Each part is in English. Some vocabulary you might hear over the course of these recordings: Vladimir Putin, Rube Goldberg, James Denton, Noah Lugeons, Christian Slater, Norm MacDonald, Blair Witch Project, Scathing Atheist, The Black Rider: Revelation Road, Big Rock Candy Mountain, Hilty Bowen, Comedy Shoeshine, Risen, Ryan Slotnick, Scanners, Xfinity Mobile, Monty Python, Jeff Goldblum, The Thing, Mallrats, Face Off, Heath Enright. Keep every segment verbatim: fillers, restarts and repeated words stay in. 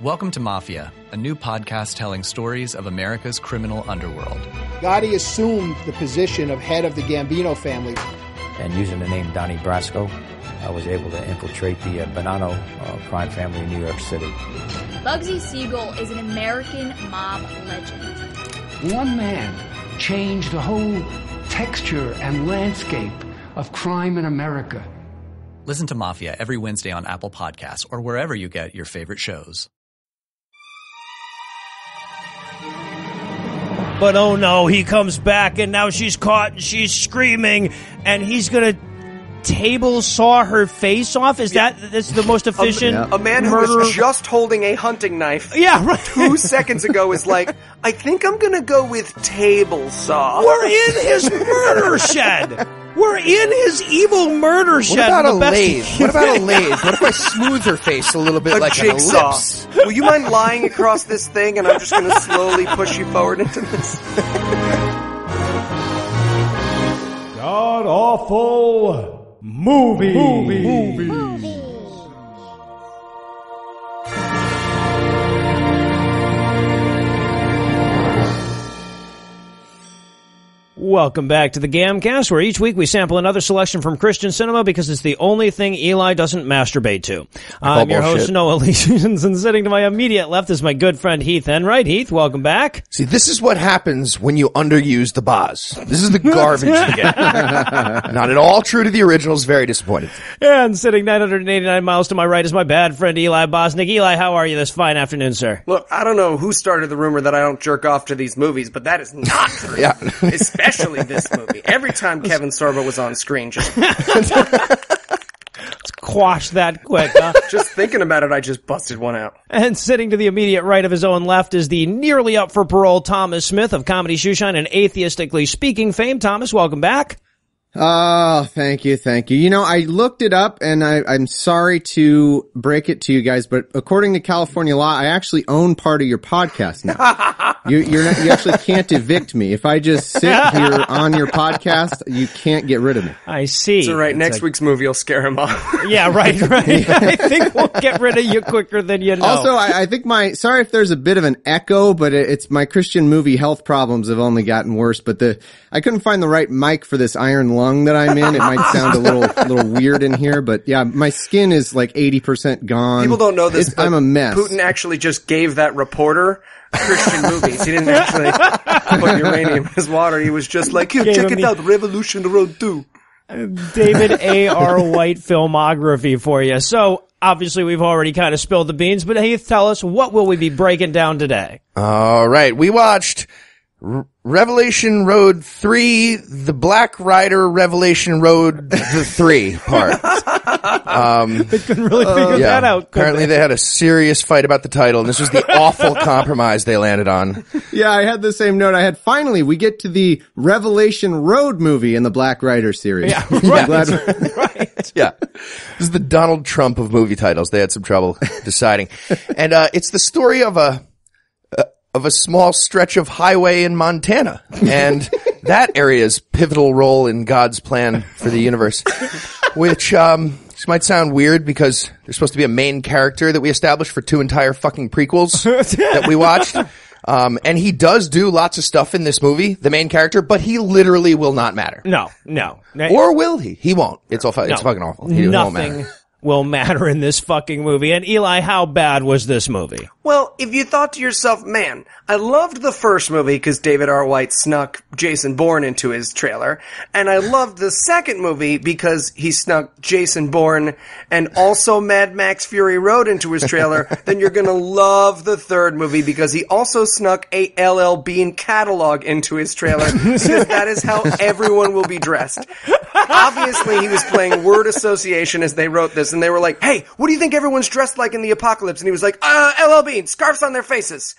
Welcome to Mafia, a new podcast telling stories of America's criminal underworld. Gotti assumed the position of head of the Gambino family. And using the name Donnie Brasco, I was able to infiltrate the uh, Bonanno uh, crime family in New York City. Bugsy Siegel is an American mob legend. One man changed the whole texture and landscape of crime in America. Listen to Mafia every Wednesday on Apple Podcasts or wherever you get your favorite shows. But oh no, he comes back and now she's caught and she's screaming and he's going to table saw her face off? Is that that's the most efficient a, yeah. a man who murderer? Was just holding a hunting knife yeah, right. two seconds ago is like, I think I'm going to go with table saw. We're in his murder shed. We're in his evil murder shed. What about the a best lathe? What about a lathe? What if I smooth her face a little bit a like jigsaw. An ellipse? Will you mind lying across this thing and I'm just going to slowly push you forward into this? God-awful movie. Movie. Movie. Movie. Welcome back to the Gamcast, where each week we sample another selection from Christian cinema because it's the only thing Eli doesn't masturbate to. I'm your host, Noah Lugeons, and sitting to my immediate left is my good friend Heath Enright. Heath, welcome back. See, this is what happens when you underuse the Boz. This is the garbage you get. Not at all true to the originals. Very disappointed. And sitting nine hundred eighty-nine miles to my right is my bad friend Eli Bosnick. Eli, how are you this fine afternoon, sir? Look, I don't know who started the rumor that I don't jerk off to these movies, but that is not true. Yeah. Especially this movie. Every time Kevin Sorbo was on screen, just let's quash that quick. Huh? Just thinking about it, I just busted one out. And sitting to the immediate right of his own left is the nearly up for parole Thomas Smith of Comedy Shoeshine and Atheistically Speaking fame. Thomas, welcome back. Oh, thank you, thank you. You know, I looked it up, and I, I'm sorry to break it to you guys, but according to California law, I actually own part of your podcast now. You, you're not, you actually can't evict me. If I just sit here on your podcast, you can't get rid of me. I see. It's all right. It's Next like... week's movie will scare him off. Yeah, right, right. I think we'll get rid of you quicker than you know. Also, I, I think my – sorry if there's a bit of an echo, but it, it's my Christian movie health problems have only gotten worse. But the I couldn't find the right mic for this iron lung that I'm in. It might sound a little little weird in here, but yeah, my skin is like eighty percent gone. People don't know this. It's, I'm a mess. Putin actually just gave that reporter – Christian movies. He didn't actually put uranium in his water. He was just like, here, check it out, Revelation Road two. David A R. White filmography for you. So, obviously, we've already kind of spilled the beans, but Heath, tell us, what will we be breaking down today? All right. We watched Re- Revelation Road three, The Black Rider, Revelation Road the three part. Um, they couldn't really figure uh, yeah. that out. Apparently they? they had a serious fight about the title, and this was the awful compromise they landed on. Yeah, I had the same note. I had, finally, we get to the Revelation Road movie in the Black Rider series. Yeah, right. Yeah. Right. Yeah. This is the Donald Trump of movie titles. They had some trouble deciding. And uh, it's the story of a uh, of a small stretch of highway in Montana, and that area's pivotal role in God's plan for the universe, which... um This might sound weird because there's supposed to be a main character that we established for two entire fucking prequels that we watched. Um, and he does do lots of stuff in this movie, the main character, but he literally will not matter. No, no. Or will he? He won't. It's all. It's no, fucking awful. He won't matter. Will matter in this fucking movie. And Eli, how bad was this movie? Well, if you thought to yourself, man, I loved the first movie because David R. White snuck Jason Bourne into his trailer, and I loved the second movie because he snuck Jason Bourne and also Mad Max Fury Road into his trailer, then you're gonna love the third movie because he also snuck a L L Bean catalog into his trailer, because that is how everyone will be dressed. Obviously, he was playing word association as they wrote this, and they were like, hey, what do you think everyone's dressed like in the apocalypse? And he was like, uh, L L Bean, scarves on their faces.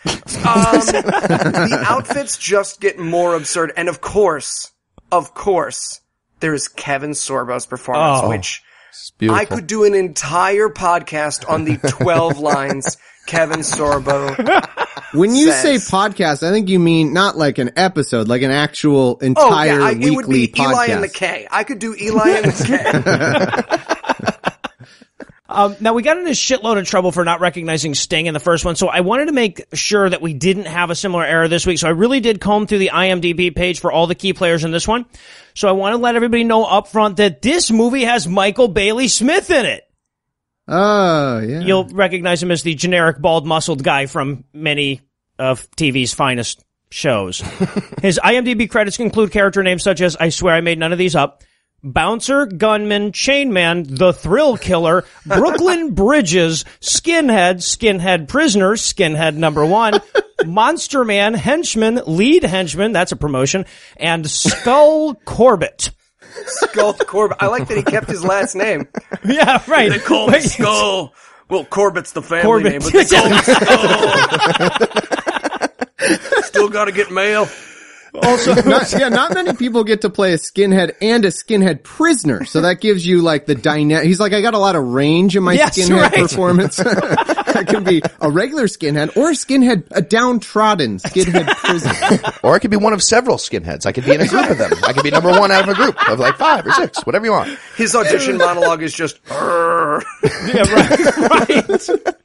Um, the outfits just get more absurd. And of course, of course, there is Kevin Sorbo's performance, oh, which I could do an entire podcast on the twelve lines Kevin Sorbo. When you says. say podcast, I think you mean not like an episode, like an actual entire oh, yeah, I, weekly podcast. It would be podcast. Eli and the K. I could do Eli and the K. Um, now, we got in a shitload of trouble for not recognizing Sting in the first one, so I wanted to make sure that we didn't have a similar error this week. So I really did comb through the I M D B page for all the key players in this one. So I want to let everybody know up front that this movie has Michael Bailey Smith in it. Oh, yeah. You'll recognize him as the generic bald-muscled guy from many of T V's finest shows. His I M D B credits include character names such as, I swear I made none of these up, Bouncer, Gunman, Chainman, The Thrill Killer, Brooklyn Bridges, Skinhead, Skinhead Prisoner, Skinhead Number One, Monster Man, Henchman, Lead Henchman, that's a promotion, and Skull Corbett. Skull Corbett. I like that he kept his last name. Yeah, right. They call him Skull. Well, Corbett's the family Corbett. Name, but they call him Skull. Still gotta get mail. Also, not, yeah, not many people get to play a skinhead and a skinhead prisoner, so that gives you like the dynamic. He's like, I got a lot of range in my yes, skinhead right. performance. That can be a regular skinhead or a skinhead, a downtrodden skinhead prisoner, or it could be one of several skinheads. I could be in a group of them. I could be number one out of a group of like five or six, whatever you want. His audition monologue is just, yeah, right, right.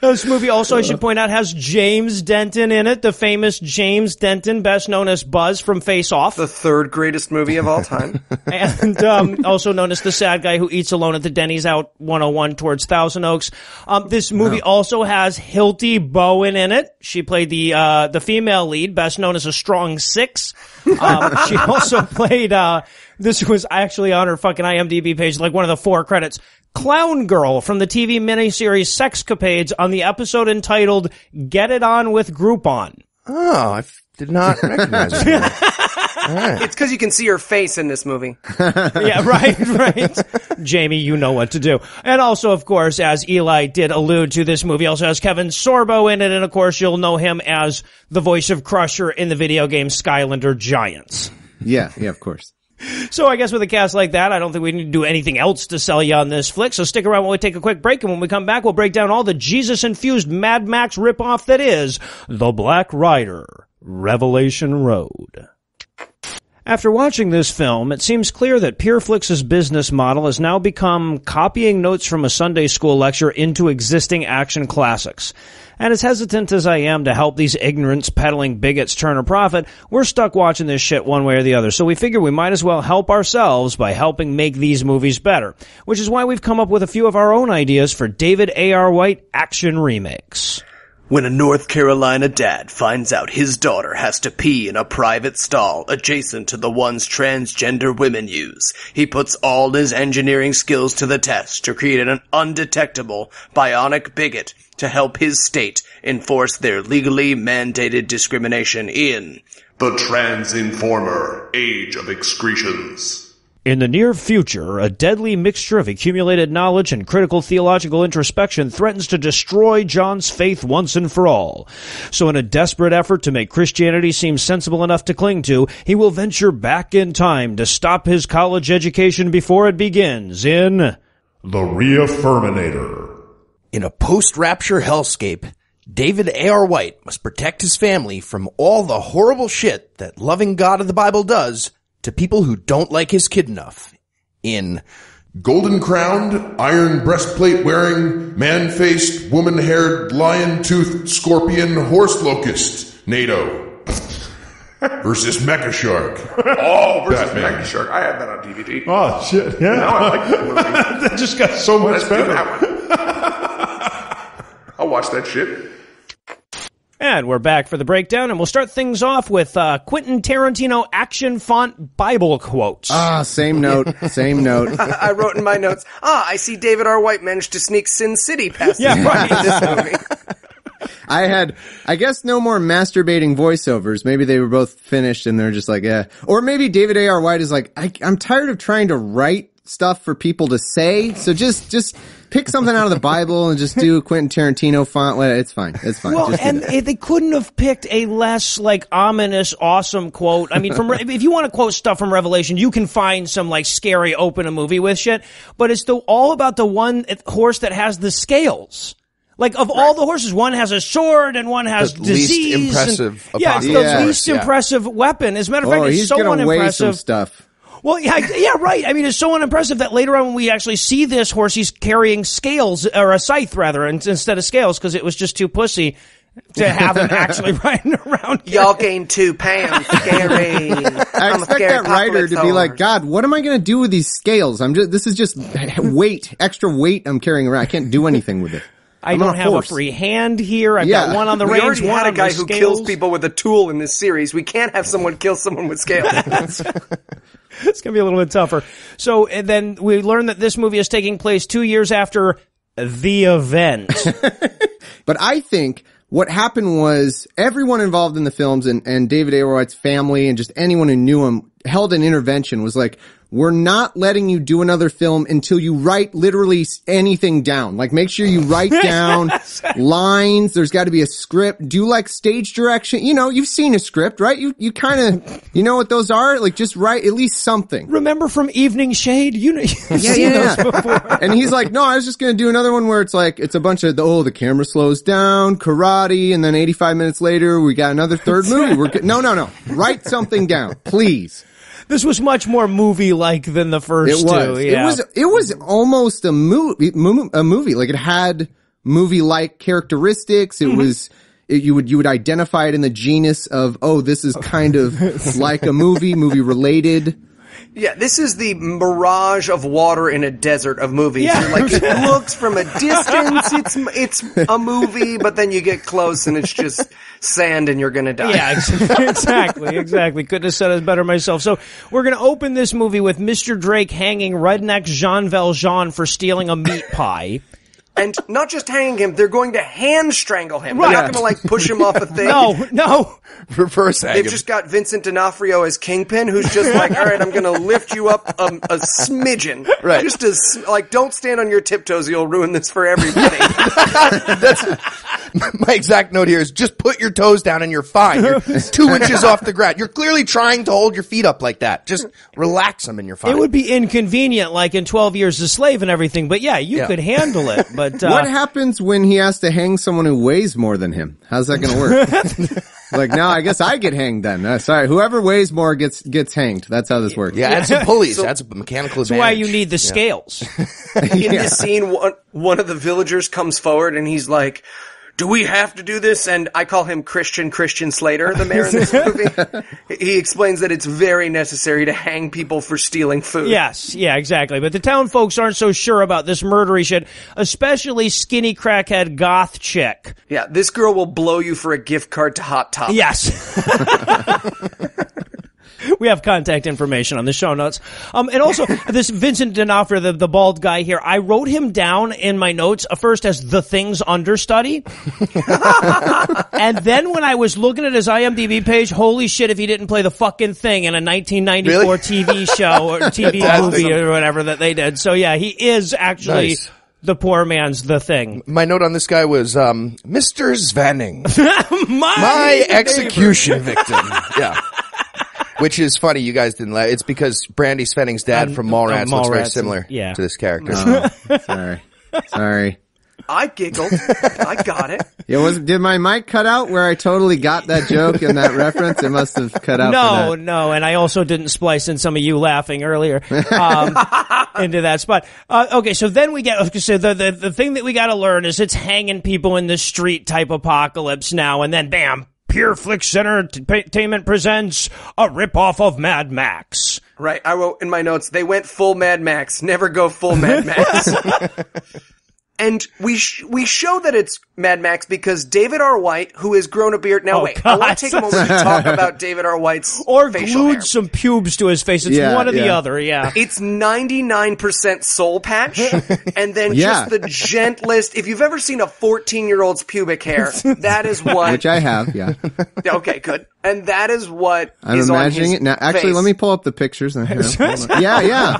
This movie also, I should point out, has James Denton in it, the famous James Denton, best known as Buzz from Face Off. The third greatest movie of all time. And um, also known as the sad guy who eats alone at the Denny's out one oh one towards Thousand Oaks. Um, this movie no. also has Hilty Bowen in it. She played the uh, the female lead, best known as a strong six. Um, she also played, uh, this was actually on her fucking I M D B page, like one of the four credits. Clown Girl from the T V miniseries Sexcapades on the episode entitled Get It On with Groupon. Oh, I f- did not recognize her. Right. It's because you can see her face in this movie. Yeah, right, right. Jamie, you know what to do. And also, of course, as Eli did allude to, this movie also has Kevin Sorbo in it, and of course, you'll know him as the voice of Crusher in the video game Skylander Giants. Yeah, yeah, of course. So I guess with a cast like that, I don't think we need to do anything else to sell you on this flick. So stick around while we take a quick break. And when we come back, we'll break down all the Jesus-infused Mad Max ripoff that is The Black Rider: Revelation Road. After watching this film, it seems clear that PureFlix's business model has now become copying notes from a Sunday school lecture into existing action classics. And as hesitant as I am to help these ignorance-peddling bigots turn a profit, we're stuck watching this shit one way or the other, so we figure we might as well help ourselves by helping make these movies better, which is why we've come up with a few of our own ideas for David A R. White action remakes. When a North Carolina dad finds out his daughter has to pee in a private stall adjacent to the ones transgender women use, he puts all his engineering skills to the test to create an undetectable bionic bigot to help his state enforce their legally mandated discrimination in The Trans Informer: Age of Excretions. In the near future, a deadly mixture of accumulated knowledge and critical theological introspection threatens to destroy John's faith once and for all. So in a desperate effort to make Christianity seem sensible enough to cling to, he will venture back in time to stop his college education before it begins in The Reaffirminator. In a post-rapture hellscape, David A R. White must protect his family from all the horrible shit that loving God of the Bible does to people who don't like his kid enough in golden-crowned, iron breastplate-wearing, man-faced, woman-haired, lion-toothed, scorpion, horse-locust, NATO versus Mecha Shark. Oh, versus Batman. Mecha Shark. I had that on D V D. Oh, shit, yeah. Now I like that movie. That just got so much better. I'll watch that shit. And we're back for the breakdown, and we'll start things off with uh, Quentin Tarantino action font Bible quotes. Ah, same note, same note. I wrote in my notes, ah, I see David R. White managed to sneak Sin City past yeah, him right. in this movie. I had, I guess, no more masturbating voiceovers. Maybe they were both finished, and they're just like, eh. Or maybe David A R. White is like, I, I'm tired of trying to write stuff for people to say, so just just pick something out of the Bible and just do Quentin Tarantino font. It's fine. It's fine. Well, just and it, they couldn't have picked a less like ominous, awesome quote. I mean, from if you want to quote stuff from Revelation, you can find some like scary open a movie with shit. But it's the, all about the one horse that has the scales. Like, of right. all the horses, one has a sword and one has the disease. Least impressive. And, yeah, it's the yeah. least yeah. impressive weapon. As a matter of oh, fact, it's so unimpressive. He's gonna weigh some stuff. Well, yeah, yeah, right. I mean, it's so unimpressive that later on when we actually see this horse, he's carrying scales, or a scythe, rather, instead of scales, because it was just too pussy to have him actually riding around here. Y'all gained two pounds. Scary. I expect that rider to be like, God, what am I going to do with these scales? I'm just, this is just weight, extra weight I'm carrying around. I can't do anything with it. I I'm don't have horse. a free hand here. I've yeah. got one on the we range. We already had a guy who scales. kills people with a tool in this series. We can't have someone kill someone with scales. It's going to be a little bit tougher. So and then we learn that this movie is taking place two years after the event. But I think what happened was everyone involved in the films and, and David A R. White's family and just anyone who knew him held an intervention, was like, we're not letting you do another film until you write literally anything down. Like, make sure you write down lines. There's got to be a script. Do, like, stage direction. You know, you've seen a script, right? You you kind of, you know what those are? Like, just write at least something. Remember from Evening Shade? You know, you've yeah, seen yeah, those before. And he's like, no, I was just going to do another one where it's like, it's a bunch of, oh, the camera slows down, karate, and then eighty-five minutes later, we got another third movie. We're good. No, no, no. Write something down, please. This was much more movie-like than the first it was. two. Yeah. It was. It was almost a movie. A movie. Like, it had movie-like characteristics. It mm-hmm. was. It, you would you would identify it in the genus of, oh, this is kind of like a movie, movie-related. Yeah, this is the mirage of water in a desert of movies. Yeah. Like, it looks from a distance, it's it's a movie, but then you get close and it's just sand and you're going to die. Yeah, exactly, exactly. Couldn't have said it better myself. So we're going to open this movie with Mister Drake hanging redneck Jean Valjean for stealing a meat pie. And not just hanging him, they're going to hand strangle him. Right. They're not going to, like, push him off a thing. No, no. Reverse hang They've him. just got Vincent D'Onofrio as Kingpin, who's just like, all right, I'm going to lift you up a, a smidgen. Right. Just as, like, don't stand on your tiptoes, you'll ruin this for everybody. That's, my exact note here is, just put your toes down and you're fine. You're two inches off the ground. You're clearly trying to hold your feet up like that. Just relax them and you're fine. It would be inconvenient, like in twelve years a Slave and everything, but yeah, you yeah. could handle it. But But, uh, what happens when he has to hang someone who weighs more than him? How's that going to work? Like, no, I guess I get hanged then. Uh, sorry, whoever weighs more gets gets hanged. That's how this works. Yeah, yeah. Add some pulleys. So, that's a mechanical advantage. That's why you need the scales. Yeah. In yeah. this scene, one, one of the villagers comes forward and he's like, do we have to do this? And I call him Christian Christian Slater, the mayor in this movie. He explains that it's very necessary to hang people for stealing food. Yes, yeah, exactly. But the town folks aren't so sure about this murdery shit, especially skinny crackhead goth chick. Yeah, this girl will blow you for a gift card to Hot Topic. Yes. We have contact information on the show notes. Um, and also, this Vincent D'Onofrio, the, the bald guy here, I wrote him down in my notes uh, first as The Thing's understudy. And then when I was looking at his IMDb page, holy shit, if he didn't play the fucking Thing in a nineteen ninety-four really? T V show or T V movie or whatever that they did. So yeah, he is actually... Nice. The poor man's The Thing. My note on this guy was, um, Mister Zvanning. my, my execution victim. Yeah. Which is funny, you guys didn't laugh. It's because Brandy Svenning's dad um, from Mallrats uh, Mallrats looks very similar and, yeah. to this character. No. Sorry. Sorry. I giggled. I got it. Yeah, was, did my mic cut out where I totally got that joke and that reference? It must have cut out. No, for that. no. And I also didn't splice in some of you laughing earlier um, into that spot. Uh, okay, so then we get so the, the, the thing that we got to learn is it's hanging people in the street type apocalypse now. And then, bam, Pure Flix Entertainment presents a ripoff of Mad Max. Right. I wrote in my notes, they went full Mad Max. Never go full Mad Max. And we sh- we show that it's Mad Max because David R. White, who has grown a beard. Now, oh, wait, God. I want to take a moment to talk about David R. White's Or facial glued hair. some pubes to his face. It's yeah, one or yeah. the other, yeah. It's ninety-nine percent soul patch, and then yeah. just the gentlest. If you've ever seen a fourteen-year-old's pubic hair, that is what. Which I have, yeah. Okay, good. And that is what I'm is imagining on his it now. Actually, face. Let me pull up the pictures. And, you know, yeah, yeah.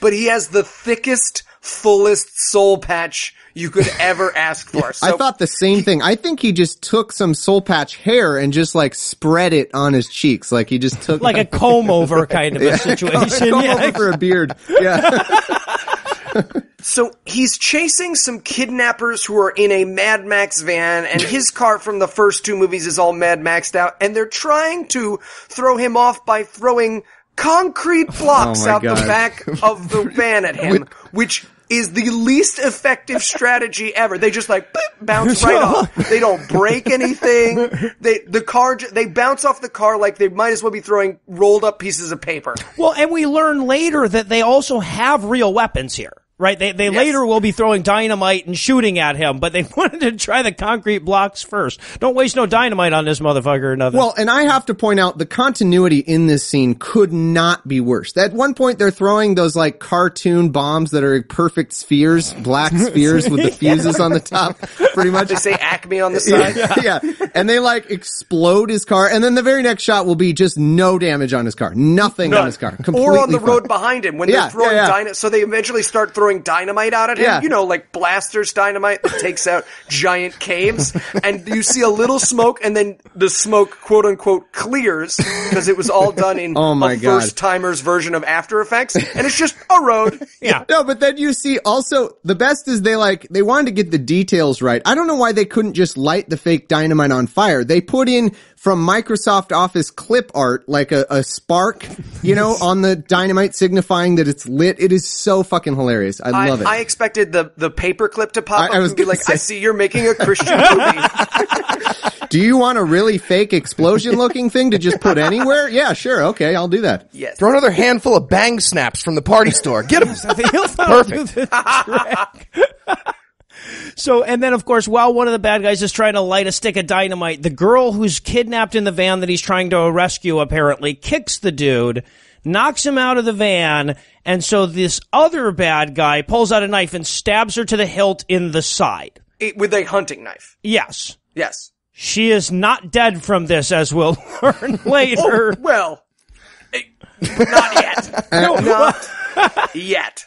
But he has the thickest, fullest soul patch you could ever ask for. So I thought the same thing. I think he just took some soul patch hair and just, like, spread it on his cheeks. Like, he just took... Like a comb-over kind of yeah, a situation. Comb-over yeah. for a beard. Yeah. So he's chasing some kidnappers who are in a Mad Max van, and his car from the first two movies is all Mad Maxed out, and they're trying to throw him off by throwing... concrete blocks oh out God. the back of the van at him, With- which... is the least effective strategy ever. They just like boop, bounce right off. They don't break anything. They the car they bounce off the car like they might as well be throwing rolled up pieces of paper. Well, and we learn later that they also have real weapons here, right? They they yes. later will be throwing dynamite and shooting at him, but they wanted to try the concrete blocks first. Don't waste no dynamite on this motherfucker or nothing. Well, and I have to point out the continuity in this scene could not be worse. At one point, they're throwing those like cartoon bombs that are perfect spheres, black spheres with the fuses yeah. on the top, pretty much. They say Acme on the side. Yeah. yeah. And they like explode his car, and then the very next shot will be just no damage on his car. Nothing None. on his car. Completely or on the fun. road behind him when yeah, they're throwing yeah, yeah. dynamite. So they eventually start throwing dynamite out at him, yeah. you know, like blasters dynamite that takes out giant caves, and you see a little smoke, and then the smoke, quote unquote, clears because it was all done in oh my a God. first timer's version of After Effects, and it's just a road. Yeah, no, but then you see also the best is they like they wanted to get the details right. I don't know why they couldn't just light the fake dynamite on fire. They put in from Microsoft Office clip art, like a, a spark, you know, on the dynamite signifying that it's lit. It is so fucking hilarious. I, I love it. I expected the, the paper clip to pop I, up I was and be like, say. I see you're making a Christian movie. Do you want a really fake explosion looking thing to just put anywhere? Yeah, sure. Okay, I'll do that. Yes. Throw another handful of bang snaps from the party store. Get them. Perfect. So, and then, of course, while one of the bad guys is trying to light a stick of dynamite, the girl who's kidnapped in the van that he's trying to rescue, apparently, kicks the dude, knocks him out of the van, and so this other bad guy pulls out a knife and stabs her to the hilt in the side. It, with a hunting knife. Yes. Yes. She is not dead from this, as we'll learn later. Oh, well, not yet. no, not yet.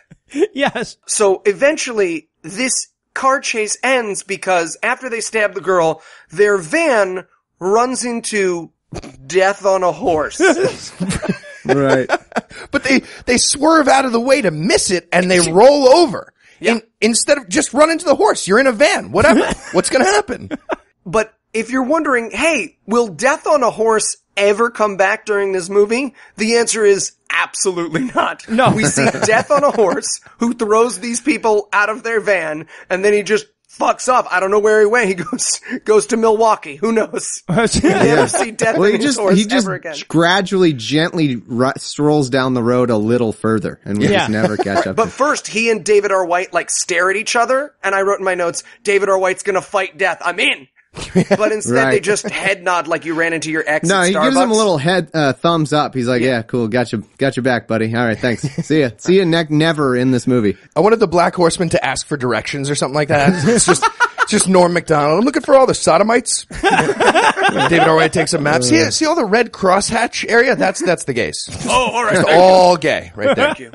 Yes. So, eventually, this car chase ends because after they stab the girl, their van runs into death on a horse. Right. But they, they swerve out of the way to miss it and they roll over. Yep. In, instead of just run into the horse. You're in a van. Whatever. What's going to happen? But if you're wondering, hey, will death on a horse ever come back during this movie? The answer is absolutely not. No. We see death on a horse who throws these people out of their van, and then he just fucks off. I don't know where he went. He goes goes to Milwaukee. Who knows? You yeah. never see death well, on his just, horse he just ever again. gradually, gently ru- strolls down the road a little further, and we yeah. just never catch right. up. But first, he and David R. White, like, stare at each other, and I wrote in my notes, David R. White's gonna fight death. I'm in! But instead, right. they just head nod like you ran into your ex. No, at he Starbucks. gives him a little head uh, thumbs up. He's like, yeah. "Yeah, cool, got you, got your back, buddy. All right, thanks. See ya, see ya." Ne- never in this movie. I wanted the Black Horseman to ask for directions or something like that. It's just, it's just Norm Macdonald. I'm looking for all the sodomites. David R. White takes some maps. See, see all the red crosshatch area? That's that's the gays. Oh, all right, it's all gay right there. Thank you.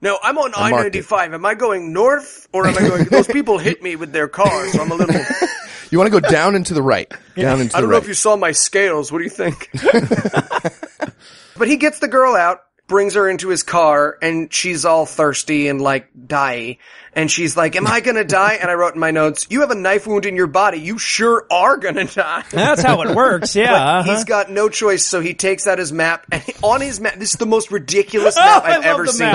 No, I'm on I ninety-five. Am I going north or am I going? Those people hit me with their cars. So I'm a little. You want to go down into the right. Down into I don't the know right. if you saw my scales. What do you think? But he gets the girl out, brings her into his car, and she's all thirsty and, like, die. And she's like, am I going to die? And I wrote in my notes, you have a knife wound in your body. You sure are going to die. That's how it works, yeah. Uh-huh. He's got no choice, so he takes out his map. And he, on his map, this is the most ridiculous map oh, I've ever seen.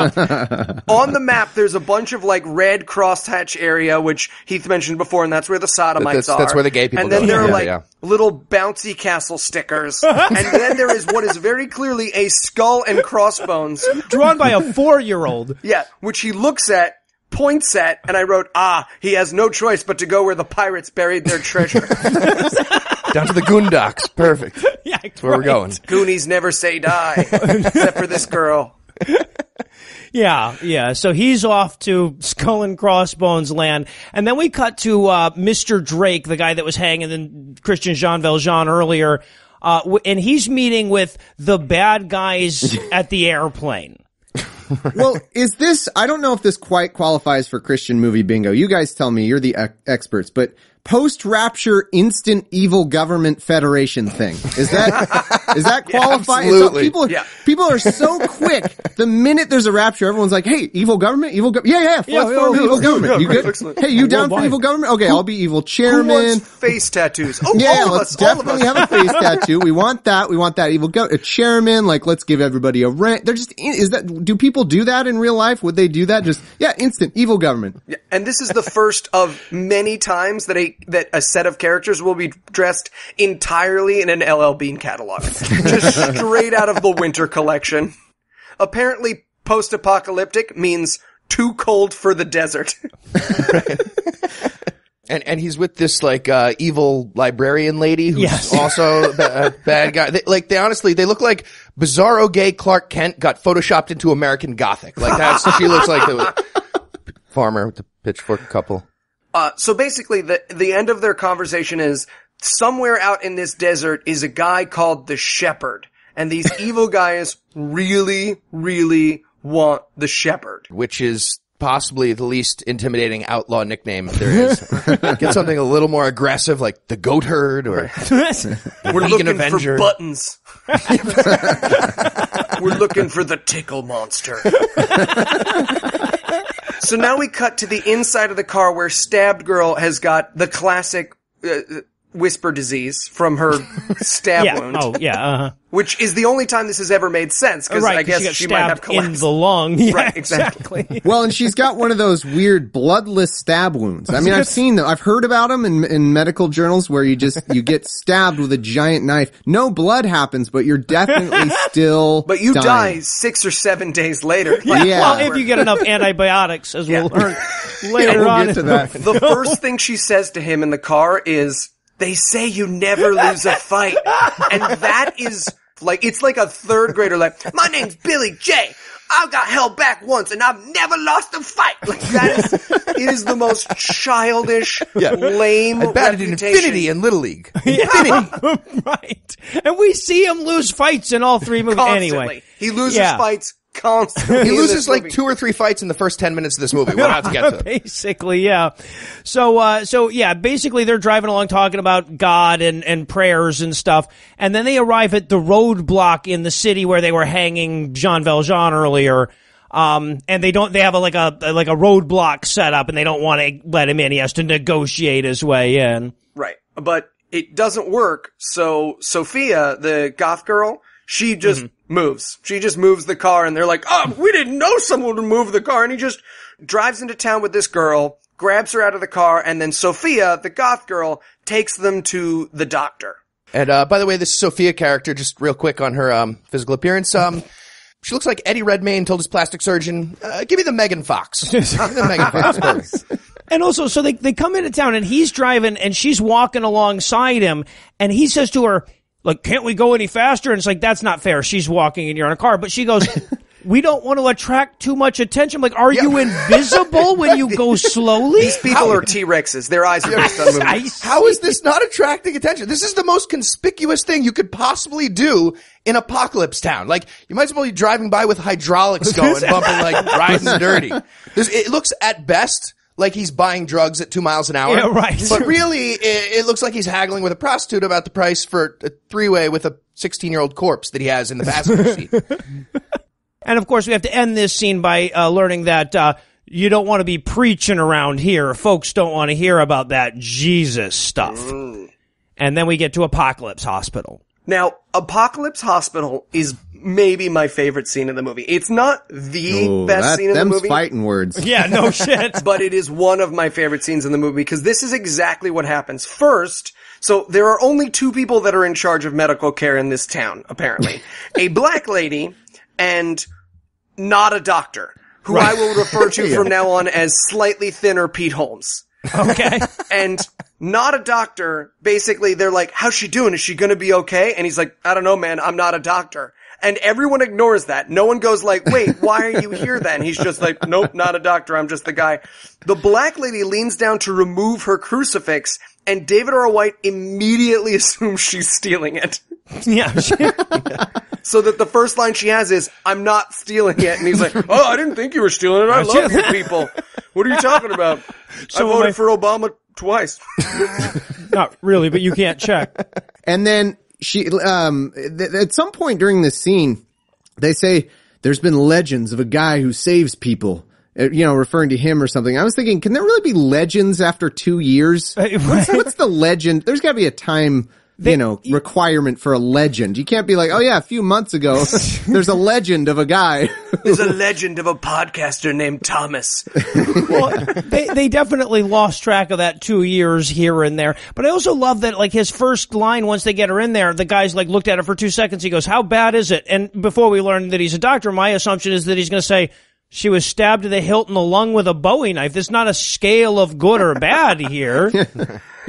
On the map, there's a bunch of, like, red crosshatch area, which Heath mentioned before, and that's where the sodomites that's, are. That's where the gay people are. And then go. there are, yeah, like, yeah. little bouncy castle stickers. And then there is what is very clearly a skull and crossbones. Drawn by a four-year-old. Yeah, which he looks at, points at, and I wrote, ah, he has no choice but to go where the pirates buried their treasure. Down to the Goondocks. Perfect. Yeah, that's where right. we're going. Goonies never say die, except for this girl. Yeah, yeah. So he's off to Skull and Crossbones land. And then we cut to uh, Mister Drake, the guy that was hanging in Christian Jean Valjean earlier, uh, w- and he's meeting with the bad guys at the airplane. Well, is this, I don't know if this quite qualifies for Christian movie bingo. You guys tell me, you're the ex- experts, but post-rapture instant evil government federation thing. Is that is that qualifying? Yeah, absolutely. So people, yeah. people are so quick. The minute there's a rapture, everyone's like, hey, evil government? Evil go- Yeah, yeah, yeah, yeah, yeah evil government. Yeah, you good? Excellent. Hey, you down for evil government? Okay, who, I'll be evil chairman. Who wants face tattoos? Oh, yeah, all of let's us, definitely all of us. Have a face tattoo. We want that. We want that evil go- a chairman. Like, let's give everybody a rent. They're just, is that, do people do that in real life? Would they do that? Just, yeah, instant evil government. Yeah, and this is the first of many times that a that a set of characters will be dressed entirely in an L L Bean catalog. Just straight out of the winter collection. Apparently, post-apocalyptic means too cold for the desert. Right. And and he's with this, like, uh, evil librarian lady who's yes. also a bad guy. They, like, they honestly, they look like bizarro gay Clark Kent got photoshopped into American Gothic. Like, that's what she looks like. The farmer with the pitchfork couple. Uh, so basically, the the end of their conversation is, somewhere out in this desert is a guy called the Shepherd. And these evil guys really, really want the Shepherd. Which is possibly the least intimidating outlaw nickname there is. Get something a little more aggressive, like the Goat Herd or We're looking Avenger. For buttons. We're looking for the Tickle Monster. So now we cut to the inside of the car where Stabbed Girl has got the classic uh, whisper disease from her stab yeah. wound. Oh, yeah, uh-huh. Which is the only time this has ever made sense, because right, I guess she, she might have collapsed. In the lung. Yeah, right, exactly. exactly. Well, and she's got one of those weird bloodless stab wounds. I mean, I've seen them. I've heard about them in, in medical journals where you just, you get stabbed with a giant knife. No blood happens, but you're definitely still But you dying. die six or seven days later. Like yeah. Well, if you get enough antibiotics, as yeah. we'll learn later yeah, we'll on. Get to that. The first thing she says to him in the car is, they say you never lose a fight. And that is... Like, it's like a third grader, like, my name's Billy J. I got held back once and I've never lost a fight. Like, that is, it is the most childish, yeah. lame I batted reputation. in Infinity in Little League. Infinity. Right. And we see him lose fights in all three movies constantly. Anyway. He loses yeah. fights constantly. He loses like two or three fights in the first ten minutes of this movie. We'll have to get to it. Basically, yeah. So, uh, so yeah, basically they're driving along talking about God and, and prayers and stuff. And then they arrive at the roadblock in the city where they were hanging Jean Valjean earlier. Um, and they don't, they have a, like a, like a roadblock set up and they don't want to let him in. He has to negotiate his way in. Right. But it doesn't work. So Sophia, the goth girl, she just mm-hmm. moves. She just moves the car, and they're like, oh, we didn't know someone would move the car. And he just drives into town with this girl, grabs her out of the car, and then Sophia, the goth girl, takes them to the doctor. And uh, by the way, this Sophia character, just real quick on her um, physical appearance, um, she looks like Eddie Redmayne told his plastic surgeon, uh, give me the Megan Fox. Give me the Megan Fox. And also, so they, they come into town, and he's driving, and she's walking alongside him, and he says to her, like, can't we go any faster? And it's like, that's not fair. She's walking and you're in a car. But she goes, we don't want to attract too much attention. I'm like, are yeah. you invisible when you go slowly? These people How? are T-Rexes. Their eyes are just on moving. How is this not attracting attention? This is the most conspicuous thing you could possibly do in Apocalypse Town. Like, you might as well be driving by with hydraulics going, bumping like Riding Dirty. There's, it looks at best like he's buying drugs at two miles an hour. Yeah, right. But really, it, it looks like he's haggling with a prostitute about the price for a three-way with a sixteen-year-old corpse that he has in the passenger seat. And, of course, we have to end this scene by uh, learning that uh, you don't want to be preaching around here. Folks don't want to hear about that Jesus stuff. Mm. And then we get to Apocalypse Hospital. Now, Apocalypse Hospital is maybe my favorite scene in the movie. It's not the Ooh, best that, scene in the movie. Them's fighting words. Yeah, no shit. But it is one of my favorite scenes in the movie because this is exactly what happens. First, so there are only two people that are in charge of medical care in this town, apparently. A black lady and not a doctor, who right. I will refer to yeah. from now on as slightly thinner Pete Holmes. Okay. And not a doctor, basically they're like, how's she doing? Is she going to be okay? And he's like, I don't know, man. I'm not a doctor. And everyone ignores that. No one goes like, wait, why are you here then? He's just like, nope, not a doctor. I'm just the guy. The black lady leans down to remove her crucifix, and David R. White immediately assumes she's stealing it. Yeah. yeah. So that the first line she has is, I'm not stealing it. And he's like, oh, I didn't think you were stealing it. I love you people. What are you talking about? So I voted I- for Obama twice. Not really, but you can't check. And then she, um, th- at some point during this scene, they say there's been legends of a guy who saves people, you know, referring to him or something. I was thinking, can there really be legends after two years? What's, what's the legend? There's got to be a time, they, you know, requirement for a legend. You can't be like, oh, yeah, a few months ago, there's a legend of a guy. There's a legend of a podcaster named Thomas. Well, they, they definitely lost track of that two years here and there. But I also love that, like, his first line, once they get her in there, the guy's, like, looked at her for two seconds. He goes, how bad is it? And before we learn that he's a doctor, my assumption is that he's going to say, she was stabbed to the hilt in the lung with a Bowie knife. There's not a scale of good or bad here.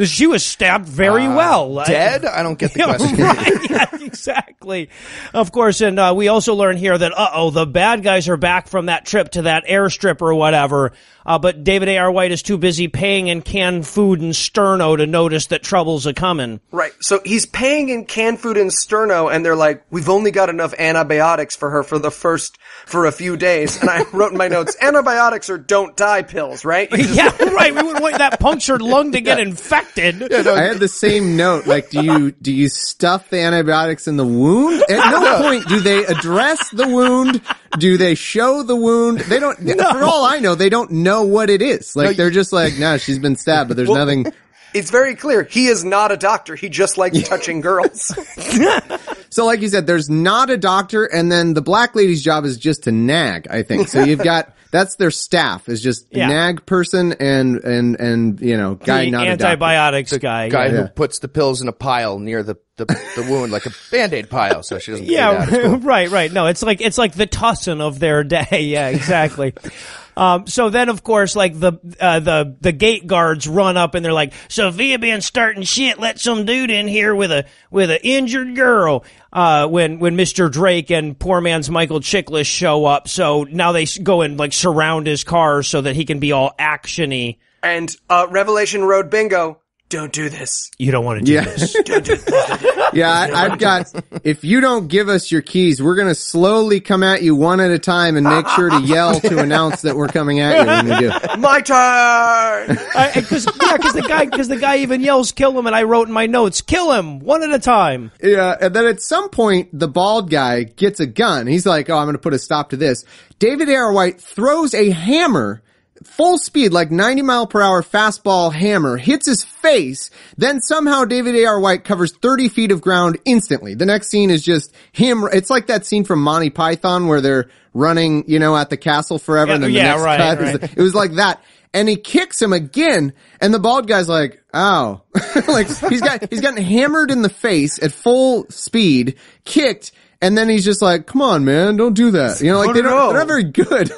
She was stabbed very uh, well. Dead? I don't get the yeah, question. Right, yeah, exactly. Of course, and uh, we also learn here that, uh-oh, the bad guys are back from that trip to that airstrip or whatever, uh, but David A R. White is too busy paying in canned food and sterno to notice that trouble's a-coming. Right, so he's paying in canned food and sterno, and they're like, we've only got enough antibiotics for her for the first, for a few days, and I wrote in my notes, antibiotics are don't die pills, right? Just- yeah, right, we wouldn't want that punctured lung to get yeah. infected. Yeah, no, I had the same note. Like, do you do you stuff the antibiotics in the wound? At no, no point do they address the wound. Do they show the wound? They don't. No. For all I know, they don't know what it is. Like, no, they're just like, nah, she's been stabbed, but there's well, nothing. It's very clear he is not a doctor. He just likes touching girls. So, like you said, there's not a doctor, and then the black lady's job is just to nag. I think so. You've got. That's their staff is just yeah. nag person and, and, and, you know, guy, the not antibiotics a guy, guy yeah. who puts the pills in a pile near the, the, the wound, like a Band-Aid pile. So she doesn't. Yeah. Cool. Right. Right. No, it's like, it's like the Tussin of their day. Yeah, exactly. Um, so then, of course, like the uh, the the gate guards run up and they're like, "Sophia been starting shit. Let some dude in here with a with an injured girl." Uh, when when Mister Drake and poor man's Michael Chiklis show up, so now they go and like surround his car so that he can be all actiony. And uh, Revelation Road bingo. Don't do this. You don't want to do yeah. this. Don't do this. Yeah, I, I've got, if you don't give us your keys, we're going to slowly come at you one at a time and make sure to yell to announce that we're coming at you when we do. My turn! Because uh, yeah, cause the, guy, cause the guy even yells, kill him, and I wrote in my notes, kill him, one at a time. Yeah, and then at some point, the bald guy gets a gun. He's like, oh, I'm going to put a stop to this. David A R. White throws a hammer full speed, like ninety mile per hour fastball hammer, hits his face, then somehow David A R. White covers thirty feet of ground instantly. The next scene is just him. It's like that scene from Monty Python where they're running, you know, at the castle forever. Yeah, and then yeah, the next right, cut right. Is, it was like that. And he kicks him again, and the bald guy's like, ow. Like, he's got, he's gotten hammered in the face at full speed, kicked, and then he's just like, come on, man, don't do that. You know, like, they don't, they're not very good.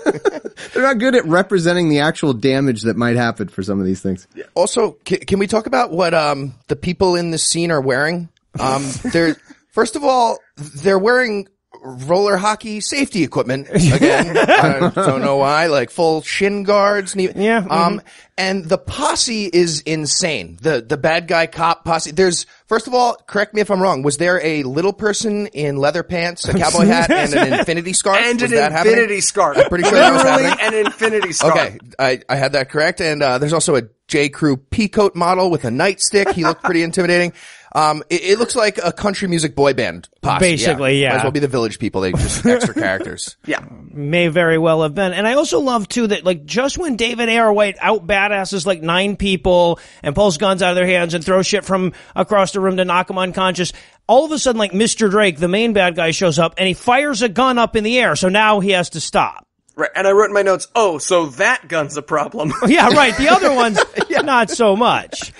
They're not good at representing the actual damage that might happen for some of these things. Also, can, can we talk about what um the people in this scene are wearing? Um, they're First of all, they're wearing roller hockey safety equipment. Again, I don't know why, like full shin guards. And even, yeah. Mm-hmm. Um, and the posse is insane. The, the bad guy cop posse. There's, first of all, correct me if I'm wrong. Was there a little person in leather pants, a cowboy hat, and an infinity scarf? And was an that infinity happening? Scarf. I'm pretty sure that was happening. An infinity scarf. Okay. I, I had that correct. And, uh, there's also a J. Crew peacoat model with a nightstick. He looked pretty intimidating. Um, it, it looks like a country music boy band posse. Basically, yeah. yeah. Might as well be the Village People. They just extra characters. Yeah. May very well have been. And I also love, too, that, like, just when David A R. White out badasses, like, nine people and pulls guns out of their hands and throws shit from across the room to knock them unconscious, all of a sudden, like, Mister Drake, the main bad guy, shows up and he fires a gun up in the air. So now he has to stop. Right, and I wrote in my notes, oh, so that gun's a problem. Yeah, right. The other one's yeah. not so much.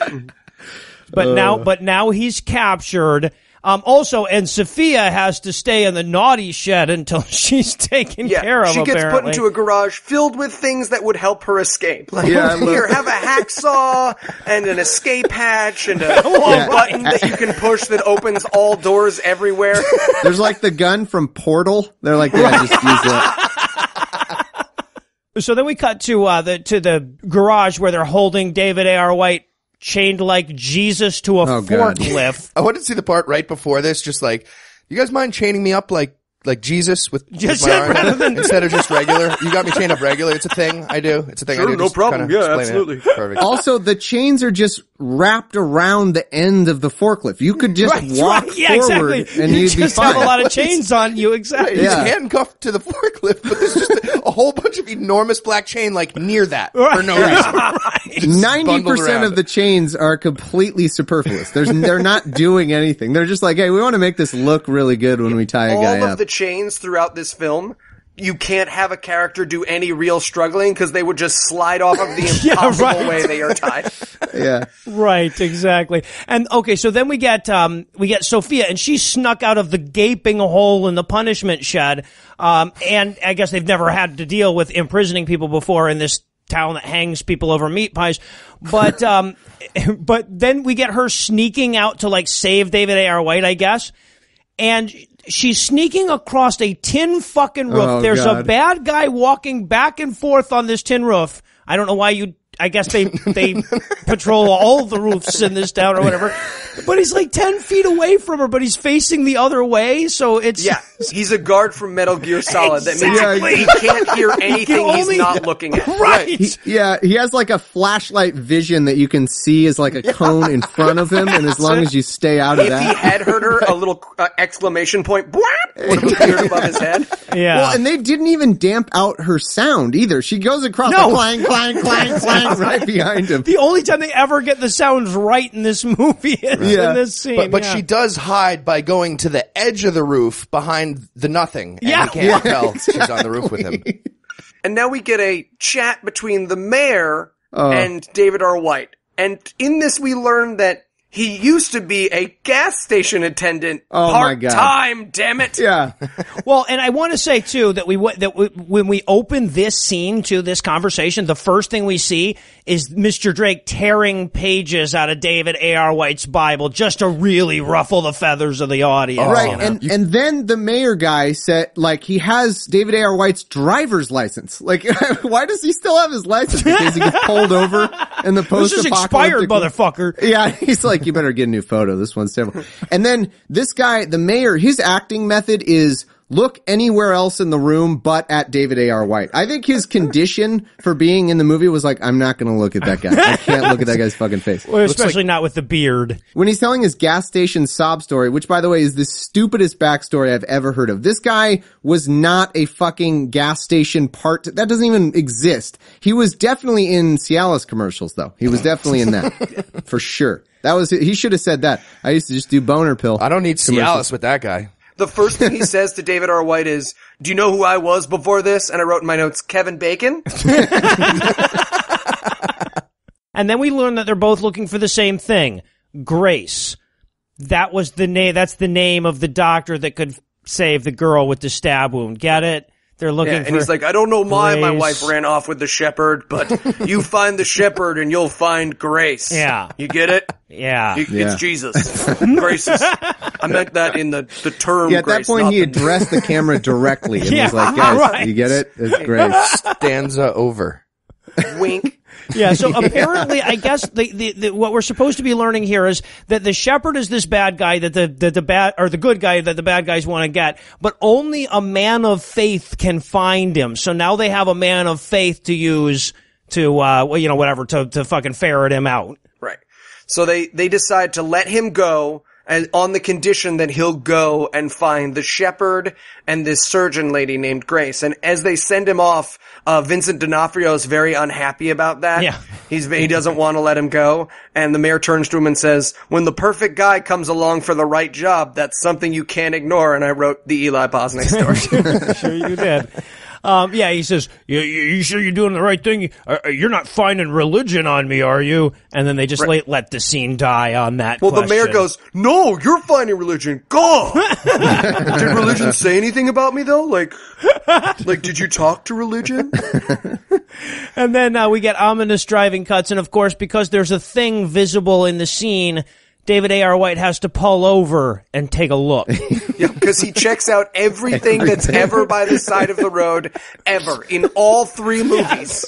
But uh. now, but now he's captured. Um, also, and Sophia has to stay in the naughty shed until she's taken yeah, care of. She gets apparently. put into a garage filled with things that would help her escape. Like, yeah, here, have a hacksaw and an escape hatch and a yeah. button that you can push that opens all doors everywhere. There's like the gun from Portal. They're like, yeah, right. just use that. So then we cut to uh, the to the garage where they're holding David A R. White chained like Jesus to a oh, forklift. I wanted to see the part right before this, just like, you guys mind chaining me up like like Jesus with, yes, with my yeah, rather than instead of just regular. You got me chained up regular. It's a thing I do. It's a thing sure, I do. No just problem. Yeah, absolutely. Perfect. Also, the chains are just wrapped around the end of the forklift. You could just right, walk right. Yeah, forward exactly. and you you'd just be fine. Have a lot of chains on you. Exactly. Right, yeah. He's handcuffed to the forklift, but there's just a, a whole bunch of enormous black chain like near that right. for no reason. Ninety percent of the chains are completely superfluous. There's they're not doing anything. They're just like, hey, we want to make this look really good when we tie a All guy up. All of the chains throughout this film, you can't have a character do any real struggling because they would just slide off of the impossible yeah, right. way they are tied. Yeah, right, exactly. And okay, so then we get um, we get Sophia, and she snuck out of the gaping hole in the punishment shed. Um, and I guess they've never had to deal with imprisoning people before in this town that hangs people over meat pies. But um, but then we get her sneaking out to like save David A R. White, I guess, and. She's sneaking across a tin fucking roof. Oh, There's God. a bad guy walking back and forth on this tin roof. I don't know why you... I guess they they patrol all the roofs in this town or whatever. But he's like ten feet away from her, but he's facing the other way, so it's... Yeah, he's a guard from Metal Gear Solid. Exactly. That means he can't hear anything he only, he's not looking at. Right! He, yeah, he has like a flashlight vision that you can see as like a cone in front of him, and as long as you stay out of if that... If he had heard her, a little uh, exclamation point would have appeared above his head. Yeah. Well, and they didn't even damp out her sound either. She goes across no. the clang, clang, clang, clang. Right behind him. The only time they ever get the sounds right in this movie is yeah. in this scene. But, but yeah. she does hide by going to the edge of the roof behind the nothing. And yeah. you can't yeah, tell exactly. she's on the roof with him. And now we get a chat between the mayor uh, and David R. White. And in this we learn that he used to be a gas station attendant oh part-time, damn it. Yeah. Well, and I want to say, too, that we that we, when we open this scene to this conversation, the first thing we see is Mister Drake tearing pages out of David A R. White's Bible just to really ruffle the feathers of the audience. Oh, right, you know? and, and then the mayor guy said, like, he has David A R. White's driver's license. Like, why does he still have his license? Because he gets pulled over in the post-apocalyptic... This is expired, motherfucker. Yeah, he's like... You better get a new photo. This one's terrible. And then this guy, the mayor, his acting method is look anywhere else in the room but at David A R. White. I think his condition for being in the movie was like, I'm not going to look at that guy. I can't look at that guy's fucking face. Well, especially like, not with the beard. When he's telling his gas station sob story, which, by the way, is the stupidest backstory I've ever heard of. This guy was not a fucking gas station part. That doesn't even exist. He was definitely in Cialis commercials, though. He was definitely in that. For sure. That was, he should have said that. I used to just do boner pill. I don't need Cialis with that guy. The first thing he says to David R. White is, do you know who I was before this? And I wrote in my notes, Kevin Bacon. And then we learn that they're both looking for the same thing. Grace. That was the name, that's the name of the doctor that could save the girl with the stab wound. Get it? They're looking yeah, and for he's like, I don't know why Grace. My wife ran off with the shepherd, but you find the shepherd and you'll find Grace. Yeah. You get it? Yeah. You, yeah. It's Jesus. Grace is, I meant that in the, the term yeah, at Grace, that point, he addressed the camera directly and yeah, was like, guys, right. you get it? It's Grace. Stanza over. Wink. Yeah, so apparently, I guess the, the, the what we're supposed to be learning here is that the shepherd is this bad guy that the that the bad or the good guy that the bad guys want to get, but only a man of faith can find him. So now they have a man of faith to use to uh well, you know whatever to to fucking ferret him out. Right. So they they decide to let him go, and on the condition that he'll go and find the shepherd and this surgeon lady named Grace. And as they send him off, uh, Vincent D'Onofrio is very unhappy about that. Yeah. He's, he doesn't want to let him go. And the mayor turns to him and says, when the perfect guy comes along for the right job, that's something you can't ignore. And I wrote the Eli Bosnick story. Sure you did. Um, yeah, he says, you, you, you sure you're doing the right thing? Are, you're not finding religion on me, are you? And then they just right. let, let the scene die on that Well, question. The mayor goes, no, you're finding religion. God! Did religion say anything about me, though? Like, like did you talk to religion? And then uh, we get ominous driving cuts. And, of course, because there's a thing visible in the scene, David A R. White has to pull over and take a look. Yeah, because he checks out everything that's ever by the side of the road, ever. In all three movies,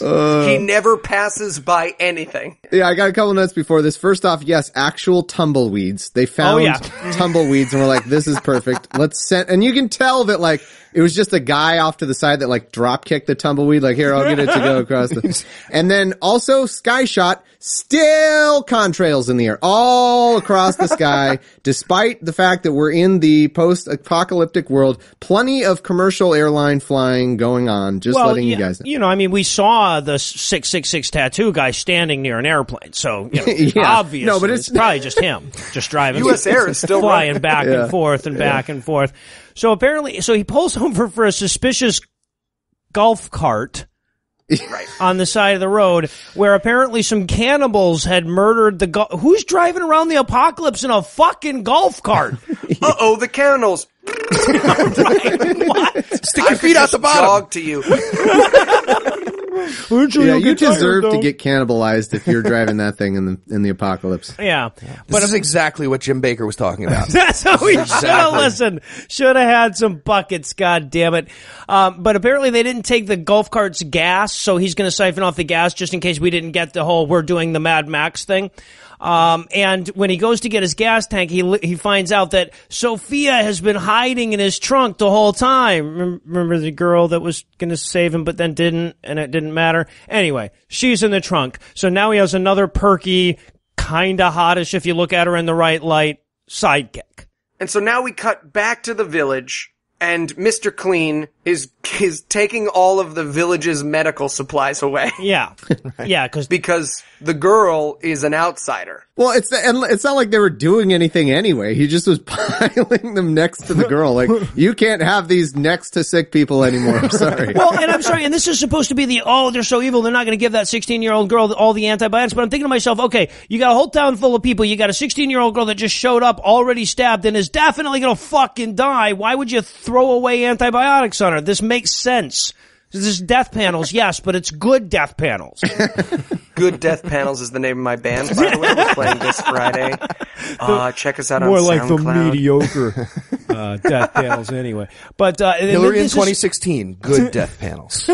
yes. uh, he never passes by anything. Yeah, I got a couple notes before this. First off, yes, actual tumbleweeds. They found oh, yeah. tumbleweeds and we're like, this is perfect. Let's send, and you can tell that, like, it was just a guy off to the side that, like, drop kicked the tumbleweed. Like, here, I'll get it to go across the... And then also sky shot, still contrails in the air all across the sky, despite the fact that we're in the post-apocalyptic world. Plenty of commercial airline flying going on, just well, letting yeah, you guys know. You know, I mean, we saw the six six six tattoo guy standing near an airplane. So, you know, yeah. obviously, no, but it's, it's probably just him, just driving. U S Air is still flying running. back yeah. and forth and back yeah. and forth. So apparently, so he pulls over for a suspicious golf cart right. on the side of the road where apparently some cannibals had murdered the go- Who's driving around the apocalypse in a fucking golf cart? Uh-oh, the cannibals. Right. What? Stick your feet out the bottom. to you. you yeah, you deserve tired, to get cannibalized if you're driving that thing in the in the apocalypse. Yeah, yeah. But it's exactly what Jim Baker was talking about. That's how we exactly. should have listened. Should have had some buckets. God damn it! Um, but apparently they didn't take the golf cart's gas, so he's going to siphon off the gas just in case we didn't get the whole "we're doing the Mad Max" thing. Um, and when he goes to get his gas tank, he he finds out that Sophia has been hiding in his trunk the whole time. Remember the girl that was going to save him but then didn't, and it didn't matter? Anyway, she's in the trunk. So now he has another perky, kind of hottish, if you look at her in the right light, sidekick. And so now we cut back to the village, and Mister Clean is is taking all of the village's medical supplies away. Yeah, right. yeah, because because the girl is an outsider. Well, it's and it's not like they were doing anything anyway. He just was piling them next to the girl. Like, you can't have these next to sick people anymore. I'm sorry. Well, and I'm sorry. And this is supposed to be the oh, they're so evil. They're not going to give that sixteen year old girl all the antibiotics. But I'm thinking to myself, okay, you got a whole town full of people. You got a sixteen year old girl that just showed up, already stabbed, and is definitely going to fucking die. Why would you? Th- Throw away antibiotics on her. This makes sense. This is death panels, yes, but it's good death panels. Good Death Panels is the name of my band, by the way. We're playing this Friday. Uh, check us out on SoundCloud. More like SoundCloud. The mediocre uh, Death Panels anyway. But uh, Hillary in twenty sixteen, is... Good Death Panels.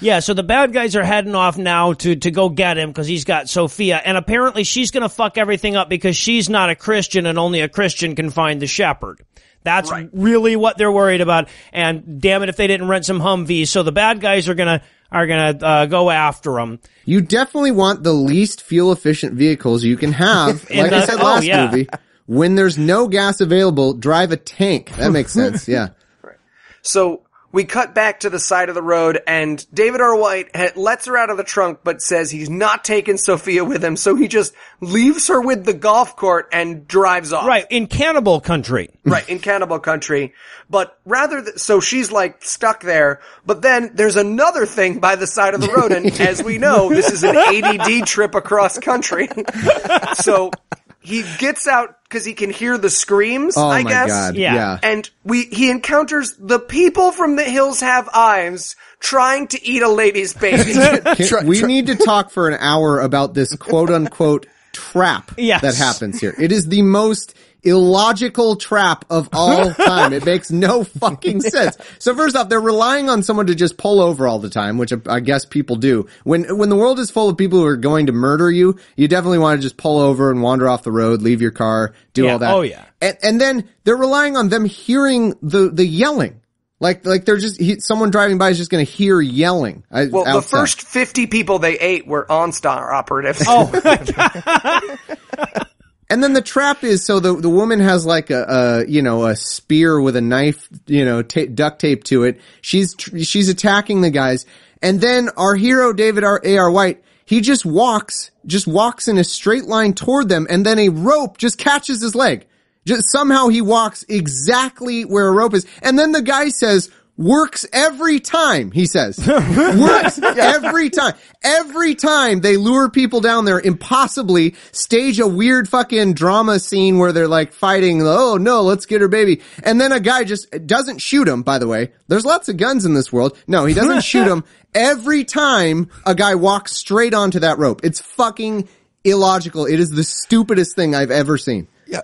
Yeah, so the bad guys are heading off now to, to go get him because he's got Sophia. And apparently she's going to fuck everything up because she's not a Christian and only a Christian can find the shepherd. That's right. Really what they're worried about. And damn it if they didn't rent some Humvees. So the bad guys are going to are going to uh, go after them. You definitely want the least fuel-efficient vehicles you can have. Like the, I said last oh, yeah. movie, when there's no gas available, drive a tank. That makes sense, yeah. Right. So we cut back to the side of the road, and David R. White ha- lets her out of the trunk but says he's not taking Sophia with him, so he just leaves her with the golf cart and drives off. Right, in cannibal country. Right, in cannibal country. But rather th- – so she's, like, stuck there. But then there's another thing by the side of the road, and as we know, this is an A D D trip across country. So – he gets out because he can hear the screams, oh I guess. God. Yeah. yeah. And we he encounters the people from the Hills Have Eyes trying to eat a lady's baby. Can, we need to talk for an hour about this quote-unquote trap yes. that happens here. It is the most illogical trap of all time. It makes no fucking sense. Yeah. So first off, they're relying on someone to just pull over all the time, which I guess people do. When when the world is full of people who are going to murder you, you definitely want to just pull over and wander off the road, leave your car, do yeah. all that. Oh, yeah. And, and then they're relying on them hearing the, the yelling. Like, like they're just he, someone driving by is just going to hear yelling. I, well, outside. The first fifty people they ate were OnStar operatives. Oh, my God. And then the trap is, so the, the woman has like a, a, you know, a spear with a knife, you know, ta- duct tape to it. She's, tr- she's attacking the guys. And then our hero, David A R. White, he just walks, just walks in a straight line toward them. And then a rope just catches his leg. Just somehow he walks exactly where a rope is. And then the guy says, works every time, he says. Works every time. Every time they lure people down there, impossibly stage a weird fucking drama scene where they're like fighting, oh no, let's get her baby. And then a guy just doesn't shoot him, by the way. There's lots of guns in this world. No, he doesn't shoot him. Every time a guy walks straight onto that rope. It's fucking illogical. It is the stupidest thing I've ever seen. Yeah.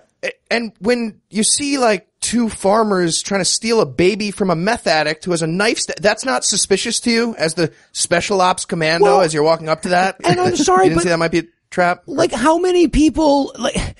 And when you see like two farmers trying to steal a baby from a meth addict who has a knife, st- that's not suspicious to you as the special ops commando well, as you're walking up to that? And I'm sorry, you didn't but see that might be a trap? Like, how many people, like,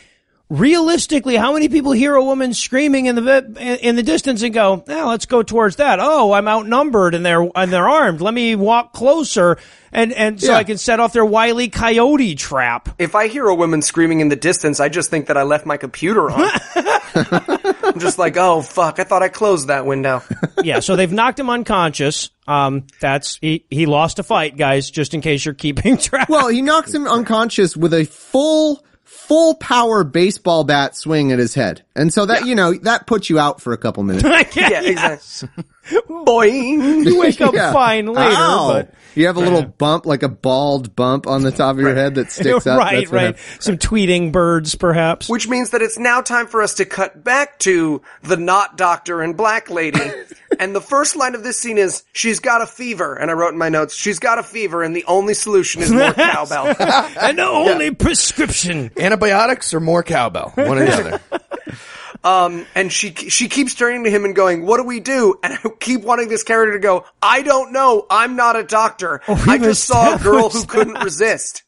realistically, how many people hear a woman screaming in the in the distance and go, "Now oh, let's go towards that. Oh, I'm outnumbered and they're and they're armed. Let me walk closer and and so yeah. I can set off their Wile E. Coyote trap." If I hear a woman screaming in the distance, I just think that I left my computer on. I'm just like, "Oh fuck, I thought I closed that window." Yeah, so they've knocked him unconscious. Um, that's he he lost a fight, guys. Just in case you're keeping track. Well, he knocks him unconscious with a full. Full power baseball bat swing at his head. And so that, yeah. you know, that puts you out for a couple minutes. yeah, exactly. Boing. You wake up yeah. fine later. Ow. But you have a little yeah. bump, like a bald bump on the top of your right. head that sticks up. Right, That's right. Some tweeting birds, perhaps. Which means that it's now time for us to cut back to the not doctor and black lady. And the first line of this scene is, "She's got a fever." And I wrote in my notes, "She's got a fever, and the only solution is more cowbell." And the only yeah. prescription. Antibiotics or more cowbell. One or the other. Um, and she she keeps turning to him and going, "What do we do?" And I keep wanting this character to go, "I don't know. I'm not a doctor. Oh, I just saw a girl who couldn't resist.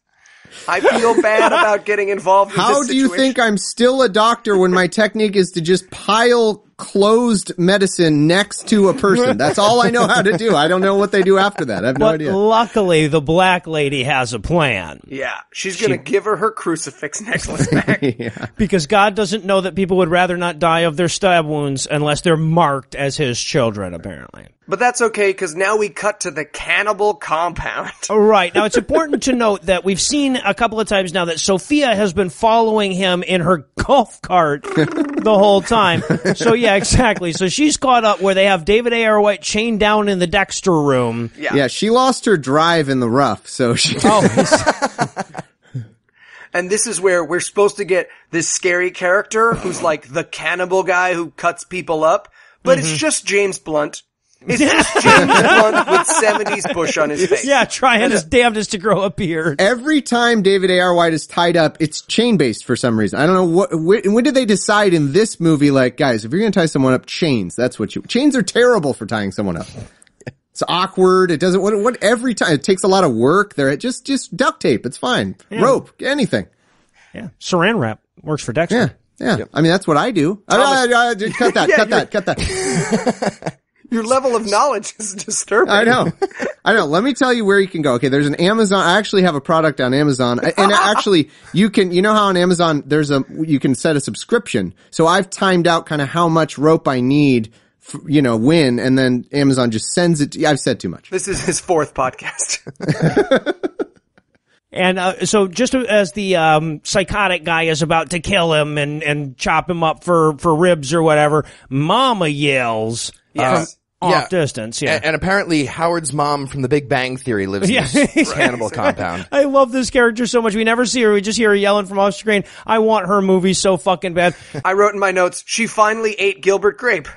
I feel bad about getting involved in this situation. How do you think I'm still a doctor when my technique is to just pile closed medicine next to a person? That's all I know how to do. I don't know what they do after that. I have no but idea." Luckily, the black lady has a plan. Yeah. She's going to she... give her her crucifix necklace back. yeah. Because God doesn't know that people would rather not die of their stab wounds unless they're marked as his children, apparently. But that's okay, because now we cut to the cannibal compound. Right. Now, it's important to note that we've seen a couple of times now that Sophia has been following him in her golf cart the whole time. So, yeah, exactly. So she's caught up where they have David A R. White chained down in the Dexter room. Yeah, yeah she lost her drive in the rough, so she... Oh. And this is where we're supposed to get this scary character who's like the cannibal guy who cuts people up, but mm-hmm. it's just James Blunt. It's just James Blunt with seventies bush on his face. Yeah, trying his damnedest to grow a beard. Every time David A R. White is tied up, it's chain-based for some reason. I don't know what. When, when did they decide in this movie, like, guys, if you're going to tie someone up, chains. That's what you. Chains are terrible for tying someone up. It's awkward. It doesn't. What? What? Every time it takes a lot of work. There, just just duct tape. It's fine. Yeah. Rope. Anything. Yeah. Saran wrap works for Dexter. Yeah. Yeah. Yep. I mean, that's what I do. I, I, I, cut that. yeah, cut that. Cut that. Your level of knowledge is disturbing. I know. I know. Let me tell you where you can go. Okay, there's an Amazon. I actually have a product on Amazon. And actually, you can, you know how on Amazon, there's a, you can set a subscription. So I've timed out kind of how much rope I need, for, you know, when, and then Amazon just sends it to, I've said too much. This is his fourth podcast. And uh, so just as the um psychotic guy is about to kill him and, and chop him up for, for ribs or whatever, Mama yells. Yes. Uh, Off yeah. distance, yeah. And, and apparently Howard's mom from The Big Bang Theory lives yeah. in this cannibal yes. compound. I love this character so much. We never see her. We just hear her yelling from off screen. I want her movie so fucking bad. I wrote in my notes, "She finally ate Gilbert Grape."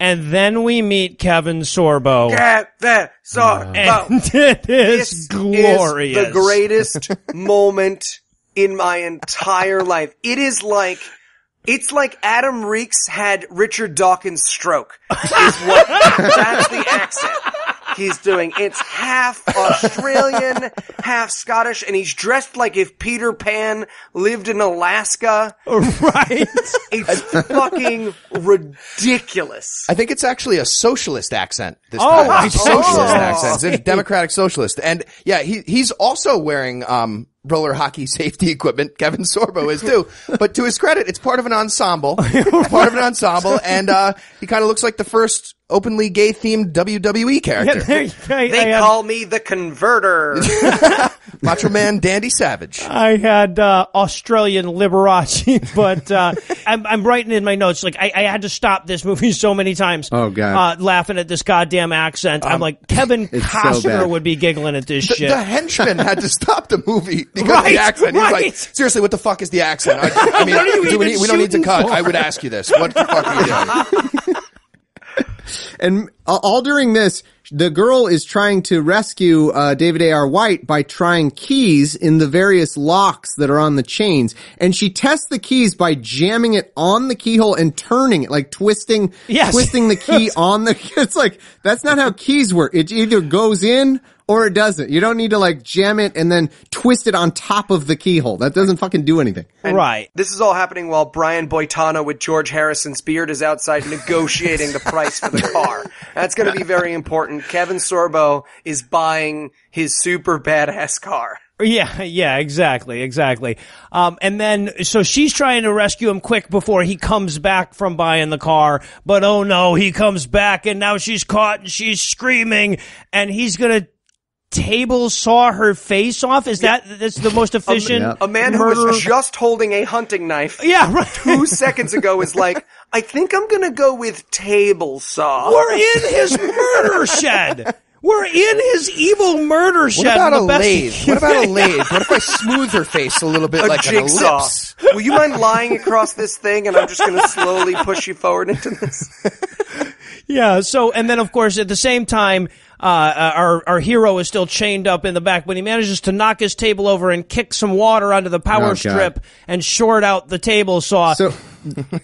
And then we meet Kevin Sorbo. Kevin Sorbo. And it is this glorious. Is the greatest moment in my entire life. It is like... It's like Adam Reeks had Richard Dawkins' stroke. Is what, that's the accent he's doing. It's half Australian, half Scottish, and he's dressed like if Peter Pan lived in Alaska. Right. It's fucking ridiculous. I think it's actually a socialist accent this time. Oh, it's socialist oh. accent. It's a democratic socialist. And yeah, he he's also wearing um roller hockey safety equipment. Kevin Sorbo is too, but to his credit, it's part of an ensemble, part of an ensemble, and uh he kind of looks like the first openly gay-themed W W E character. Yeah, they I, they I call had... me the Converter. Macho Man Dandy Savage. I had uh Australian Liberace, but uh I'm, I'm writing in my notes, like, I, I had to stop this movie so many times. Oh, God. Uh, laughing at this goddamn accent. Um, I'm like, Kevin Costner so would be giggling at this the, shit. The henchman had to stop the movie because right, of the accent. Right. He's like, "Seriously, what the fuck is the accent? I, I mean, what are you do we, need, we don't need to cut. For? I would ask you this. What the fuck are you doing?" And all during this, the girl is trying to rescue uh, David A R. White by trying keys in the various locks that are on the chains. And she tests the keys by jamming it on the keyhole and turning it, like twisting, yes. twisting the key on the, it's like, that's not how keys work. It either goes in or it doesn't. You don't need to like jam it and then twist it on top of the keyhole. That doesn't fucking do anything. And right. This is all happening while Brian Boitano with George Harrison's beard is outside negotiating the price for the car. That's going to be very important. Kevin Sorbo is buying his super badass car. Yeah, yeah, exactly, exactly. Um, and then, so she's trying to rescue him quick before he comes back from buying the car, but oh no, he comes back and now she's caught and she's screaming and he's gonna table saw her face off? Is that that's the most efficient um, yeah. A man who murder? was just holding a hunting knife yeah, right. two seconds ago is like, I think I'm gonna go with table saw. We're in his murder shed! We're in his evil murder shed. What about a lathe? What about a lathe? What if I smooth her face a little bit a like jigsaw. An ellipse? Will you mind lying across this thing and I'm just going to slowly push you forward into this? Yeah, so, and then of course at the same time, uh, our, our hero is still chained up in the back, but he manages to knock his table over and kick some water onto the power oh, strip God. and short out the table saw. So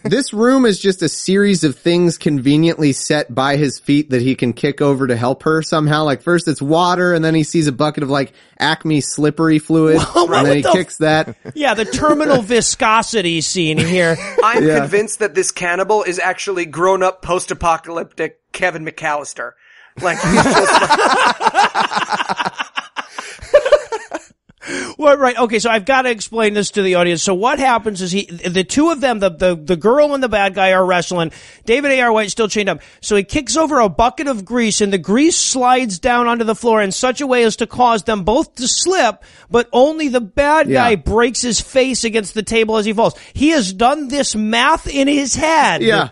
this room is just a series of things conveniently set by his feet that he can kick over to help her somehow. Like first it's water and then he sees a bucket of like Acme slippery fluid well, and then he the kicks that. Yeah, the terminal viscosity scene here. I'm yeah. convinced that this cannibal is actually grown up post-apocalyptic Kevin McAllister. Like he's just like... Well, right. Okay. So I've got to explain this to the audience. So what happens is he, the two of them, the, the, the girl and the bad guy are wrestling. David A R. White's still chained up. So he kicks over a bucket of grease and the grease slides down onto the floor in such a way as to cause them both to slip, but only the bad yeah. guy breaks his face against the table as he falls. He has done this math in his head. Yeah.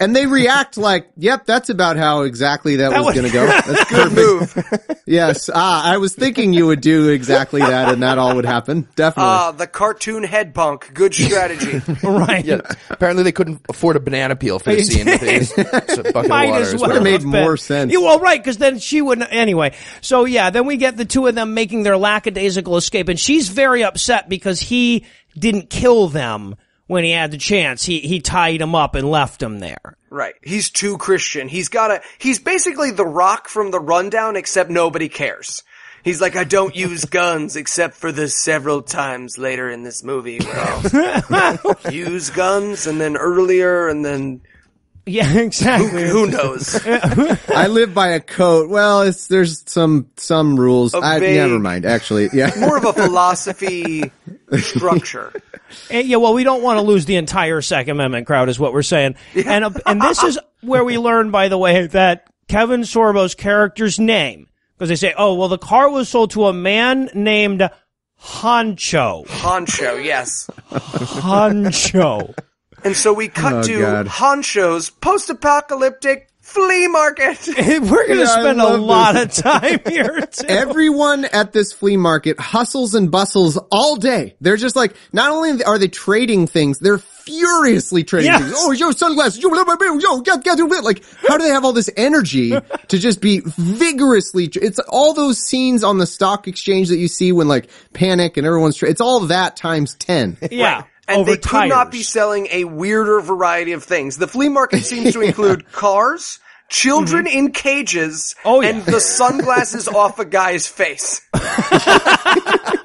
And they react like, yep, that's about how exactly that, that was going to go. That's good move. Yes. Ah, I was thinking you would do exactly that and that all would happen. Definitely. Ah, uh, the cartoon head bunk. Good strategy. Right. Yeah. Apparently they couldn't afford a banana peel for the scene. Might as well. Would have made more sense. Yeah, well, right, because then she wouldn't. Anyway. So, yeah, then we get the two of them making their lackadaisical escape. And she's very upset because he didn't kill them. When he had the chance, he, he tied him up and left him there. Right. He's too Christian. He's gotta, he's basically the Rock from The Rundown, except nobody cares. He's like, I don't use guns except for the several times later in this movie where I'll use guns and then earlier and then. Yeah, exactly. Who, who knows? I live by a code. Well, it's, there's some, some rules. I, never mind, actually. Yeah. More of a philosophy structure. And, yeah, well, we don't want to lose the entire Second Amendment crowd is what we're saying. Yeah. And, uh, and this is where we learn, by the way, that Kevin Sorbo's character's name, because they say, oh, well, the car was sold to a man named Honcho. Honcho, yes. Honcho. And so we cut oh, to God. Honcho's post-apocalyptic flea market. We're going to yeah, spend a lot this. of time here, too. Everyone at this flea market hustles and bustles all day. They're just like, not only are they trading things, they're furiously trading yes. things. Oh, yo, sunglasses. Yo, yo, get, get, get. Like, how do they have all this energy to just be vigorously? Tra- it's all those scenes on the stock exchange that you see when, like, panic and everyone's tra- it's all that times ten. Yeah. Right. And Over they could tires. not be selling a weirder variety of things. The flea market seems to include yeah. cars, children mm-hmm. in cages, oh, yeah. and the sunglasses off a guy's face.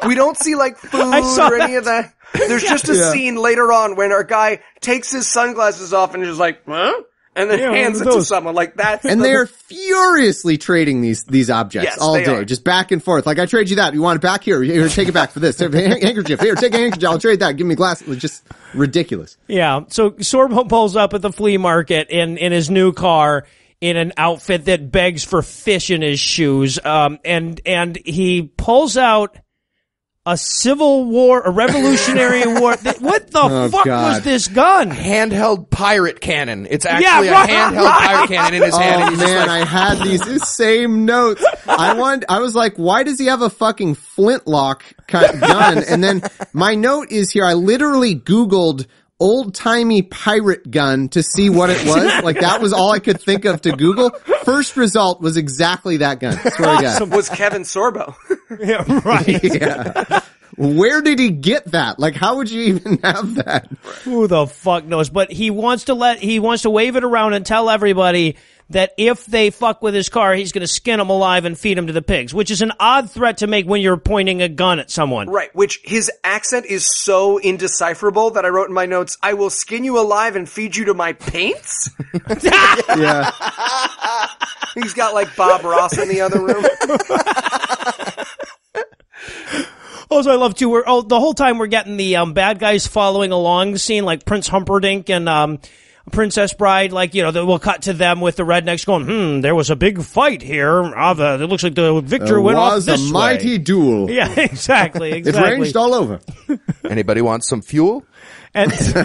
We don't see, like, food or any that. of that. There's yeah. just a yeah. scene later on when our guy takes his sunglasses off and is like, huh? And then yeah, hands it to someone like that. And the- they're furiously trading these these objects yes, all day, are. just back and forth. Like, I trade you that. You want it back here? Here, take it back for this. Take a handkerchief. Here, take a handkerchief. I'll trade that. Give me a glass. It's just ridiculous. Yeah. So Sorbo pulls up at the flea market in, in his new car in an outfit that begs for fish in his shoes. Um, and and he pulls out a civil war, a revolutionary war. What the oh, fuck God. was this gun? Handheld pirate cannon. It's actually yeah, right. a handheld pirate cannon in his oh, hand. Oh man, like... I had these same notes. I wanted, I was like, why does he have a fucking flintlock gun? And then my note is here, I literally Googled old-timey pirate gun to see what it was. Like, that was all I could think of to Google. First result was exactly that gun. I swear to God. Was Kevin Sorbo. Yeah, right. Yeah. Where did he get that? Like, how would you even have that? Who the fuck knows? But he wants to let, he wants to wave it around and tell everybody that if they fuck with his car, he's going to skin them alive and feed them to the pigs, which is an odd threat to make when you're pointing a gun at someone. Right, which his accent is so indecipherable that I wrote in my notes, I will skin you alive and feed you to my paints? Yeah. He's got like Bob Ross in the other room. Also, I love, too, we're, oh, the whole time we're getting the um, bad guys following along scene, like Prince Humperdinck and... Um, Princess Bride, like, you know, we'll cut to them with the rednecks going, hmm, there was a big fight here. Ah, the, it looks like the victor there went off this way. It was a mighty duel. Yeah, exactly, exactly. It ranged all over. Anybody want some fuel? And so,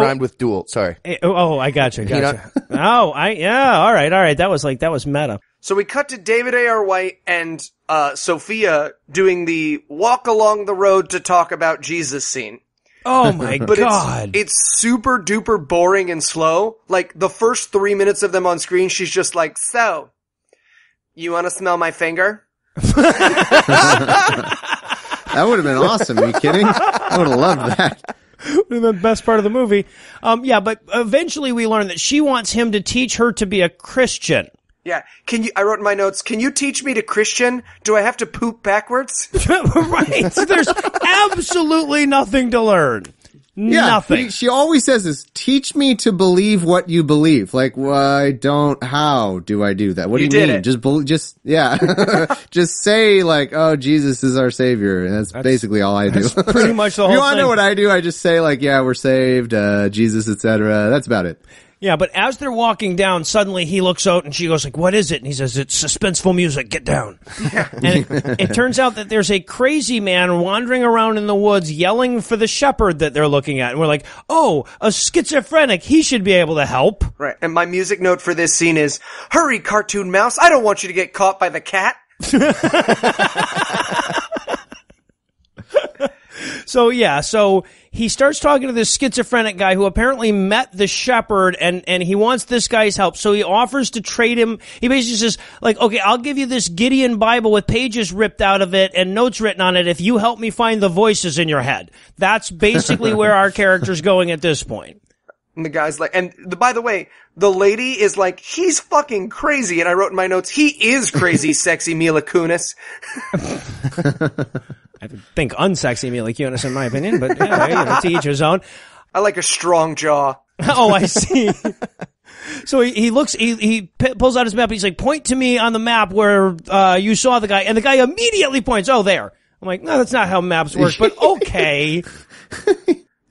it rhymed with duel, sorry. It, oh, I gotcha, gotcha. You know? Oh, I, yeah, all right, all right. That was like, that was meta. So we cut to David A R. White and uh, Sophia doing the walk along the road to talk about Jesus scene. Oh my but God. It's, it's super duper boring and slow. Like the first three minutes of them on screen, she's just like, so, you want to smell my finger? That would have been awesome. Are you kidding? I would have loved that. Would have been the best part of the movie. Um, yeah, but eventually we learn that she wants him to teach her to be a Christian. Yeah. Can you, I wrote in my notes, can you teach me to Christian? Do I have to poop backwards? Right. There's absolutely nothing to learn. Yeah, nothing. She always says this, teach me to believe what you believe. Like, why don't, how do I do that? What do you, you mean? It. Just, be, just, yeah. Just say like, oh, Jesus is our savior. And that's, that's basically all I do. That's pretty much the whole thing. You want to know what I do? I just say like, yeah, we're saved, uh, Jesus, et cetera. That's about it. Yeah, but as they're walking down, suddenly he looks out and she goes like, what is it? And he says, it's suspenseful music. Get down. Yeah. And it, it turns out that there's a crazy man wandering around in the woods yelling for the shepherd that they're looking at. And we're like, oh, a schizophrenic. He should be able to help. Right. And my music note for this scene is, hurry, cartoon mouse. I don't want you to get caught by the cat. So, yeah, so he starts talking to this schizophrenic guy who apparently met the shepherd, and, and he wants this guy's help. So he offers to trade him. He basically says, like, okay, I'll give you this Gideon Bible with pages ripped out of it and notes written on it if you help me find the voices in your head. That's basically where our character's going at this point. And the guy's like, and the, by the way, the lady is like, he's fucking crazy. And I wrote in my notes, he is crazy, sexy Mila Kunis. I think unsexy Mila Kunis, in my opinion, but yeah, you know, to each his own. I like a strong jaw. Oh, I see. So he, he looks, he, he pulls out his map. He's like, point to me on the map where uh, you saw the guy. And the guy immediately points, oh, there. I'm like, no, that's not how maps work, but okay.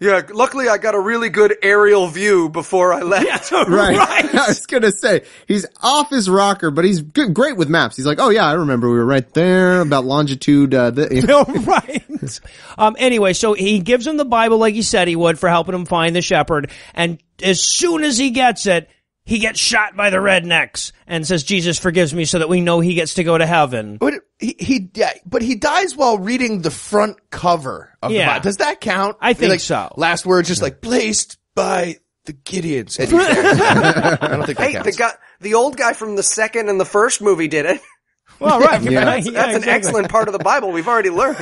Yeah, luckily I got a really good aerial view before I left. Yeah, right. Right. I was going to say, he's off his rocker, but he's good, great with maps. He's like, oh, yeah, I remember we were right there about longitude. Uh, the no, right. Um, anyway, so he gives him the Bible like he said he would for helping him find the shepherd. And as soon as he gets it, he gets shot by the rednecks and says, Jesus forgives me, so that we know he gets to go to heaven. But he, he yeah, but he dies while reading the front cover of yeah. the Bible. Does that count? I think like, so. Last words, just like, placed by the Gideons. I don't think that hey, counts. The, guy, the old guy from the second and the first movie did it. Well, right. Yeah. That's, yeah, that's yeah, an exactly. excellent part of the Bible we've already learned.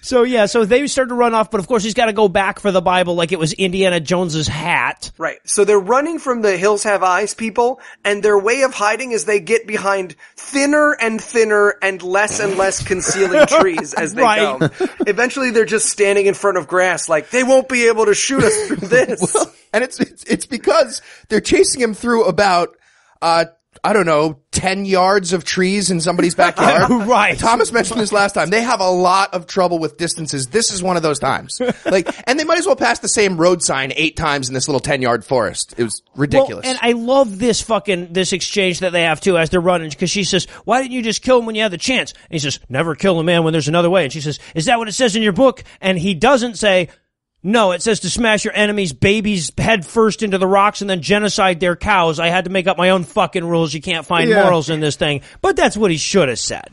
So, yeah, so they start to run off, but of course he's got to go back for the Bible like it was Indiana Jones's hat. Right. So they're running from the Hills Have Eyes people, and their way of hiding is they get behind thinner and thinner and less and less concealing trees as they right. go. Eventually they're just standing in front of grass like, they won't be able to shoot us through this. Well, and it's, it's it's because they're chasing him through about uh I don't know, ten yards of trees in somebody's backyard. Right. Thomas mentioned this last time. They have a lot of trouble with distances. This is one of those times. Like, and they might as well pass the same road sign eight times in this little ten yard forest. It was ridiculous. Well, and I love this fucking, this exchange that they have too as they're running, because she says, why didn't you just kill him when you had the chance? And he says, never kill a man when there's another way. And she says, is that what it says in your book? And he doesn't say, no, it says to smash your enemy's babies head first into the rocks and then genocide their cows. I had to make up my own fucking rules. You can't find yeah. morals in this thing. But that's what he should have said.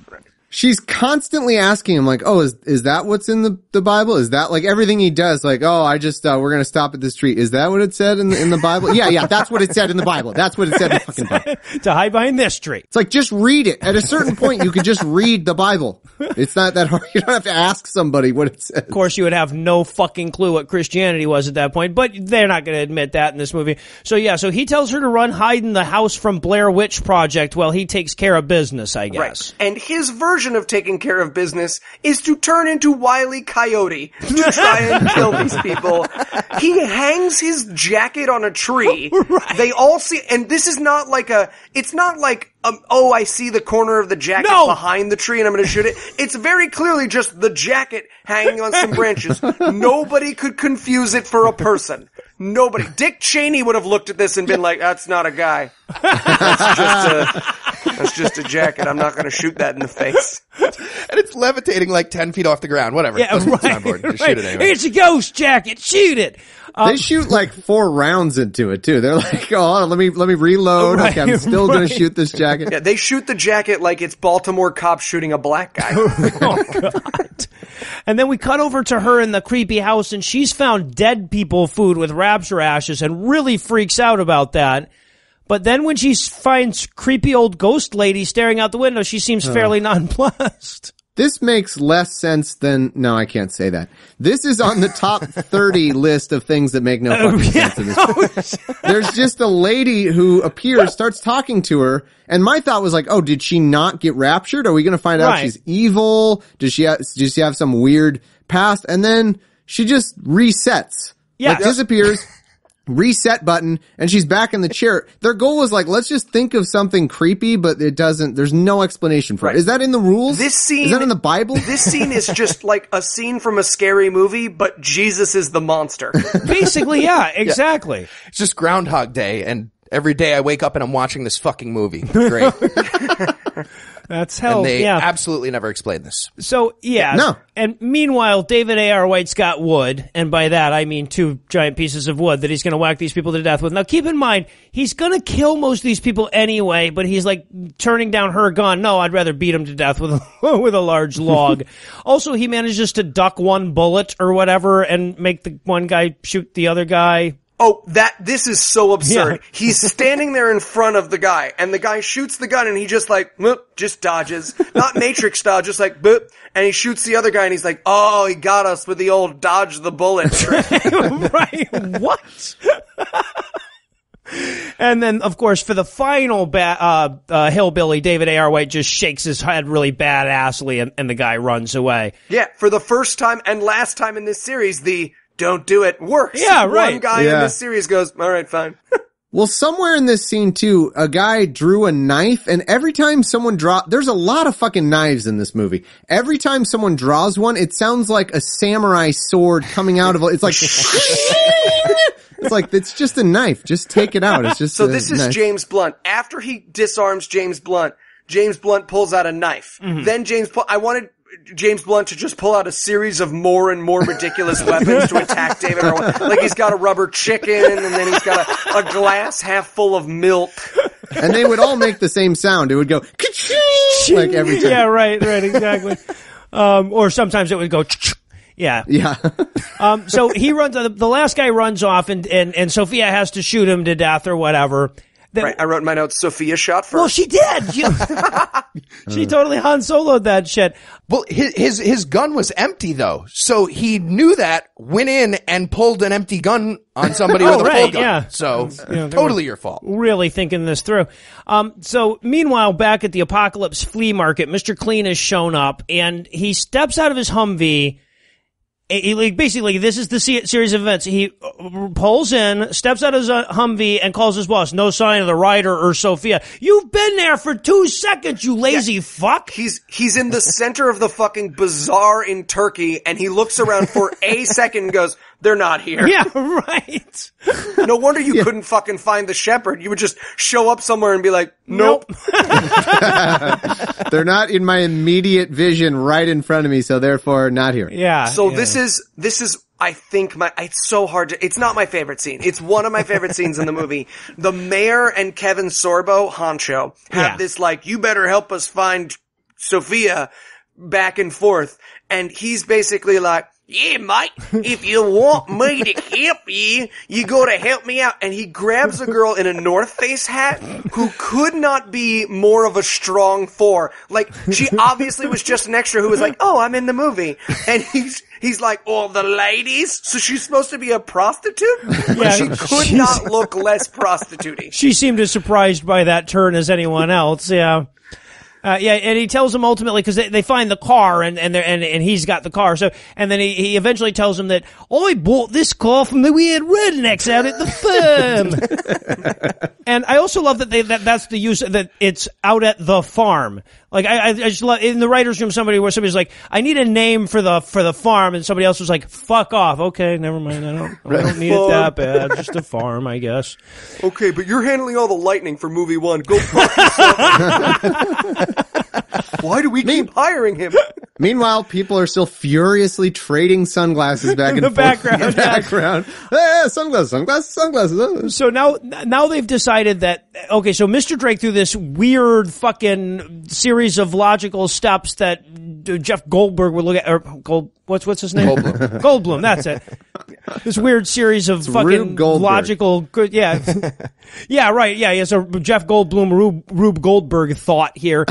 she's constantly asking him, like, oh, is is that what's in the, the Bible? Is that, like, everything he does, like, oh, I just, uh, we're going to stop at this tree. Is that what it said in the, in the Bible? Yeah, yeah, that's what it said in the Bible. That's what it said in the fucking Bible. To hide behind this tree. It's like, just read it. At a certain point, you could just read the Bible. It's not that hard. You don't have to ask somebody what it says. Of course, you would have no fucking clue what Christianity was at that point, but they're not going to admit that in this movie. So, yeah, so he tells her to run, hide in the house from Blair Witch Project while he takes care of business, I guess. Right. And his version of taking care of business is to turn into Wile E. Coyote to try and kill these people. He hangs his jacket on a tree. Right. They all see, and this is not like a, it's not like, um, oh, I see the corner of the jacket no. behind the tree and I'm going to shoot it. It's very clearly just the jacket hanging on some branches. Nobody could confuse it for a person. Nobody. Dick Cheney would have looked at this and been like, that's not a guy. That's just a... That's just a jacket. I'm not going to shoot that in the face. And it's levitating like ten feet off the ground. Whatever. Yeah, right, it's on board. Just right. Shoot it anyway. It's a ghost jacket. Shoot it. Um, they shoot like four rounds into it too. They're like, oh, let me let me reload. Right, okay, I'm still right. going to shoot this jacket. Yeah, they shoot the jacket like it's Baltimore cops shooting a black guy. Oh God. And then we cut over to her in the creepy house, and she's found dead people food with rapture ashes, and really freaks out about that. But then when she finds creepy old ghost lady staring out the window, she seems fairly nonplussed. This makes less sense than... No, I can't say that. This is on the top thirty list of things that make no fucking uh, yeah. sense in this. There's just a lady who appears, starts talking to her, and my thought was like, oh, did she not get raptured? Are we going to find out right. she's evil? Does she, ha- does she have some weird past? And then she just resets. Yeah. Like, disappears. Reset button, and she's back in the chair. Their goal was like, let's just think of something creepy, but it doesn't, there's no explanation for right. it. Is that in the rules? This scene, is that in the Bible? This scene is just like a scene from a scary movie, but Jesus is the monster. Basically, yeah, exactly. Yeah. It's just Groundhog Day, and every day I wake up and I'm watching this fucking movie. Great. That's hell. And they yeah. absolutely never explain this. So, yeah. No. And meanwhile, David A R. White's got wood. And by that, I mean two giant pieces of wood that he's going to whack these people to death with. Now, keep in mind, he's going to kill most of these people anyway, but he's like turning down her gun. No, I'd rather beat him to death with a, with a large log. Also, he manages to duck one bullet or whatever and make the one guy shoot the other guy. Oh, that, this is so absurd. Yeah. He's standing there in front of the guy, and the guy shoots the gun, and he just like, just dodges. Not Matrix style, just like, boop. And he shoots the other guy, and he's like, oh, he got us with the old dodge the bullet trick. Right, what? And then, of course, for the final ba- uh, uh, hillbilly, David A R. White just shakes his head really badassly, and, and the guy runs away. Yeah, for the first time and last time in this series, the... Don't do it. Works. Yeah, right. One guy yeah. in this series goes, all right, fine. Well, somewhere in this scene, too, a guy drew a knife, and every time someone draw, there's a lot of fucking knives in this movie. Every time someone draws one, it sounds like a samurai sword coming out of a, it's like, it's like, it's just a knife. Just take it out. It's just So a this is knife. James Blunt. After he disarms James Blunt, James Blunt pulls out a knife. Mm-hmm. Then James, I wanted, James Blunt to just pull out a series of more and more ridiculous weapons to attack David R. White. Like he's got a rubber chicken, and then he's got a, a glass half full of milk. And they would all make the same sound. It would go, ka-ching! Like every time. Yeah, right, right, exactly. Um, or sometimes it would go, ka-ching. Yeah. Yeah. um, so he runs, the, the last guy runs off, and, and, and Sophia has to shoot him to death or whatever. Then, right, I wrote in my notes, Sophia shot first. Well, she did. You, she totally Han Solo'd that shit. Well, his, his his gun was empty, though. So he knew that, went in, and pulled an empty gun on somebody oh, with a right, full gun. Yeah. So you know, totally your fault. Really thinking this through. Um. So meanwhile, back at the apocalypse flea market, Mister Clean has shown up, and he steps out of his Humvee. He, like, basically, this is the series of events. He pulls in, steps out of his Humvee, and calls his boss. No sign of the rider or Sophia. You've been there for two seconds, you lazy yeah. fuck. He's he's in the center of the fucking bazaar in Turkey, and he looks around for a second and goes, they're not here. Yeah, right. No wonder you yeah. couldn't fucking find the shepherd. You would just show up somewhere and be like, nope. nope. They're not in my immediate vision right in front of me, so therefore not here. Yeah. So yeah. this is, this is, I think my, it's so hard to, it's not my favorite scene. It's one of my favorite scenes in the movie. The mayor and Kevin Sorbo, Honcho, have yeah. this like, you better help us find Sophia back and forth. And he's basically like, yeah, mate, if you want me to help you, you gotta help me out. And he grabs a girl in a North Face hat who could not be more of a strong four. Like, she obviously was just an extra who was like, oh, I'm in the movie. And he's, he's like, oh, the ladies? So she's supposed to be a prostitute? But yeah, she could not look less prostitute-y. She seemed as surprised by that turn as anyone else, yeah. Uh, yeah, and he tells him ultimately, because they, they find the car, and and, and and he's got the car. So, and then he, he eventually tells him that, I bought this car from the weird rednecks out at the farm. And I also love that they that that's the use, that it's out at the farm. Like, I, I just love, in the writer's room, somebody where somebody's like, I need a name for the for the farm, and somebody else was like, fuck off. Okay, never mind. I don't, I don't need it that bad. Just a farm, I guess. Okay, but you're handling all the lightning for movie one. Go fuck yourself. Why do we keep hiring him? Meanwhile, people are still furiously trading sunglasses back in the background. In the background. Yeah. Hey, sunglasses, sunglasses, sunglasses. So now, now they've decided that, okay, so Mister Drake through this weird fucking series of logical steps that Jeff Goldberg would look at, or Gold, what's, what's his name? Goldblum. Goldblum, that's it. This weird series of it's fucking logical, yeah. Yeah, right, yeah, yeah, so Jeff Goldblum, Rube, Rube Goldberg thought here.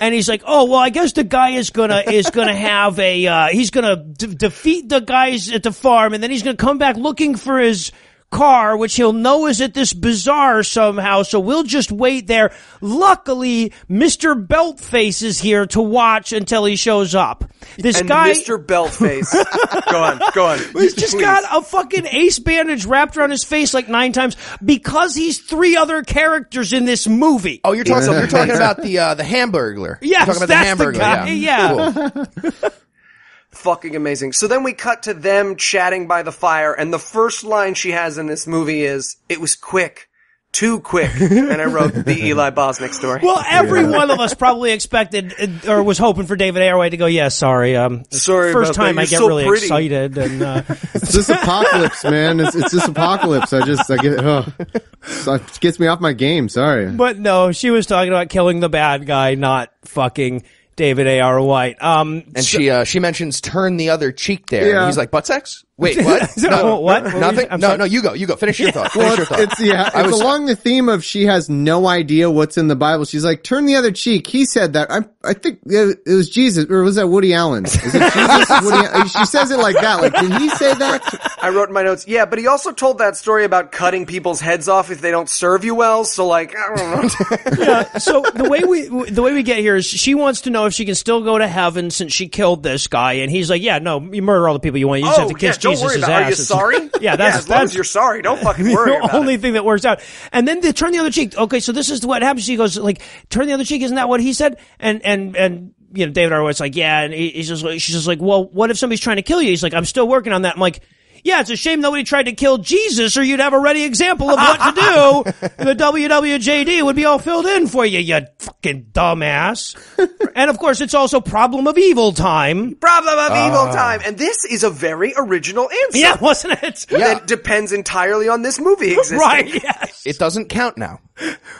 And he's like, oh, well, I guess the guy is gonna, is gonna have a, uh, he's gonna d- defeat the guys at the farm, and then he's gonna come back looking for his car, which he'll know is at this bazaar somehow, so we'll just wait there. Luckily, Mister Beltface is here to watch until he shows up. This and guy, Mister Beltface, go on, go on. He's just please. Got a fucking ace bandage wrapped around his face like nine times because he's three other characters in this movie. Oh, you're talking, so you're talking about the uh, the Hamburglar. Yes, you're talking about that's the, the guy. Yeah. yeah. Cool. Fucking amazing. So then we cut to them chatting by the fire, and the first line she has in this movie is, it was quick. Too quick. And I wrote the Eli Bosnick story. Well, every yeah. one of us probably expected or was hoping for David A R. White to go, yeah, sorry. Um, sorry first time I get so really pretty. excited. And, uh... It's this apocalypse, man. It's, it's this apocalypse. I just, I get, oh, it gets me off my game. Sorry. But no, she was talking about killing the bad guy, not fucking David A R. White. Um, and so, she uh, she mentions turn the other cheek there. Yeah. And he's like, butt sex? Wait, what? No, no, what? Nothing? No, sorry. no, you go. You go. Finish your yeah. thought. Finish well, your thought. It's, yeah, it's was, along the theme of she has no idea what's in the Bible. She's like, turn the other cheek. He said that. I I think it was Jesus. Or was that Woody Allen? Is it Jesus? Woody, she says it like that. Like, did he say that? I wrote in my notes, yeah, but he also told that story about cutting people's heads off if they don't serve you well. So, like, I don't know. Yeah, so the way we the way we get here is she wants to know if she can still go to heaven since she killed this guy. And he's like, yeah, no, you murder all the people you want. You just oh, have to kiss yeah, Jesus' worry about, ass. Are you sorry? Yeah, that's, yeah, as that's, long as you're sorry. Don't fucking worry about it. The only thing that works out. And then they turn the other cheek. Okay, so this is what happens. She goes, like, turn the other cheek. Isn't that what he said? And, and, and. You know, David A R. White's like, yeah, and he's just like, she's just like, well, what if somebody's trying to kill you? He's like, I'm still working on that. I'm like, yeah, it's a shame nobody tried to kill Jesus, or you'd have a ready example of what to do. The W W J D would be all filled in for you, you fucking dumbass. And of course, it's also problem of evil time. Problem of uh, evil time, and this is a very original answer. Yeah, wasn't it? Yeah. That depends entirely on this movie existing. Right? Yes. It doesn't count now.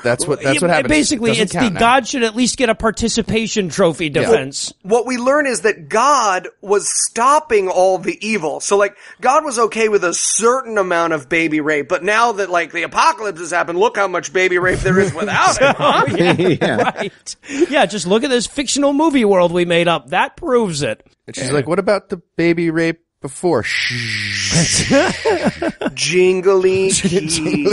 That's what that's what happens. Basically, it it's the now. God should at least get a participation trophy defense. Yeah. Well, what we learn is that God was stopping all the evil. So, like, God was okay with a certain amount of baby rape, but now that, like, the apocalypse has happened, look how much baby rape there is without so, it. Huh? Yeah, yeah. Right. Yeah, just look at this fictional movie world we made up. That proves it. And she's yeah. like, what about the baby rape before? Jingly.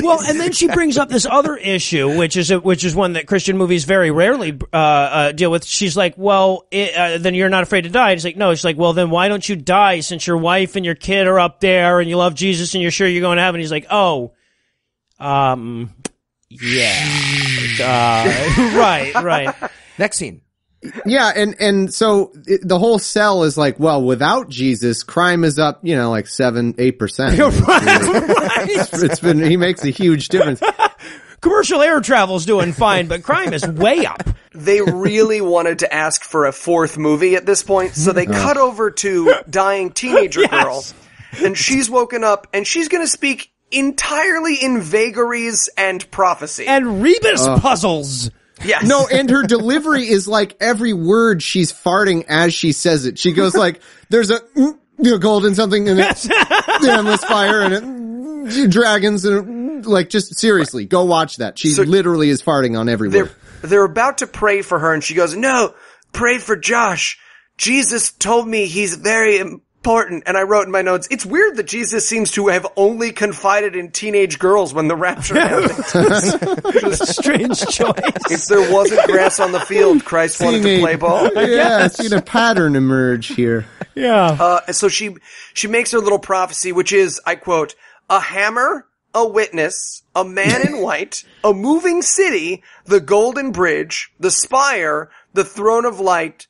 Well, and then she brings up this other issue, which is a, which is one that Christian movies very rarely uh, uh, deal with. She's like, well, it, uh, then you're not afraid to die. And he's like, no. She's like, well, then why don't you die since your wife and your kid are up there and you love Jesus and you're sure you're going to heaven? He's like, oh, um, yeah. uh, right, right. Next scene. Yeah, and, and so it, the whole cell is like, well, without Jesus, crime is up, you know, like seven, eight percent. It's been, he makes a huge difference. Commercial air travel's doing fine, but crime is way up. They really wanted to ask for a fourth movie at this point, so they oh. cut over to dying teenager yes. girl, and she's woken up, and she's going to speak entirely in vagaries and prophecy. And rebus uh. puzzles. Yes. No, and her delivery is like every word she's farting as she says it. She goes like, there's a, you know, golden something and it's endless fire and it, dragons and it, like, just seriously, go watch that. She so literally is farting on every word. They're, they're about to pray for her and she goes, no, pray for Josh. Jesus told me he's very important. And I wrote in my notes, it's weird that Jesus seems to have only confided in teenage girls when the rapture happens. It was a strange choice. If there wasn't grass on the field, Christ wanted to play ball. Yeah, I've seen a pattern emerge here. Yeah. Uh, so she, she makes her little prophecy, which is, I quote, a hammer, a witness, a man in white, a moving city, the golden bridge, the spire, the throne of light,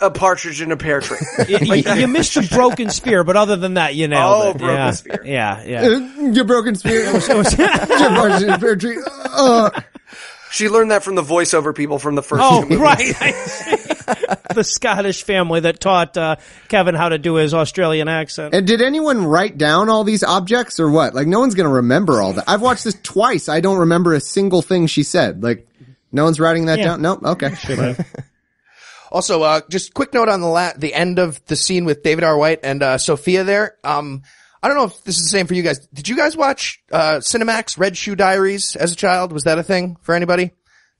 a partridge in a pear tree. Like, you, you missed the broken spear, but other than that, you nailed oh, it. Oh, broken yeah. spear. Yeah, yeah. Uh, your broken spear. Partridge in a pear tree. Uh. She learned that from the voiceover people from the first oh, movie. Oh, right. The Scottish family that taught uh, Kevin how to do his Australian accent. And did anyone write down all these objects or what? Like, no one's going to remember all that. I've watched this twice. I don't remember a single thing she said. Like, no one's writing that yeah. down? Nope. Okay. Should have. Also, uh, just quick note on the la- the end of the scene with David R. White and, uh, Sophia there. Um, I don't know if this is the same for you guys. Did you guys watch, uh, Cinemax Red Shoe Diaries as a child? Was that a thing for anybody?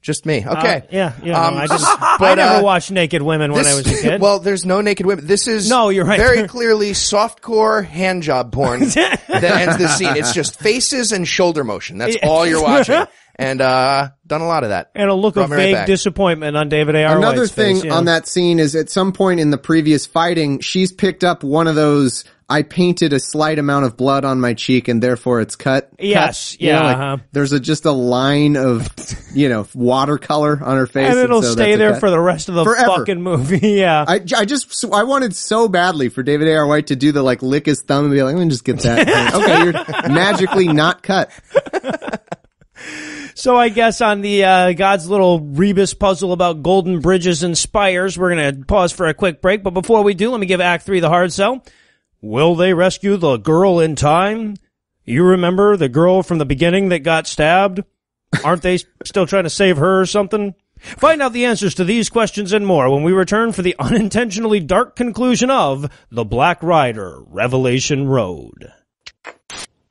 Just me. Okay. Uh, yeah. yeah um, no, I, just, but, I never uh, watched naked women when this, I was a kid. Well, there's no naked women. This is no, you're right. very clearly softcore handjob porn that ends this scene. It's just faces and shoulder motion. That's all you're watching. And, uh, done a lot of that. And a look Brought of vague right disappointment on David A R. Another White's thing face, yeah. on that scene is at some point in the previous fighting, she's picked up one of those, I painted a slight amount of blood on my cheek and therefore it's cut. Yes. Cuts, yeah. You know, like uh-huh. There's a, just a line of, you know, watercolor on her face. And it'll and so stay there for the rest of the Forever. fucking movie. Yeah. I, I just, so I wanted so badly for David A R. White to do the, like, lick his thumb and be like, let me just get that. Okay, you're magically not cut. So I guess on the uh, God's little Rebus puzzle about golden bridges and spires, we're going to pause for a quick break. But before we do, let me give Act three the hard sell. Will they rescue the girl in time? You remember the girl from the beginning that got stabbed? Aren't they still trying to save her or something? Find out the answers to these questions and more when we return for the unintentionally dark conclusion of The Black Rider: Revelation Road.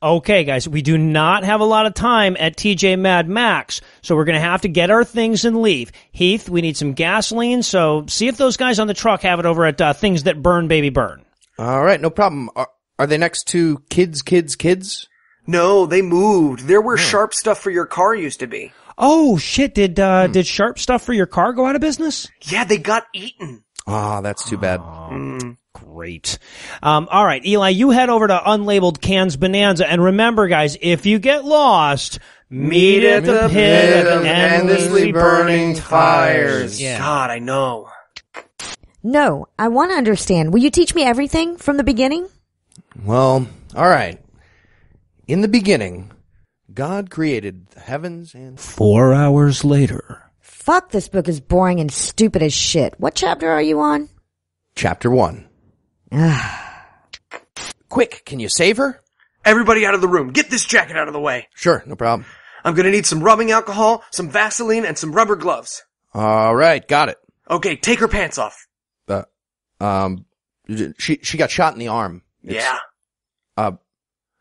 Okay, guys, we do not have a lot of time at T J Mad Max, so we're going to have to get our things and leave. Heath, we need some gasoline, so see if those guys on the truck have it over at uh, Things That Burn Baby Burn. All right, no problem. Are, are they next to Kids, Kids, Kids? No, they moved. They're where oh. Sharp Stuff for Your Car used to be. Oh, shit. Did uh, hmm. did Sharp Stuff for Your Car go out of business? Yeah, they got eaten. Ah, oh, that's too bad. Oh, mm. Great. Um, all right, Eli, you head over to Unlabeled Cans Bonanza. And remember, guys, if you get lost, meet at the pit of endlessly burning fires. Yeah. God, I know. No, I want to understand. Will you teach me everything from the beginning? Well, all right. In the beginning, God created the heavens and... Four hours later... Fuck, this book is boring and stupid as shit. What chapter are you on? Chapter one. Quick, can you save her? Everybody out of the room. Get this jacket out of the way. Sure, no problem. I'm going to need some rubbing alcohol, some Vaseline, and some rubber gloves. All right, got it. Okay, take her pants off. Uh, um, she she got shot in the arm. It's, yeah. Uh,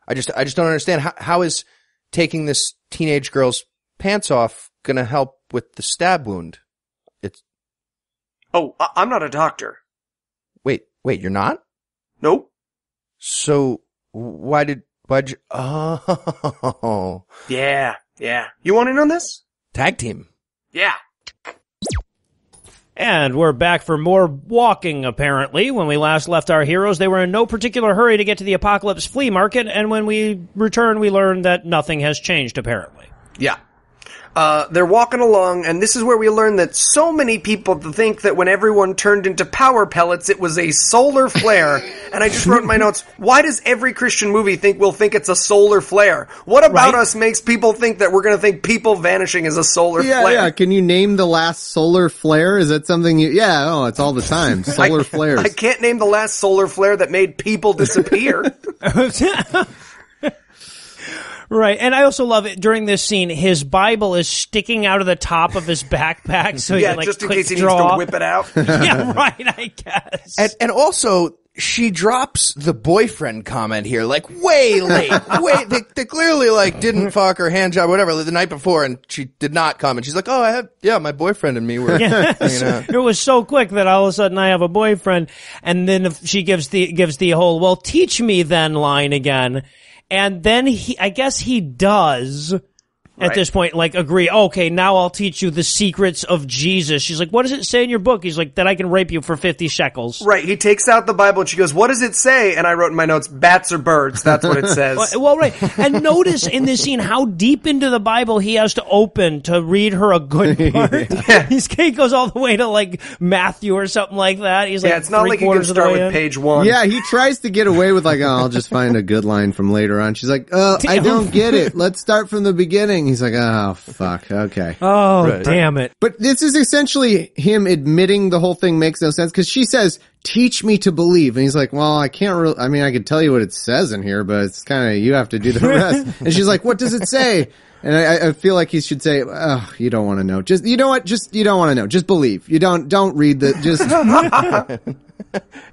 I just I just don't understand. How how is taking this teenage girl's pants off going to help with the stab wound? It's... Oh, I- I'm not a doctor. Wait, wait, you're not? Nope. So, why did... Why'd you... Oh. Yeah, yeah. You want in on this? Tag team. Yeah. And we're back for more walking, apparently. When we last left our heroes, they were in no particular hurry to get to the Apocalypse flea market, and when we return, we learn that nothing has changed, apparently. Yeah. Uh, they're walking along, and this is where we learn that so many people think that when everyone turned into power pellets, it was a solar flare. And I just wrote in my notes, why does every Christian movie think we'll think it's a solar flare? What about right? us makes people think that we're going to think people vanishing is a solar yeah, flare? Yeah, can you name the last solar flare? Is that something you... Yeah, oh, it's all the time. Solar I, flares. I can't name the last solar flare that made people disappear. Right, and I also love it during this scene. His Bible is sticking out of the top of his backpack, so yeah, he can, like, just in click, case he needs draw. to whip it out. Yeah, right. I guess, and, and also. She drops the boyfriend comment here, like, way late. Wait, they, they clearly, like, didn't fuck or hand job, whatever, the night before, and she did not comment. She's like, oh, I have, yeah, my boyfriend and me were, yes. you know. It was so quick that all of a sudden I have a boyfriend. And then she gives the, gives the whole, well, teach me then line again. And then he, I guess he does. At right. this point, like, agree, okay, now I'll teach you the secrets of Jesus. She's like, what does it say in your book? He's like, that I can rape you for fifty shekels. Right. He takes out the Bible and she goes, what does it say? And I wrote in my notes, bats or birds. That's what it says. Well, right. And notice in this scene how deep into the Bible he has to open to read her a good part. Yeah. His cake goes all the way to, like, Matthew or something like that. He's like, yeah, it's not like he can start with in. page one. Yeah, he tries to get away with, like, oh, I'll just find a good line from later on. She's like, oh, I don't get it. Let's start from the beginning. He's like, oh, fuck, okay. Oh, right. damn it. But this is essentially him admitting the whole thing makes no sense, because she says, teach me to believe. And he's like, well, I can't really, I mean, I could tell you what it says in here, but it's kind of, you have to do the rest. And she's like, what does it say? And I, I feel like he should say, oh, you don't want to know. Just, you know what? Just, you don't want to know. Just believe. You don't, don't read the, just.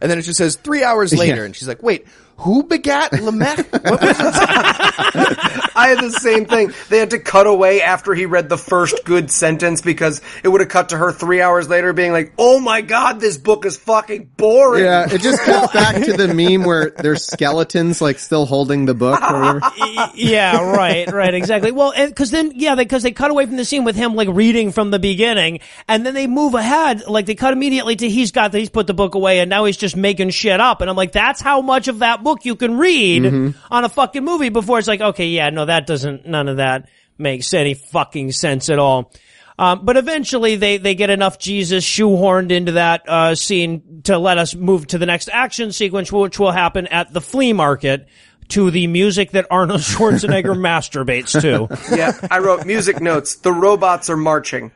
And then it just says three hours later. Yeah. And she's like, wait, who begat Lamech? What was it? I had the same thing. They had to cut away after he read the first good sentence because it would have cut to her three hours later being like, oh my God, this book is fucking boring. Yeah, it just goes back to the meme where there's skeletons like still holding the book or whatever. Yeah, right, right, exactly. Well, because then, yeah, because they, they cut away from the scene with him like reading from the beginning, and then they move ahead, like they cut immediately to he's got, he's put the book away and now he's just making shit up. And I'm like, that's how much of that book you can read mm-hmm. on a fucking movie before it's like, okay, yeah, no, that doesn't, none of that makes any fucking sense at all. Um, but eventually they, they get enough Jesus shoehorned into that, uh, scene to let us move to the next action sequence, which will happen at the flea market to the music that Arnold Schwarzenegger masturbates to. Yeah, I wrote music notes. The robots are marching.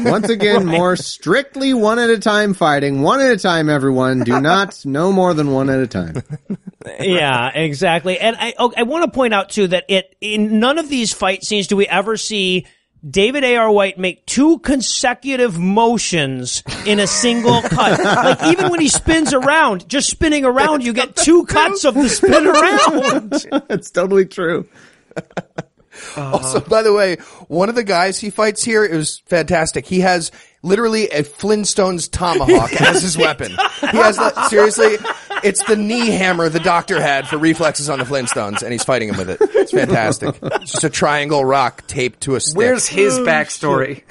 Once again, right. more strictly one at a time fighting. One at a time, everyone. Do not, no more than one at a time. Yeah, exactly. And I I want to point out, too, that it in none of these fight scenes do we ever see David A R. White make two consecutive motions in a single cut. Like, even when he spins around, just spinning around, you get two cuts of the spin around. That's totally true. Uh-huh. Also, by the way, one of the guys he fights here is fantastic. He has literally a Flintstones tomahawk yes, as his weapon. He has that, seriously, it's the knee hammer the doctor had for reflexes on the Flintstones, and he's fighting him with it. It's fantastic. It's just a triangle rock taped to a stick. Where's his backstory?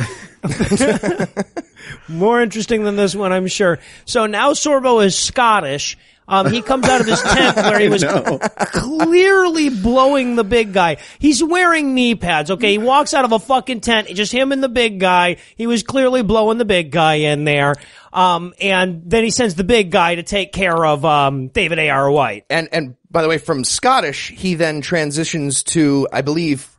More interesting than this one, I'm sure. So now Sorbo is Scottish. Um, he comes out of his tent where he was no. clearly blowing the big guy. He's wearing knee pads, okay? He walks out of a fucking tent, just him and the big guy. He was clearly blowing the big guy in there. Um, and then he sends the big guy to take care of, um, David A R. White. And, and by the way, from Scottish, he then transitions to, I believe,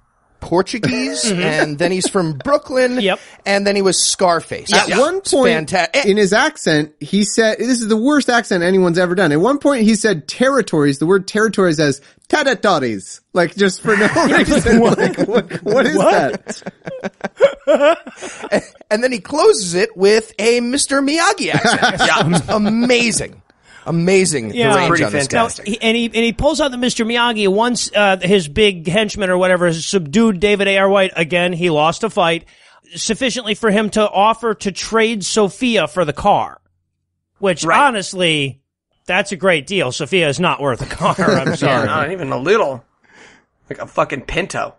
Portuguese, mm-hmm. and then he's from Brooklyn, yep. and then he was Scarface. At yeah. one point Fanta- in his accent, he said, this is the worst accent anyone's ever done. At one point he said territories, the word territories as territories, like just for no reason. What? Like, what, what is what? that? and, and then he closes it with a Mister Miyagi accent. Yeah. Amazing. Amazing. Yeah, pretty fantastic. Now, he, and he and he pulls out the Mister Miyagi once uh, his big henchman or whatever has subdued David A R. White again. He lost a fight sufficiently for him to offer to trade Sophia for the car, which right. honestly, that's a great deal. Sophia is not worth a car. I'm sorry, yeah, not even a little, like a fucking Pinto.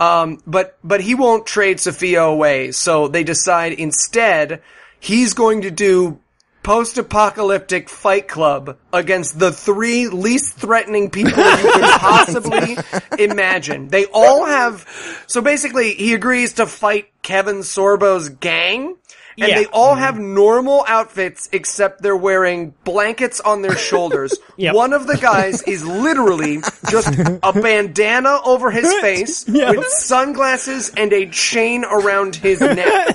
um, but but he won't trade Sophia away, so they decide instead he's going to do. Post-apocalyptic fight club against the three least threatening people you could possibly imagine. They all have... So basically, he agrees to fight Kevin Sorbo's gang, and yeah. they all mm-hmm. have normal outfits except they're wearing blankets on their shoulders. Yep. One of the guys is literally just a bandana over his face yep. with sunglasses and a chain around his neck.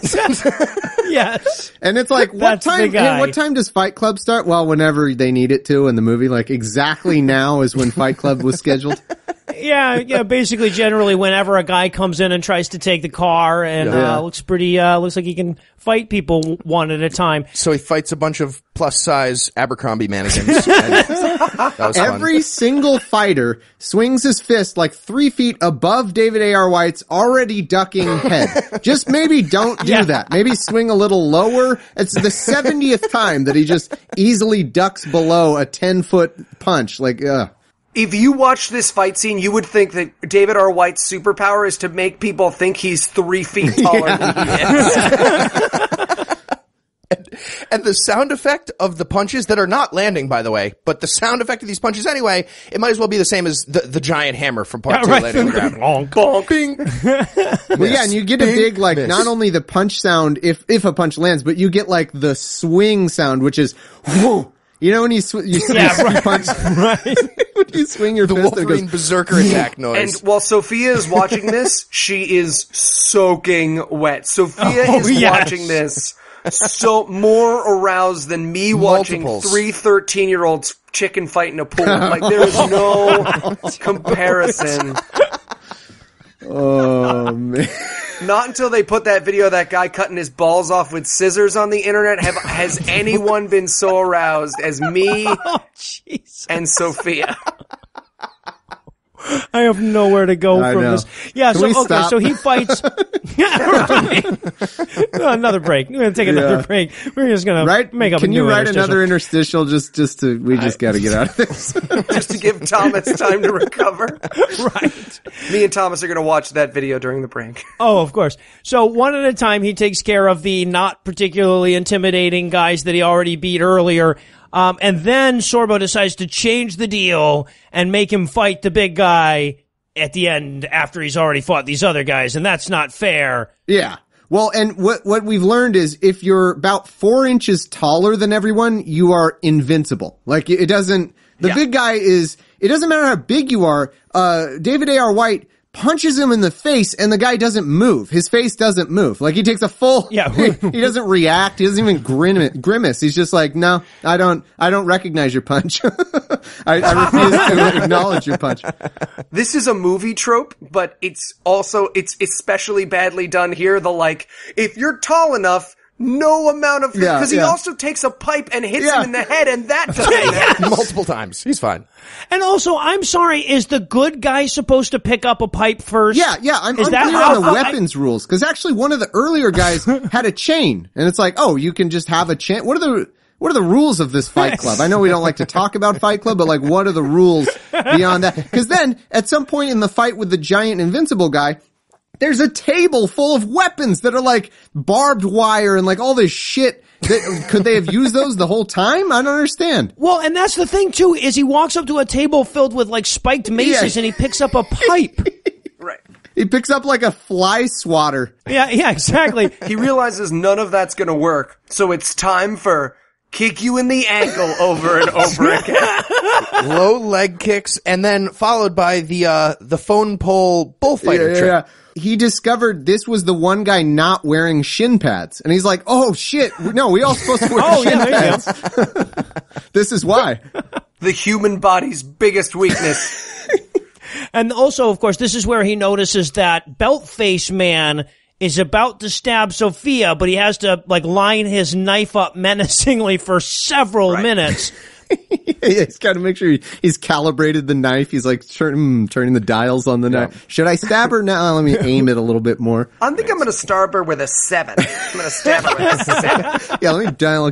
Yes. And it's like, what time, man, what time does Fight Club start? Well, whenever they need it to in the movie. Like, exactly now is when Fight Club was scheduled. Yeah, yeah. Basically, generally, whenever a guy comes in and tries to take the car, and yeah. uh, looks pretty, uh, looks like he can fight people one at a time. So he fights a bunch of plus-size Abercrombie mannequins. Every fun. single fighter swings his fist like three feet above David A R. White's already ducking head. Just maybe don't do yeah. that. Maybe swing a little lower. It's the seventieth time that he just easily ducks below a ten-foot punch. Like, ugh. If you watch this fight scene, you would think that David R. White's superpower is to make people think he's three feet taller yeah. than he is. and, and the sound effect of the punches that are not landing, by the way, but the sound effect of these punches anyway, it might as well be the same as the, the giant hammer from part yeah, two. Right. Landing on the ground. Bonk, bonk, bing. Well, yeah, and you get a big, like, miss. Not only the punch sound, if if a punch lands, but you get, like, the swing sound, which is, whoa. You know when you, sw- you, sw- yeah, you right. punch, right? When you swing your the fist, the Wolverine goes, berserker attack noise. And while Sophia is watching this, she is soaking wet. Sophia oh, is yes. watching this so more aroused than me Multiples. watching three thirteen-year-olds chicken fight in a pool. Like, there is no comparison. Oh, man. Not until they put that video of that guy cutting his balls off with scissors on the internet have, has anyone been so aroused as me oh, and Sophia. I have nowhere to go I from know. this. Yeah, Can so okay, stop? so he fights. Yeah, right. Another break. We're gonna take another yeah. break. We're just gonna right? make up. Can a new you write interstitial. another interstitial? Just, just to we just got to get out of this. Just to give Thomas time to recover. Right. Me and Thomas are gonna watch that video during the break. Oh, of course. So one at a time, he takes care of the not particularly intimidating guys that he already beat earlier. Um, and then Sorbo decides to change the deal and make him fight the big guy at the end after he's already fought these other guys, and that's not fair. Yeah. Well, and what what we've learned is if you're about four inches taller than everyone, you are invincible. Like, it doesn't – the yeah. big guy is – it doesn't matter how big you are. Uh, David A R. White – punches him in the face, and the guy doesn't move. His face doesn't move. Like, he takes a full... Yeah. he, he doesn't react. He doesn't even grin, grimace. He's just like, no, I don't I don't recognize your punch. I, I refuse to acknowledge your punch. This is a movie trope, but it's also... It's especially badly done here. The, like, if you're tall enough... No amount of yeah, because yeah. he also takes a pipe and hits yeah. him in the head, and that does yes. multiple times. He's fine. And also, I'm sorry, is the good guy supposed to pick up a pipe first? Yeah, yeah. I'm is unclear that, on the uh, weapons I, rules because actually, one of the earlier guys had a chain, and it's like, oh, you can just have a chain. What are the What are the rules of this Fight Club? I know we don't like to talk about Fight Club, but, like, what are the rules beyond that? Because then, at some point in the fight with the giant invincible guy. There's a table full of weapons that are like barbed wire and like all this shit. That, could they have used those the whole time? I don't understand. Well, and that's the thing too, is he walks up to a table filled with like spiked maces yeah. and he picks up a pipe. Right. He picks up like a fly swatter. Yeah, yeah, exactly. He realizes none of that's going to work. So it's time for kick you in the ankle over and over again. Low leg kicks and then followed by the, uh, the phone pole bullfighter yeah, yeah, trick. Yeah. He discovered this was the one guy not wearing shin pads. And he's like, oh, shit. No, we all supposed to wear oh, shin yeah, pads. This is why. The human body's biggest weakness. And also, of course, this is where he notices that belt face man is about to stab Sophia, but he has to, like, line his knife up menacingly for several right. minutes. Yeah, he's got to make sure he, he's calibrated the knife. He's like turn, turning the dials on the yeah. knife. Should I stab her now? Let me aim it a little bit more. I think I'm going to stab her with a seven. I'm going to stab her with a seven. Yeah, let me dial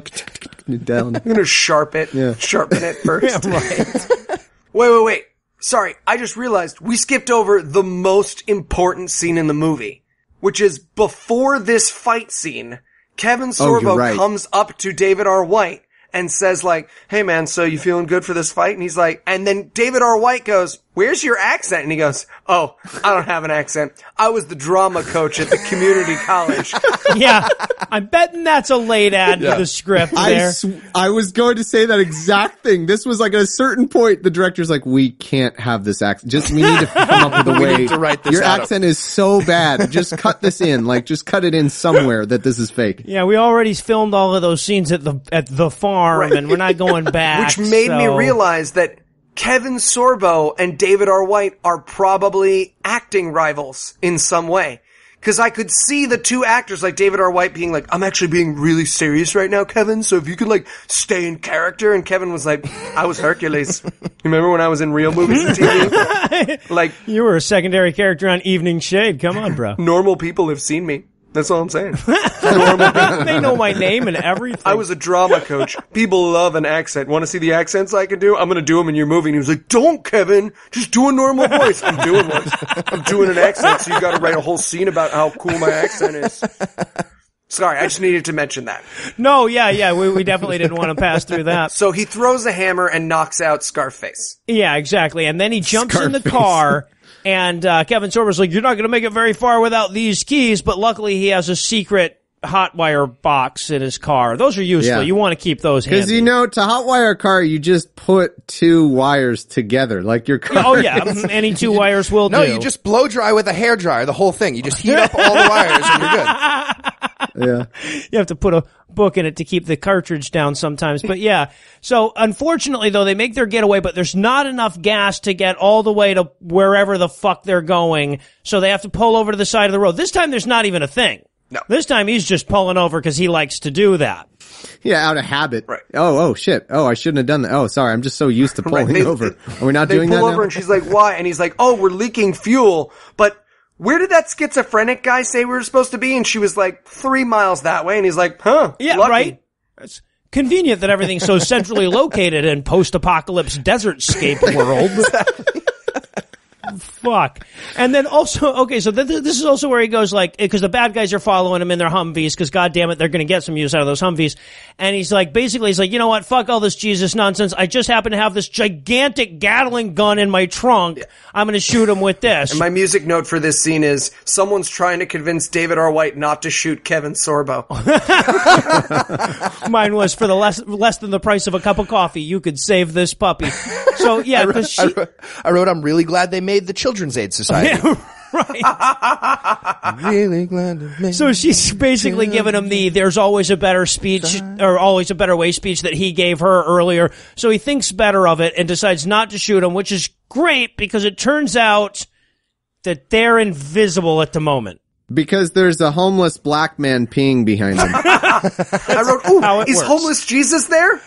down. I'm going to sharp it. Yeah. Sharpen it first. Yeah, right. Wait, wait, wait. Sorry, I just realized we skipped over the most important scene in the movie, which is before this fight scene, Kevin Sorbo oh, right. comes up to David R. White and says, like, hey, man, so you feeling good for this fight? And he's like, and then David R. White goes, where's your accent? And he goes, oh, I don't have an accent. I was the drama coach at the community college. Yeah. I'm betting that's a late ad yeah. to the script there. I, sw- I was going to say that exact thing. This was like at a certain point, the director's like, we can't have this accent. Just we need to come up with a way. To write this your out accent of. Is so bad. Just cut this in. Like, just cut it in somewhere that this is fake. Yeah, we already filmed all of those scenes at the at the farm, right. and we're not going back. Which made so. me realize that Kevin Sorbo and David R. White are probably acting rivals in some way. Because I could see the two actors, like David R. White, being like, I'm actually being really serious right now, Kevin, so if you could, like, stay in character. And Kevin was like, I was Hercules. Remember when I was in real movies and T V? Like, you were a secondary character on Evening Shade. Come on, bro. Normal people have seen me. That's all I'm saying. They know my name and everything. I was a drama coach. People love an accent. Want to see the accents I can do? I'm going to do them in your movie. And he was like, don't, Kevin. Just do a normal voice. I'm doing one. I'm doing an accent, so you got to write a whole scene about how cool my accent is. Sorry, I just needed to mention that. No, yeah, yeah. We, we definitely didn't want to pass through that. So he throws a hammer and knocks out Scarface. Yeah, exactly. And then he jumps Scarface. in the car. And uh Kevin Sorbo's like, you're not going to make it very far without these keys, but luckily he has a secret hotwire box in his car. Those are useful. Yeah. You want to keep those handy. Because, you know, to hotwire a car, you just put two wires together, like your car. Oh, yeah. Is... Any two wires will no, do. No, you just blow dry with a hairdryer, the whole thing. You just heat up all the wires and you're good. Yeah, you have to put a book in it to keep the cartridge down sometimes. But yeah, so unfortunately, though, they make their getaway, but there's not enough gas to get all the way to wherever the fuck they're going. So they have to pull over to the side of the road. This time, there's not even a thing. No. This time, he's just pulling over because he likes to do that. Yeah, out of habit. Right. Oh, oh, shit. Oh, I shouldn't have done that. Oh, sorry. I'm just so used to pulling right. they, over. Are we not they doing pull that over now? And she's like, why? And he's like, oh, we're leaking fuel, but... Where did that schizophrenic guy say we were supposed to be? And she was like, three miles that way. And he's like, huh, yeah, lucky. Right? It's convenient that everything's so centrally located in post-apocalypse desert-scape world. Fuck. And then also, okay, so th- th- this is also where he goes like, because the bad guys are following him in their Humvees, because goddammit, they're going to get some use out of those Humvees. And he's like, basically, he's like, you know what, fuck all this Jesus nonsense. I just happen to have this gigantic Gatling gun in my trunk. I'm going to shoot him with this. And my music note for this scene is, someone's trying to convince David R. White not to shoot Kevin Sorbo. Mine was, for the less less than the price of a cup of coffee, you could save this puppy. So, yeah. I wrote, she- I, wrote, I wrote, I'm really glad they made the Children's Aid Society. Right. Really glad to make so she's basically giving him the there's always a better speech or always a better way speech that he gave her earlier. So he thinks better of it and decides not to shoot him, which is great because it turns out that they're invisible at the moment. Because there's a homeless black man peeing behind him. I wrote, ooh, is works. Homeless Jesus there?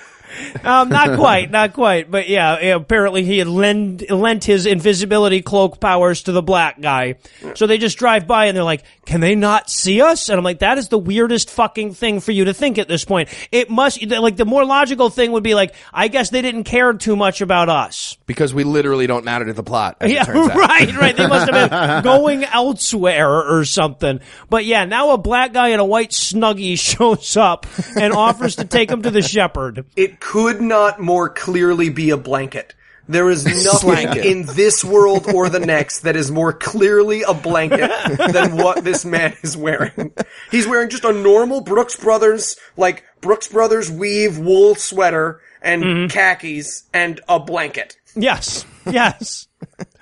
Um, not quite, not quite, but yeah, apparently he had lend, lent his invisibility cloak powers to the black guy. So they just drive by and they're like, can they not see us? And I'm like, that is the weirdest fucking thing for you to think at this point. It must, like, the more logical thing would be like, I guess they didn't care too much about us. Because we literally don't matter to the plot. Yeah, right, right. They must have been going elsewhere or something. But yeah, now a black guy in a white Snuggie shows up and offers to take him to the shepherd. It could not more clearly be a blanket. There is nothing in this world or the next that is more clearly a blanket than what this man is wearing. He's wearing just a normal Brooks Brothers, like Brooks Brothers weave wool sweater and mm-hmm. khakis and a blanket. Yes. Yes.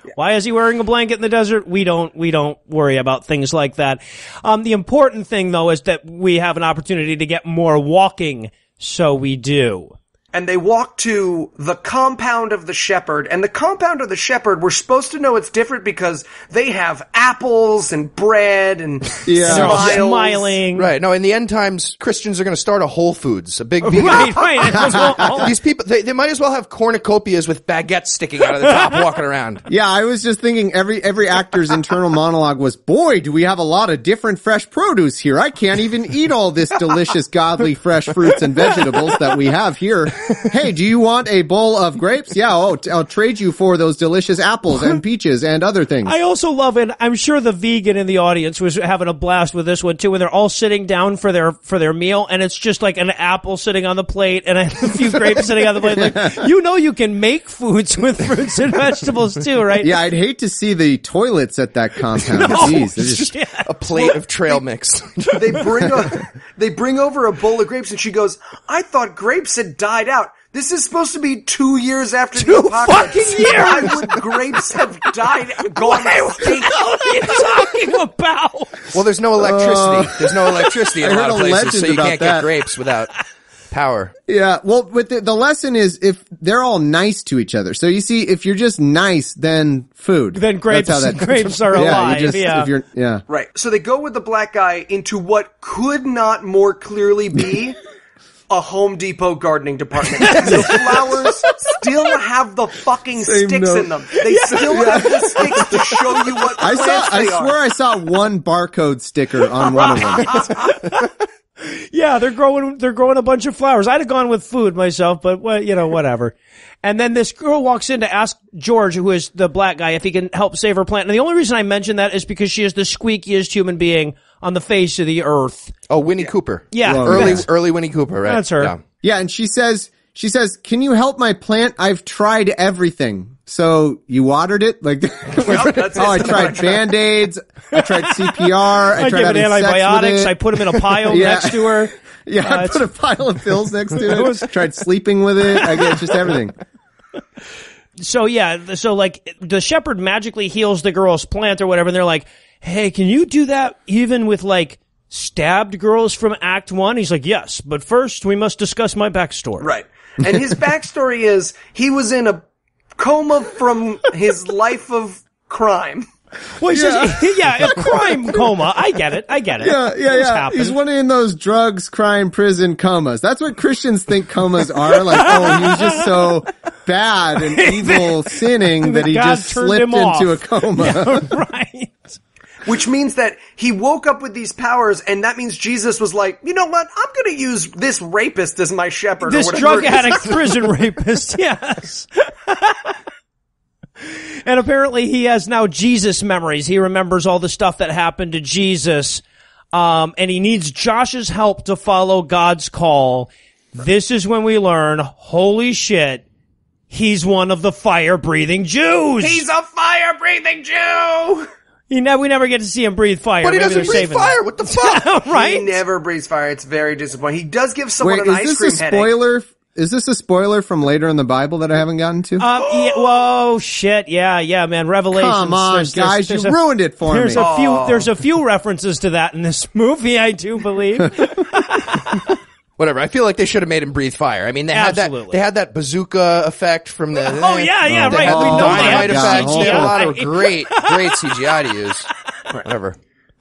Yeah. Why is he wearing a blanket in the desert? We don't, we don't worry about things like that. Um, the important thing though is that we have an opportunity to get more walking. So we do. And they walk to the compound of the shepherd. And the compound of the shepherd, we're supposed to know it's different because they have apples and bread and yeah. smiles. Smiling. Right. No, in the end times, Christians are going to start a Whole Foods, a big vegan. Right, right. These people, they, they might as well have cornucopias with baguettes sticking out of the top walking around. Yeah, I was just thinking every every actor's internal monologue was, boy, do we have a lot of different fresh produce here. I can't even eat all this delicious, godly, fresh fruits and vegetables that we have here. Hey, do you want a bowl of grapes? Yeah, I'll, I'll trade you for those delicious apples and peaches and other things. I also love, and I'm sure the vegan in the audience was having a blast with this one too, when they're all sitting down for their for their meal, and it's just like an apple sitting on the plate and a few grapes sitting on the plate. Like, you know, you can make foods with fruits and vegetables too, right? Yeah, I'd hate to see the toilets at that compound. No, Jeez, it's just yeah. a plate of trail mix. They bring over, they bring over a bowl of grapes, and she goes, "I thought grapes had died out. This is supposed to be two years after two the apocalypse. Two fucking years! Why would grapes have died and gone extinct? What are you talking about? Well, there's no electricity. Uh, there's no electricity in a lot of places, so you can't that. get grapes without power. Yeah, well, but the, the lesson is if they're all nice to each other. So you see, if you're just nice, then food. Then grapes, That's how that grapes are yeah, alive. You just, yeah. If you're, yeah, right. So they go with the black guy into what could not more clearly be a Home Depot gardening department. The flowers still have the fucking Same sticks note. in them. They yeah. still yeah. have the sticks to show you what I saw. I swear are. I saw one barcode sticker on one of them. Yeah, they're growing. They're growing a bunch of flowers. I'd have gone with food myself, but well, you know, whatever. And then this girl walks in to ask George, who is the black guy, if he can help save her planet. And the only reason I mention that is because she is the squeakiest human being on the face of the earth. Oh, Winnie yeah. Cooper. Yeah, Whoa, early, yeah. early Winnie Cooper. Right, that's her. Yeah. yeah, and she says, she says, "Can you help my plant? I've tried everything." So you watered it? Like, yep, that's oh, it. I tried Band-Aids. I tried C P R. I, I tried having antibiotics. Sex with it. I put them in a pile yeah. next to her. Yeah, uh, I put a pile of pills next to it. Was... tried sleeping with it. I guess just everything. So yeah, so like the shepherd magically heals the girl's plant or whatever, and they're like, "Hey, can you do that even with like stabbed girls from Act One?" He's like, "Yes, but first we must discuss my backstory." Right, and his backstory is he was in a coma from his life of crime. Well, he yeah. says, yeah, a crime coma. I get it. I get it. Yeah, yeah, Those yeah. Happen. He's one of those drugs, crime, prison comas. That's what Christians think comas are. Like, oh, he was just so bad and evil sinning that he God just slipped into off. a coma. Yeah, right. Which means that he woke up with these powers, and that means Jesus was like, you know what? I'm going to use this rapist as my shepherd. This or drug addict prison rapist, yes. And apparently he has now Jesus memories. He remembers all the stuff that happened to Jesus, um, and he needs Josh's help to follow God's call. Right. This is when we learn, holy shit, he's one of the fire-breathing Jews. He's a fire-breathing Jew! He ne- we never get to see him breathe fire. But he Maybe doesn't breathe fire. Him. What the fuck? Right? He never breathes fire. It's very disappointing. He does give someone Wait, an ice cream headache. Wait, is this a spoiler? Headache. Is this a spoiler from later in the Bible that I haven't gotten to? Uh, yeah, whoa, shit. Yeah, yeah, man. Revelations. Come on, there's, there's, guys. There's you a, ruined it for there's me. A few, there's a few references to that in this movie, I do believe. Whatever. I feel like they should have made him breathe fire. I mean, they Absolutely. had that. They had that bazooka effect from the. Oh yeah, yeah, they right. Had oh, the dynamite effect. They had a lot of great, great C G I to use. Whatever.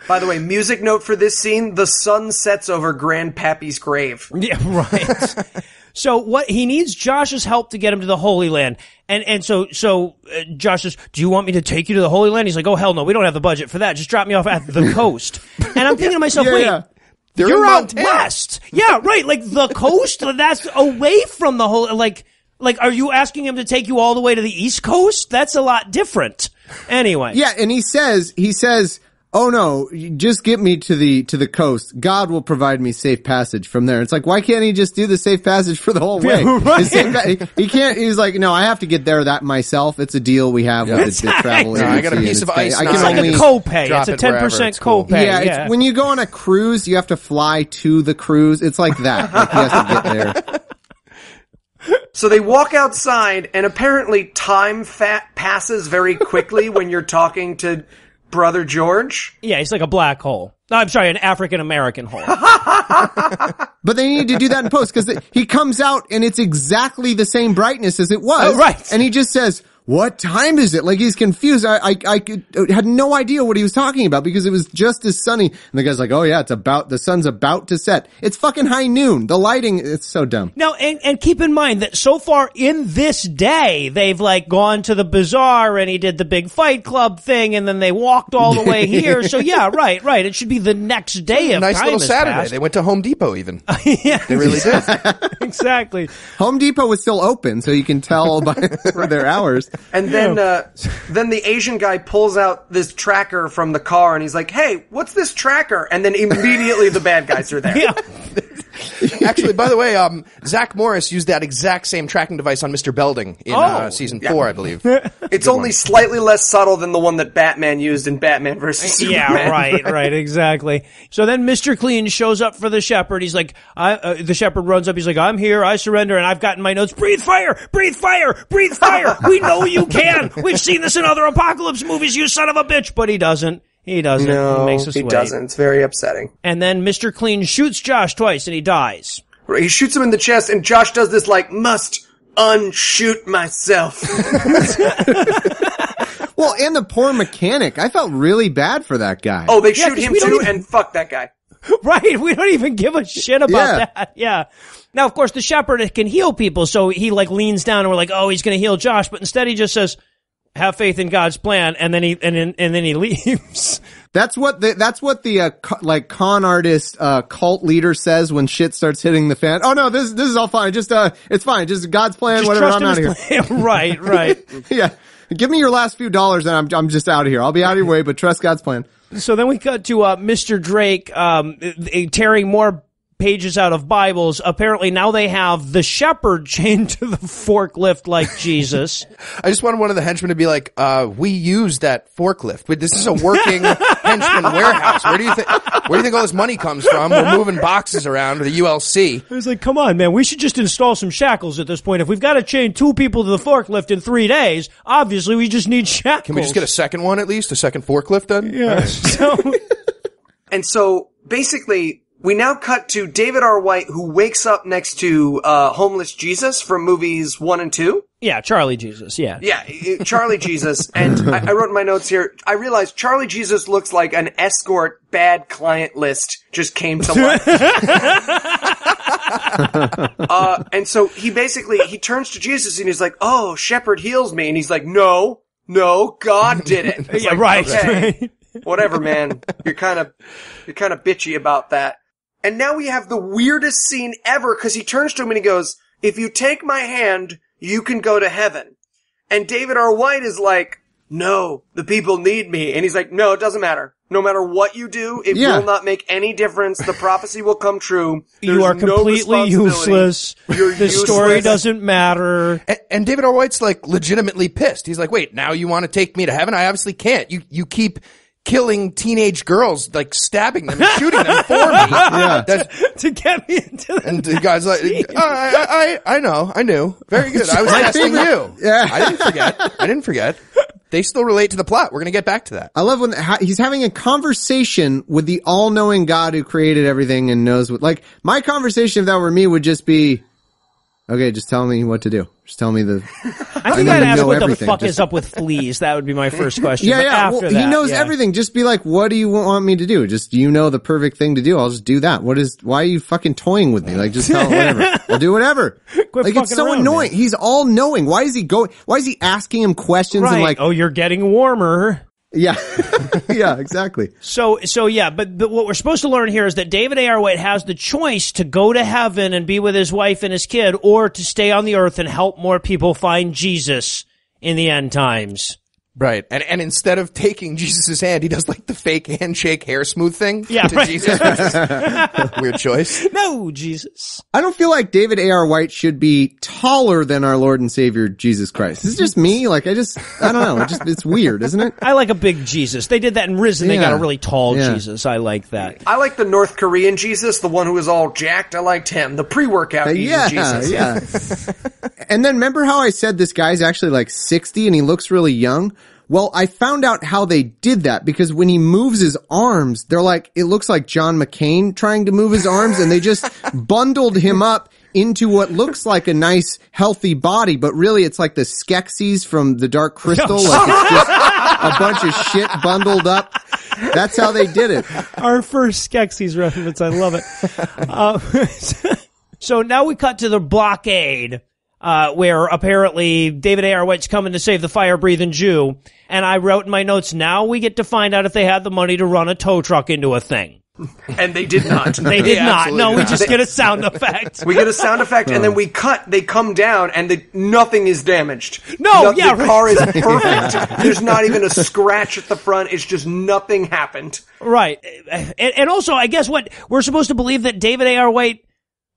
By the way, music note for this scene: the sun sets over Grandpappy's grave. Yeah, right. So what he needs Josh's help to get him to the Holy Land, and and so so uh, Josh says, "Do you want me to take you to the Holy Land?" He's like, "Oh hell no, we don't have the budget for that. Just drop me off at the coast." And I'm thinking to myself, yeah, wait. Yeah. They're You're out west. Yeah, right. Like the coast, that's away from the whole, like, like, are you asking him to take you all the way to the East Coast? That's a lot different. Anyway. Yeah. And he says, he says, oh no, just get me to the, to the coast. God will provide me safe passage from there. It's like, why can't he just do the safe passage for the whole way? Yeah, right. safe, he can't, he's like, no, I have to get there that myself. It's a deal we have yeah, with the, the travel agency. No, I got a piece of ice. I can it's only like a copay. It's a ten percent it cool. copay. Yeah, yeah. It's, when you go on a cruise, you have to fly to the cruise. It's like that. Like, he has to get there. So they walk outside, and apparently time fat passes very quickly when you're talking to Brother George? Yeah, he's like a black hole. No, I'm sorry, an African-American hole. But they need to do that in post because he comes out and it's exactly the same brightness as it was. Oh, right. And he just says, what time is it? Like, he's confused. I, I, I could, had no idea what he was talking about because it was just as sunny. And the guy's like, oh yeah, it's about, the sun's about to set. It's fucking high noon. The lighting, it's so dumb. Now, and, and keep in mind that so far in this day, they've like gone to the bazaar and he did the big Fight Club thing and then they walked all the way here. So yeah, right, right. It should be the next day of nice time. Nice little Saturday. Past. They went to Home Depot even. Yeah. They really did. Exactly. Home Depot was still open, so you can tell by their hours. And then uh, then the Asian guy pulls out this tracker from the car, and he's like, hey, what's this tracker? And then immediately the bad guys are there. Yeah. Actually, by the way, um, Zach Morris used that exact same tracking device on Mister Belding in oh, uh, season four, yeah. I believe. It's only one. Slightly less subtle than the one that Batman used in Batman versus Superman. Yeah, right, right, exactly. So then Mister Clean shows up for the shepherd. He's like, I, uh, the shepherd runs up. He's like, I'm here. I surrender. And I've gotten my notes. Breathe fire! Breathe fire! Breathe fire! We know you can! We've seen this in other apocalypse movies, you son of a bitch! But he doesn't. He doesn't. No, he, makes us he wait. doesn't. It's very upsetting. And then Mister Clean shoots Josh twice, and he dies. He shoots him in the chest, and Josh does this, like, must unshoot myself. Well, and the poor mechanic. I felt really bad for that guy. Oh, they yeah, shoot him, too, even... and fuck that guy. Right. We don't even give a shit about yeah. that. Yeah. Now, of course, the shepherd can heal people, so he, like, leans down, and we're like, oh, he's going to heal Josh. But instead, he just says... have faith in God's plan, and then he and then, and then he leaves. That's what the that's what the uh, co- like con artist uh, cult leader says when shit starts hitting the fan. Oh no, this this is all fine. Just uh, it's fine. Just God's plan. Just whatever. I'm out of here. Right, right. Yeah, give me your last few dollars, and I'm I'm just out of here. I'll be out of your way, but trust God's plan. So then we cut to uh, Mister Drake um, tearing more pages out of Bibles. Apparently now they have the shepherd chained to the forklift like Jesus. I just wanted one of the henchmen to be like, uh, we use that forklift. Wait, this is a working henchman warehouse. Where do you think, where do you think all this money comes from? We're moving boxes around to the U L C. I was like, come on, man. We should just install some shackles at this point. If we've got to chain two people to the forklift in three days, obviously we just need shackles. Can we just get a second one at least? A second forklift then? Yeah. Right. So, and so basically, we now cut to David R. White, who wakes up next to uh homeless Jesus from movies one and two. Yeah, Charlie Jesus, yeah. Yeah, Charlie Jesus. And I, I wrote in my notes here, I realized Charlie Jesus looks like an escort bad client list just came to life. uh And so he basically, he turns to Jesus and he's like, oh, shepherd heals me. And he's like, no, no, God did it. It's yeah, like, right. Okay. Whatever, man. You're kind of, you're kind of bitchy about that. And now we have the weirdest scene ever because he turns to him and he goes, if you take my hand, you can go to heaven. And David R. White is like, no, the people need me. And he's like, no, it doesn't matter. No matter what you do, it yeah. will not make any difference. The prophecy will come true. There's you are completely no useless. You're the useless. Story doesn't matter. And, and David R. White's like legitimately pissed. He's like, wait, now you want to take me to heaven? I obviously can't. You, you keep killing teenage girls, like stabbing them and shooting them for me. Yeah. That's, to get me into the and the guy's like, oh, I, I, I know, I knew. Very good. I was asking you. Yeah. I didn't forget. I didn't forget. They still relate to the plot. We're going to get back to that. I love when ha- he's having a conversation with the all-knowing God who created everything and knows what, like, my conversation, if that were me, would just be, okay, just tell me what to do. Just tell me the... I think I'd ask what everything. the fuck just... is up with fleas. That would be my first question. Yeah, yeah. After well, that, he knows yeah. everything. Just be like, what do you want me to do? Just, you know the perfect thing to do. I'll just do that. What is... Why are you fucking toying with me? Like, just tell whatever. I'll do whatever. Quit like, it's so around, annoying. Man. He's all-knowing. Why is he going... Why is he asking him questions right. and like... Oh, you're getting warmer. Yeah. Yeah, exactly. So, so yeah, but, but what we're supposed to learn here is that David A R. White has the choice to go to heaven and be with his wife and his kid, or to stay on the earth and help more people find Jesus in the end times. Right. And, and instead of taking Jesus' hand, he does like the fake handshake hair smooth thing yeah, to right. Jesus. Weird choice. No, Jesus. I don't feel like David A R. White should be taller than our Lord and Savior, Jesus Christ. This is just me. Like, I just, I don't know. It just, it's weird, isn't it? I like a big Jesus. They did that in Risen. Yeah. They got a really tall yeah. Jesus. I like that. I like the North Korean Jesus, the one who was all jacked. I liked him. The pre-workout yeah, Jesus. Yeah. And then remember how I said this guy's actually like sixty and he looks really young? Well, I found out how they did that because when he moves his arms, they're like, it looks like John McCain trying to move his arms, and they just bundled him up into what looks like a nice, healthy body, but really it's like the Skeksis from the Dark Crystal. Like it's just a bunch of shit bundled up. That's how they did it. Our first Skeksis reference. I love it. Uh, so now we cut to the blockade, uh, where apparently David A R. White's coming to save the fire-breathing Jew. And I wrote in my notes, now we get to find out if they had the money to run a tow truck into a thing. And they did not. They did yeah, not. No, we just they, get a sound effect. We get a sound effect, and then we cut. They come down, and the, nothing is damaged. No, no yeah. The right. car is perfect. There's not even a scratch at the front. It's just nothing happened. Right. And, and also, I guess what? We're supposed to believe that David A R. White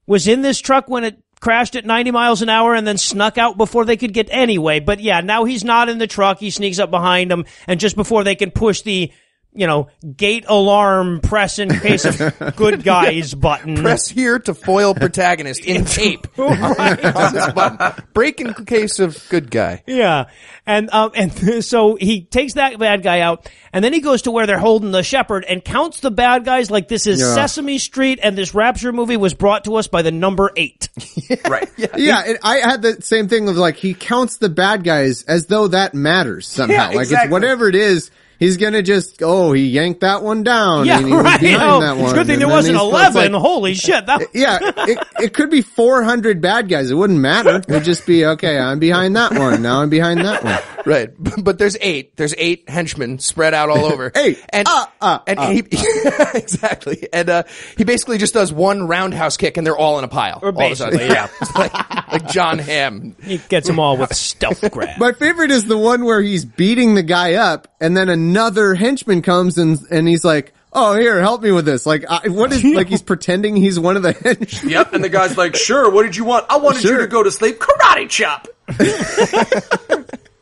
was in this truck when it crashed at ninety miles an hour and then snuck out before they could get anyway. But, yeah, now he's not in the truck. He sneaks up behind them, and just before they can push the... you know, gate alarm, press in case of good guys button. Press here to foil protagonist in tape. Right. On this button. Break in case of good guy. Yeah. And, um, and so he takes that bad guy out, and then he goes to where they're holding the shepherd and counts the bad guys like this is yeah. Sesame Street, and this Rapture movie was brought to us by the number eight. Yeah. Right. Yeah. yeah and I had the same thing of like, he counts the bad guys as though that matters somehow. Yeah, like exactly. It's whatever it is. He's going to just, oh, he yanked that one down. Yeah, and he right. You know, that one. It's a good thing and there wasn't eleven. Like, holy shit. That was... Yeah, it, it could be four hundred bad guys. It wouldn't matter. It would just be, okay, I'm behind that one. Now I'm behind that one. Right. But there's eight. There's eight henchmen spread out all over. Eight. And, uh, uh, and uh, he, uh. Exactly. And uh, he basically just does one roundhouse kick, and they're all in a pile. Or basically, yeah. like, like John Hamm. He gets them all with stealth grab. My favorite is the one where he's beating the guy up, and then another... Another henchman comes and and he's like, oh, here, help me with this. Like, I, what is, like, he's pretending he's one of the henchmen. Yep, and the guy's like, sure, what did you want? I wanted sure. you to go to sleep. Karate chop!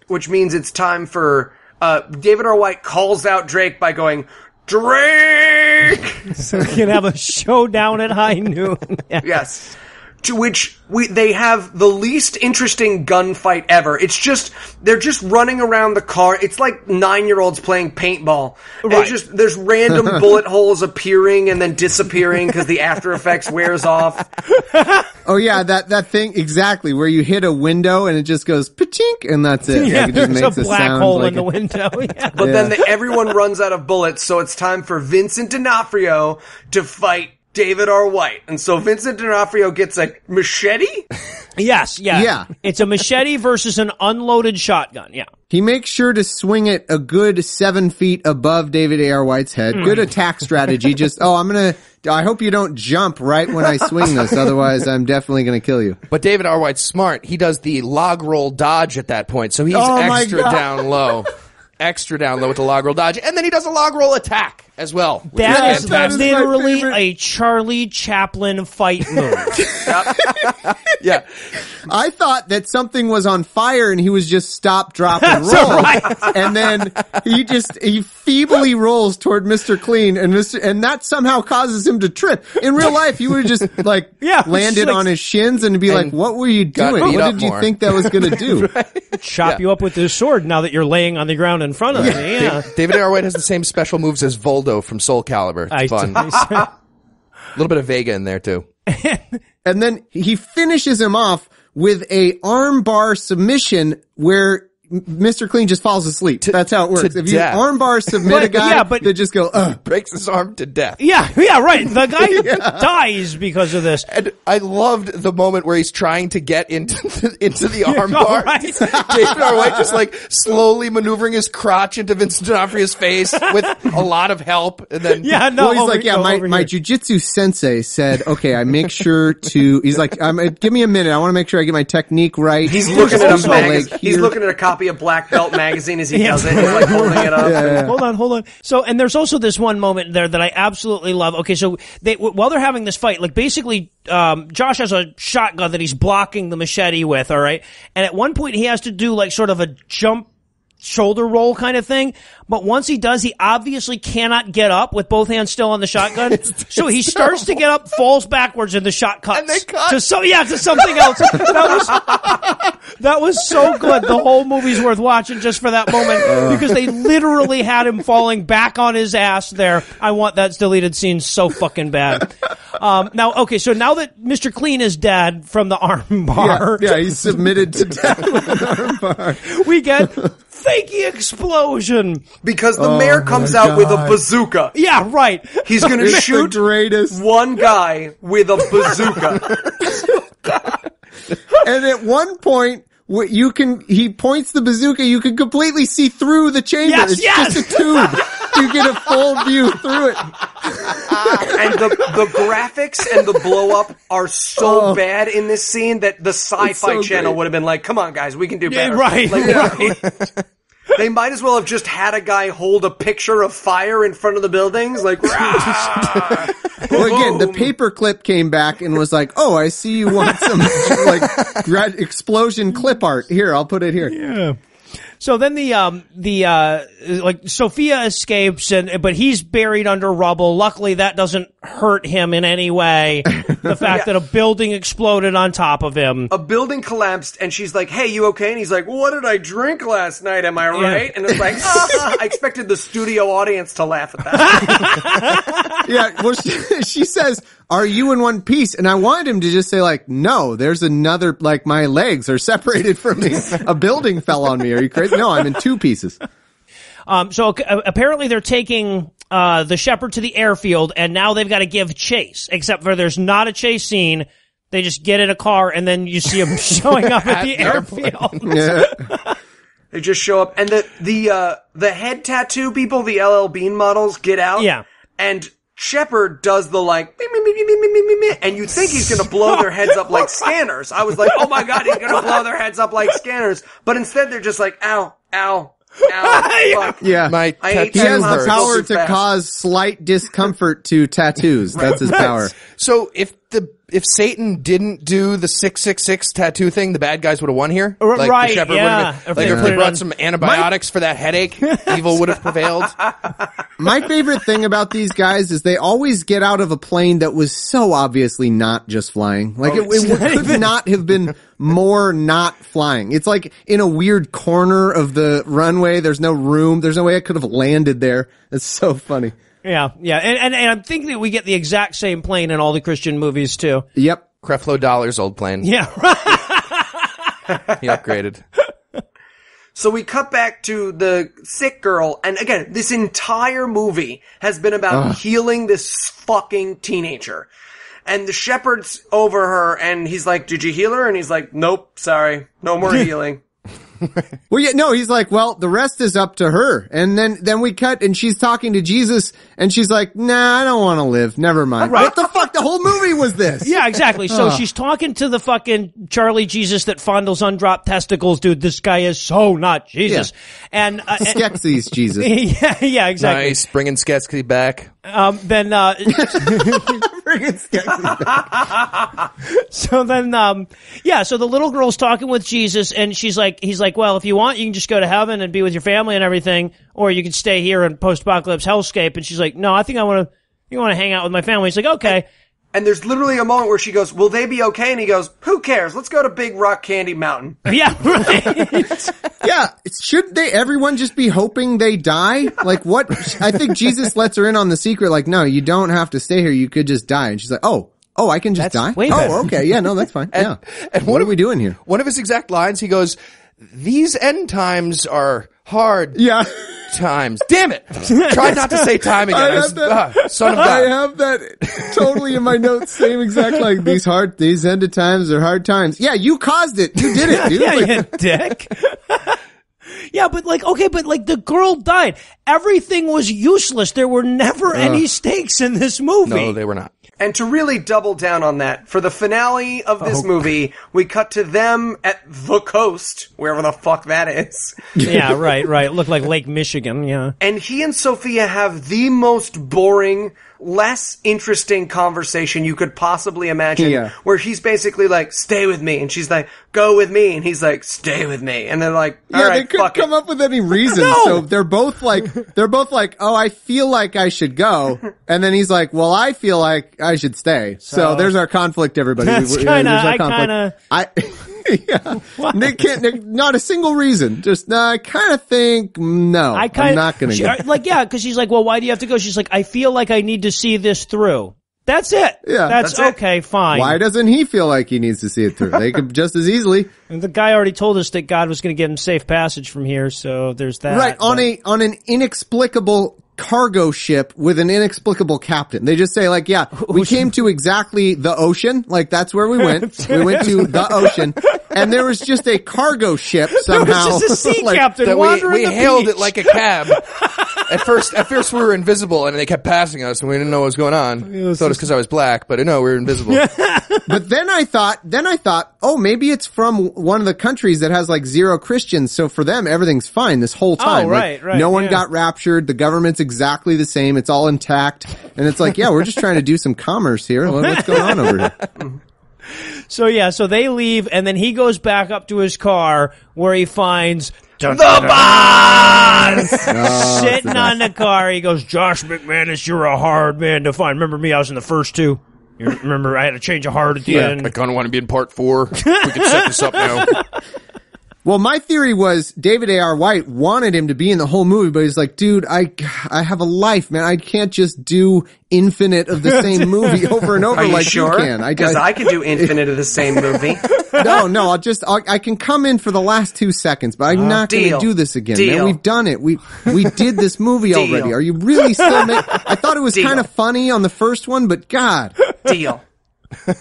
Which means it's time for, uh, David R. White calls out Drake by going, Drake! So we can have a showdown at high noon. Yeah. Yes. To which we they have the least interesting gunfight ever. It's just they're just running around the car. It's like nine-year-olds playing paintball. Right. It's just there's random bullet holes appearing and then disappearing because the after effects wears off. Oh yeah, that that thing exactly where you hit a window and it just goes pa-chink and that's it. Yeah, like it just there's makes a black sound hole like in a... the window. Yeah. But yeah. then the, everyone runs out of bullets, so it's time for Vincent D'Onofrio to fight David R. White. And so Vincent D'Onofrio gets a machete? Yes, yeah. yeah. It's a machete versus an unloaded shotgun, yeah. He makes sure to swing it a good seven feet above David A R. White's head. Mm. Good attack strategy. Just, oh, I'm going to, I hope you don't jump right when I swing this. Otherwise, I'm definitely going to kill you. But David R. White's smart. He does the log roll dodge at that point. So he's oh extra down low. Extra down low with the log roll dodge. And then he does a log roll attack as well. That is, that is literally a Charlie Chaplin fight move. Yeah. I thought that something was on fire and he was just stop, drop, and roll. Right. And then he just, he feebly rolls toward Mister Clean and Mister and that somehow causes him to trip. In real life, he would have just like yeah, landed like, on his shins and be and like, what were you doing? What did you more. think that was going to do? Right. Chop yeah. you up with his sword now that you're laying on the ground in front of yeah. me. Yeah. David A R. White has the same special moves as Voldo from Soul Calibur. It's I fun. A little bit of Vega in there, too. And then he finishes him off with a armbar submission where Mister Clean just falls asleep. To, That's how it works. If you death. armbar submit a guy, yeah, but, they just go, ugh. Breaks his arm to death. Yeah, yeah, right. The guy yeah. dies because of this. And I loved the moment where he's trying to get into the, into the armbar. Right. David R. White just like slowly maneuvering his crotch into Vincent D'Onofrio's face with a lot of help. And then yeah, no, well, he's over, like, yeah, no, my, my jujitsu sensei said, okay, I make sure to, he's like, um, give me a minute. I want to make sure I get my technique right. He's looking at a mag- He's looking at a copy. A Black Belt magazine as he yeah. does it. He's like holding it up. Yeah, yeah. Hold on, hold on. So, and there's also this one moment there that I absolutely love. Okay, so they, w- while they're having this fight, like basically, um, Josh has a shotgun that he's blocking the machete with, all right? And at one point he has to do like sort of a jump shoulder roll kind of thing. But once he does, he obviously cannot get up with both hands still on the shotgun. It's, so he starts terrible. to get up, falls backwards, and the shot cuts. And they cut. To so, yeah, to something else. That was, that was so good. The whole movie's worth watching just for that moment uh. because they literally had him falling back on his ass there. I want that deleted scene so fucking bad. Um, now, okay, so now that Mister Clean is dead from the arm bar. Yeah, yeah, he's submitted to death with an arm bar. We get fakey explosion. Because the oh mayor comes God. out with a bazooka. Yeah, right. He's going to shoot one guy with a bazooka. And at one point, you can, he points the bazooka, you can completely see through the chamber. Yes, it's yes. just a tube. You get a full view through it. And the, the graphics and the blow-up are so oh. bad in this scene that the Sci-Fi so Channel great. would have been like, come on, guys, we can do better. Yeah, right. Like, yeah. Right. They might as well have just had a guy hold a picture of fire in front of the buildings. Like, well, again, the paperclip came back and was like, oh, I see you want some like red explosion clip art. Here, I'll put it here. Yeah. So then the, um, the, uh, like Sophia escapes and, but he's buried under rubble. Luckily that doesn't hurt him in any way. The fact yeah. that a building exploded on top of him. A building collapsed and she's like, hey, you okay? And he's like, what did I drink last night? Am I right? Yeah. And it's like, ah, I expected the studio audience to laugh at that. Yeah. Well, she, she says, are you in one piece? And I wanted him to just say like, no, there's another, like my legs are separated from me. A building fell on me. Are you crazy? No, I'm in two pieces. Um, so uh, apparently they're taking uh, the Shepherd to the airfield, and now they've got to give chase, except for there's not a chase scene. They just get in a car, and then you see them showing up at the airfield. Yeah. They just show up. And the the, uh, the head tattoo people, the L L Bean models, get out. Yeah. And Shepherd does the like, me, me, me, me, me, me, me, and you think he's going to blow their heads up like Scanners. I was like, oh my God, he's going to blow their heads up like Scanners. But instead they're just like, ow, ow, ow, fuck. Yeah. My I hate he has the power to cause slight discomfort to tattoos. That's his power. So if the, if Satan didn't do the six six six tattoo thing, the bad guys would have won here. Like right, the Shepherd yeah. would have been, like if they brought some antibiotics my- for that headache, evil would have prevailed. My favorite thing about these guys is they always get out of a plane that was so obviously not just flying. Like oh, it, it could even. not have been more not flying. It's like in a weird corner of the runway. There's no room. There's no way it could have landed there. It's so funny. Yeah, yeah. And, and, and I'm thinking that we get the exact same plane in all the Christian movies too. Yep. Creflo Dollar's old plane. Yeah. He upgraded. So we cut back to the sick girl, and again, this entire movie has been about Ugh. healing this fucking teenager. And the shepherd's over her, and he's like, did you heal her? And he's like, nope, sorry, no more healing. Well, yeah, no, he's like, well, the rest is up to her. And then, then we cut, and she's talking to Jesus, and she's like, nah, I don't want to live. Never mind. Right. What the fuck? The whole movie was this. Yeah, exactly. So oh. she's talking to the fucking Charlie Jesus that fondles undropped testicles. Dude, this guy is so not Jesus. Yeah. And, uh, Skeksis Jesus. Yeah, yeah, exactly. Nice. Bringing Skeksis back. Um, then, uh, bringing Skeksis back. So then, um, yeah, so the little girl's talking with Jesus, and she's like, he's like, Like, well, if you want, you can just go to heaven and be with your family and everything, or you can stay here in post-apocalypse hellscape. And she's like, no, I think I want to, you want to hang out with my family. He's like, okay. And, and there's literally a moment where she goes, will they be okay? And he goes, who cares? Let's go to Big Rock Candy Mountain. Yeah, right. Yeah. Should they, everyone just be hoping they die? Like what? I think Jesus lets her in on the secret. Like, no, you don't have to stay here. You could just die. And she's like, oh. Oh, I can just that's die? Oh, okay. Yeah, no, that's fine. and, yeah. And what are we doing here? One of his exact lines, he goes, these end times are hard yeah. times. Damn it. Try not to say time again. I have, that, uh, son of I have that totally in my notes. Same exact like these hard, these end of times are hard times. Yeah, you caused it. You did it, dude. Yeah, like, you dick. Yeah, but like, okay, but like the girl died. Everything was useless. There were never uh, any stakes in this movie. No, they were not. And to really double down on that, for the finale of this oh. movie, we cut to them at the coast, wherever the fuck that is. Yeah, right, right. It looked like Lake Michigan, yeah. And he and Sophia have the most boring, less interesting conversation you could possibly imagine, yeah. where he's basically like, stay with me, and she's like, go with me, and he's like, stay with me, and they're like, all yeah, right, they couldn't come it. up with any reason, no! So they're both like, they're both like, oh, I feel like I should go, and then he's like, well, I feel like I should stay. So, so there's our conflict, everybody. That's we, kinda, yeah, there's our conflict. I kinda... I, yeah. Nick can't, Nick, not a single reason. Just, uh, I kind of think, no, I kinda, I'm not going to go. Like, yeah, because she's like, well, why do you have to go? She's like, I feel like I need to see this through. That's it. Yeah, that's, that's okay. It. Fine. Why doesn't he feel like he needs to see it through? They could just as easily. And the guy already told us that God was going to give him safe passage from here, so there's that. Right on but. a on an inexplicable cargo ship with an inexplicable captain. They just say like, "Yeah, we ocean. came to exactly the ocean. Like that's where we went. We went to the ocean, and there was just a cargo ship somehow. There was just a sea like, captain wandering we, we the hailed beach. It like a cab." At first, at first we were invisible, and they kept passing us, and we didn't know what was going on. Thought it was because I was black, but no, we were invisible. But then I thought, then I thought, oh, maybe it's from one of the countries that has like zero Christians, so for them everything's fine this whole time. Oh, right, like, right. No one yeah. got raptured. The government's exactly the same. It's all intact, and it's like, yeah, we're just trying to do some commerce here. What's going on over here? So yeah, so they leave, and then he goes back up to his car where he finds. Dun, the dun, dun, boss! Oh, sitting on the car, he goes, Josh McManus, you're a hard man to find. Remember me? I was in the first two. You remember, I had a change of heart at the yeah, end. I kind of want to be in part four. We can set this up now. Well, my theory was David A R. White wanted him to be in the whole movie, but he's like, dude, I, I have a life, man. I can't just do infinite of the same movie over and over. Are like you, sure? you can. Because I, I, I can do infinite of the same movie. No, no, I'll just, I'll, I can come in for the last two seconds, but I'm uh, not going to do this again, deal. man. We've done it. We, we did this movie deal. already. Are you really still, ma- I thought it was kind of funny on the first one, but God. Deal.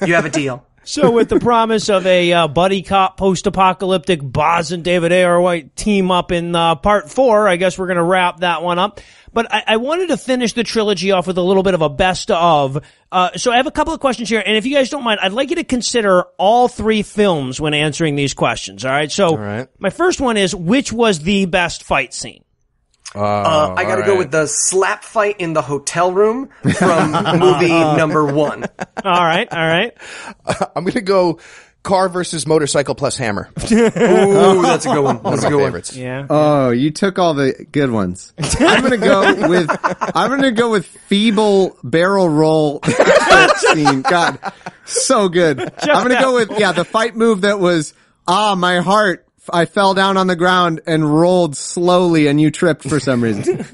You have a deal. So with the promise of a uh, buddy cop post-apocalyptic Boz and David A R. White team up in uh, part four, I guess we're going to wrap that one up. But I-, I wanted to finish the trilogy off with a little bit of a best of. Uh, so I have a couple of questions here. And if you guys don't mind, I'd like you to consider all three films when answering these questions. All right. So all right. My first one is, which was the best fight scene? Oh, uh, I got to right. go with the slap fight in the hotel room from movie number one. All right, all right. Uh, I'm going to go car versus motorcycle plus hammer. Ooh, that's a good one. That's a good one. Yeah. Oh, you took all the good ones. I'm going to go with I'm going to go with feeble barrel roll scene. God, so good. Just I'm going to go with yeah, the fight move that was ah, my heart. I fell down on the ground and rolled slowly, and you tripped for some reason.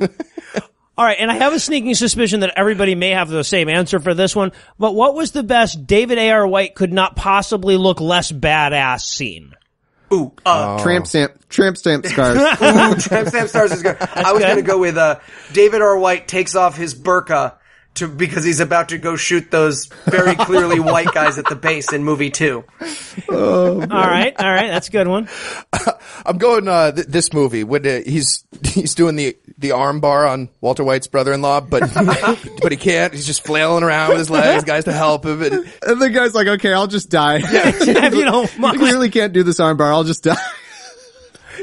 All right, and I have a sneaking suspicion that everybody may have the same answer for this one, but what was the best David A R. White could not possibly look less badass scene? Ooh, uh, oh. tramp stamp, tramp stamp scars. Ooh, tramp stamp scars is good. That's I was going to go with uh, David A R. White takes off his burqa to because he's about to go shoot those very clearly white guys at the base in movie two. Oh, all right, all right, that's a good one. Uh, I'm going uh, th- this movie when uh, he's he's doing the the arm bar on Walter White's brother-in-law, but but he can't. He's just flailing around with his legs, guys to help him, and, and the guy's like, "Okay, I'll just die. Yeah, if you don't mind. You really can't do this arm bar. I'll just die."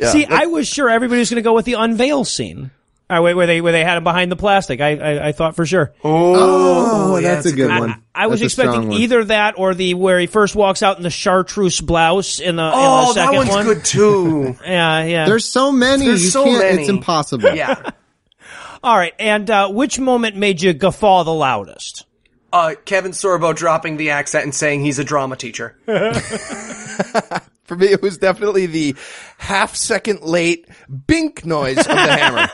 Yeah. See, I was sure everybody was going to go with the unveil scene. All right, wait, where they where they had him behind the plastic. I I, I thought for sure. Oh, oh yeah, that's, that's a good one. I, I was expecting either that or the where he first walks out in the chartreuse blouse in the, oh, in the second one. Oh, that one's one. good too. yeah, yeah. There's so many. There's you so can't, many. It's impossible. Yeah. All right, and uh, which moment made you guffaw the loudest? Uh, Kevin Sorbo dropping the accent and saying he's a drama teacher. For me, it was definitely the half-second late bink noise of the hammer.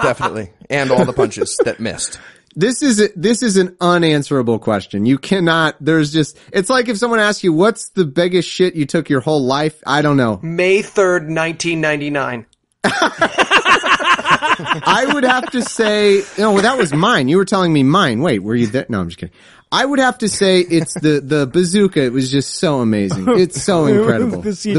Definitely. And all the punches that missed. This is a, this is an unanswerable question. You cannot – there's just – it's like if someone asks you, what's the biggest shit you took your whole life? I don't know. May third, nineteen ninety-nine. I would have to say – no, well, that was mine. You were telling me mine. Wait, were you there? No, I'm just kidding. I would have to say it's the, the bazooka. It was just so amazing. It's so incredible. the the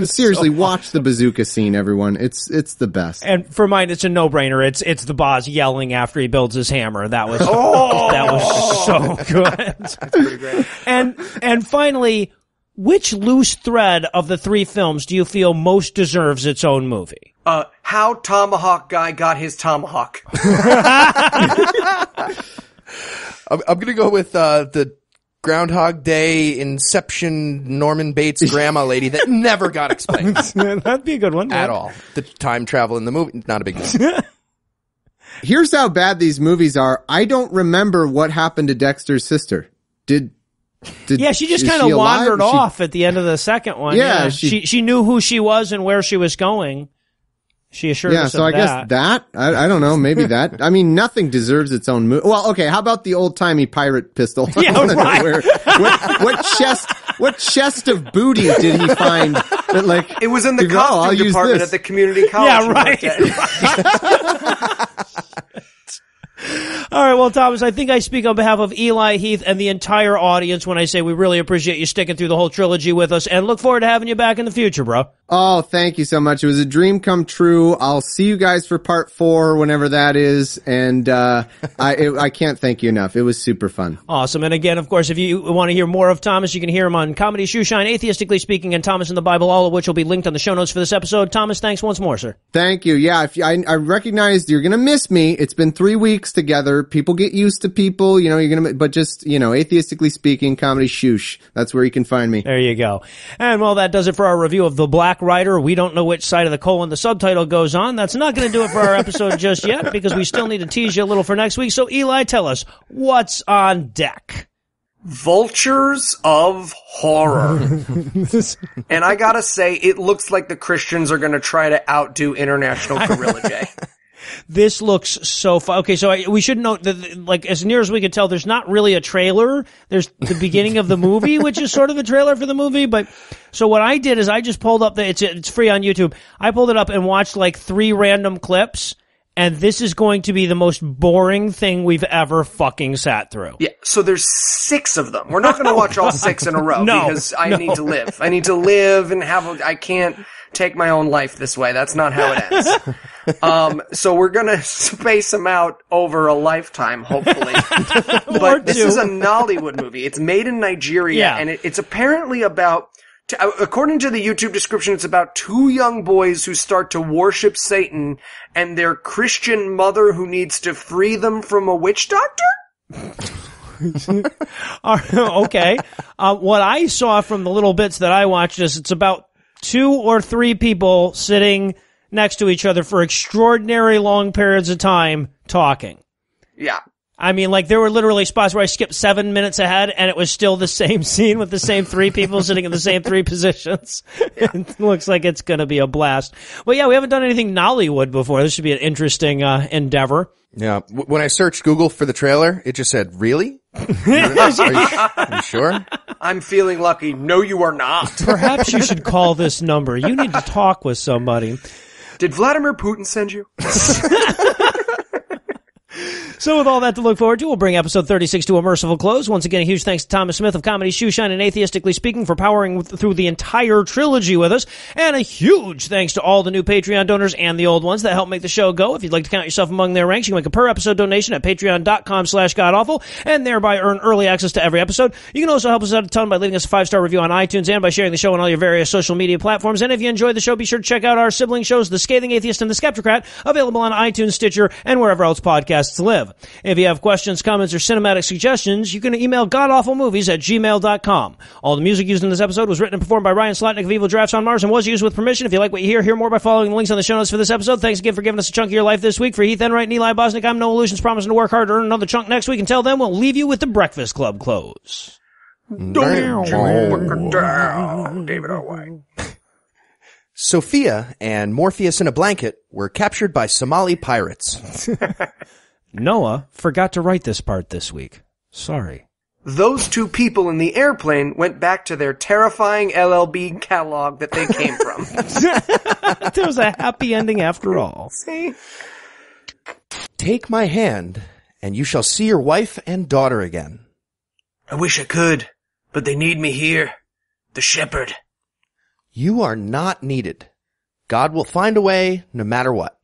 ba- seriously, so watch the bazooka scene, everyone. It's it's the best. And for mine, it's a no-brainer. It's it's the boss yelling after he builds his hammer. That was oh! that was so good. That's pretty great. And and finally, which loose thread of the three films do you feel most deserves its own movie? Uh, how Tomahawk Guy got his tomahawk. I'm, I'm gonna go with uh, the Groundhog Day Inception Norman Bates grandma lady that never got explained. That'd be a good one. At man. all. The time travel in the movie, not a big deal. Here's how bad these movies are. I don't remember what happened to Dexter's sister. Did Did, yeah, she just kind of wandered alive? off she, at the end of the second one. Yeah, yeah. She, she she knew who she was and where she was going. She assured yeah, us so of I that. Yeah, so I guess that, I, I don't know, maybe that. I mean, nothing deserves its own movie. Well, okay, how about the old-timey pirate pistol? Yeah, right. Where, what, what chest What chest of booty did he find? That, like, it was in the costume go, I'll department at the community college. Yeah, right. All right, well, Thomas, I think I speak on behalf of Eli, Heath, and the entire audience when I say we really appreciate you sticking through the whole trilogy with us, and look forward to having you back in the future, bro. Oh, thank you so much. It was a dream come true. I'll see you guys for part four, whenever that is, and uh I it, I can't thank you enough. It was super fun. Awesome, and again, of course, if you want to hear more of Thomas, you can hear him on Comedy Shoeshine, Atheistically Speaking, and Thomas and the Bible, all of which will be linked on the show notes for this episode. Thomas, thanks once more, sir. Thank you. Yeah, if you, I, I recognize you're going to miss me. It's been three weeks together. People get used to people, you know, you're gonna, but just, you know, Atheistically Speaking, Comedy Shoosh, that's where you can find me. There you go. And well, that does it for our review of The Black Rider. We don't know which side of the colon the subtitle goes on. That's not going to do it for our episode just yet, because we still need to tease you a little for next week. So Eli, tell us, what's on deck? Vultures of horror. And I gotta say, it looks like the Christians are gonna try to outdo International Gorilla Day. This looks so fun. Okay, so I, we should note that, like, as near as we could tell, there's not really a trailer. There's the beginning of the movie, which is sort of the trailer for the movie. But so what I did is I just pulled up the it's it's free on YouTube. I pulled it up and watched like three random clips, and this is going to be the most boring thing we've ever fucking sat through. Yeah. So there's six of them. We're not going to watch all six in a row no, because I no. need to live. I need to live and have. A, I can't take my own life this way. That's not how it ends. Um, so we're going to space them out over a lifetime, hopefully. But this is a Nollywood movie. It's made in Nigeria, yeah. and it, it's apparently about, t- according to the YouTube description, it's about two young boys who start to worship Satan and their Christian mother who needs to free them from a witch doctor? uh, okay. Uh, what I saw from the little bits that I watched is it's about two or three people sitting next to each other for extraordinary long periods of time talking. Yeah. I mean, like, there were literally spots where I skipped seven minutes ahead, and it was still the same scene with the same three people sitting in the same three positions. Yeah. It looks like it's going to be a blast. Well, yeah, we haven't done anything Nollywood before. This should be an interesting uh, endeavor. Yeah. When I searched Google for the trailer, it just said, really? Are you, are you sure? I'm feeling lucky. No, you are not. Perhaps you should call this number. You need to talk with somebody. Did Vladimir Putin send you? So with all that to look forward to, we'll bring episode thirty-six to a merciful close. Once again, a huge thanks to Thomas Smith of Comedy Shoeshine and Atheistically Speaking for powering through the entire trilogy with us. And a huge thanks to all the new Patreon donors and the old ones that help make the show go. If you'd like to count yourself among their ranks, you can make a per-episode donation at patreon.com slash godawful and thereby earn early access to every episode. You can also help us out a ton by leaving us a five-star review on iTunes and by sharing the show on all your various social media platforms. And if you enjoyed the show, be sure to check out our sibling shows, The Scathing Atheist and The Skeptocrat, available on iTunes, Stitcher, and wherever else podcasts live. If you have questions, comments, or cinematic suggestions, you can email godawfulmovies at gmail dot com. All the music used in this episode was written and performed by Ryan Slotnick of Evil Drafts on Mars and was used with permission. If you like what you hear, hear more by following the links on the show notes for this episode. Thanks again for giving us a chunk of your life this week. For Heath Enright and Eli Bosnick, I'm Noah Lugeons, promising to work hard to earn another chunk next week. Until then, we'll leave you with the Breakfast Club close. Don't you look down, David A R. White. Sophia and Morpheus in a Blanket were captured by Somali pirates. Noah forgot to write this part this week. Sorry. Those two people in the airplane went back to their terrifying L L B catalog that they came from. There was a happy ending after all. See? Take my hand, and you shall see your wife and daughter again. I wish I could, but they need me here. The shepherd. You are not needed. God will find a way, no matter what.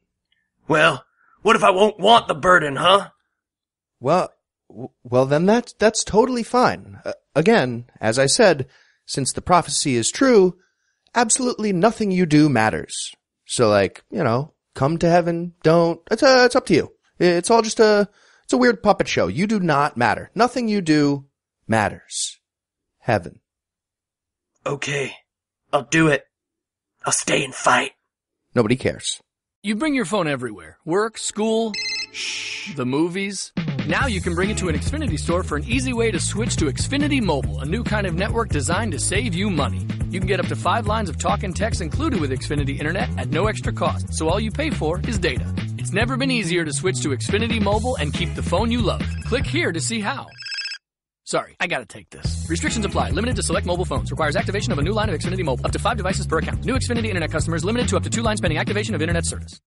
Well... what if I won't want the burden, huh? Well, well, then that's, that's totally fine. Uh, again, as I said, since the prophecy is true, absolutely nothing you do matters. So, like, you know, come to heaven, don't, it's, uh, it's up to you. It's all just a, it's a weird puppet show. You do not matter. Nothing you do matters. Heaven. Okay. I'll do it. I'll stay and fight. Nobody cares. You bring your phone everywhere. Work, school, shh, the movies. Now you can bring it to an Xfinity store for an easy way to switch to Xfinity Mobile, a new kind of network designed to save you money. You can get up to five lines of talk and text included with Xfinity Internet at no extra cost, so all you pay for is data. It's never been easier to switch to Xfinity Mobile and keep the phone you love. Click here to see how. Sorry, I gotta take this. Restrictions apply. Limited to select mobile phones. Requires activation of a new line of Xfinity Mobile. Up to five devices per account. New Xfinity Internet customers limited to up to two lines pending activation of Internet service.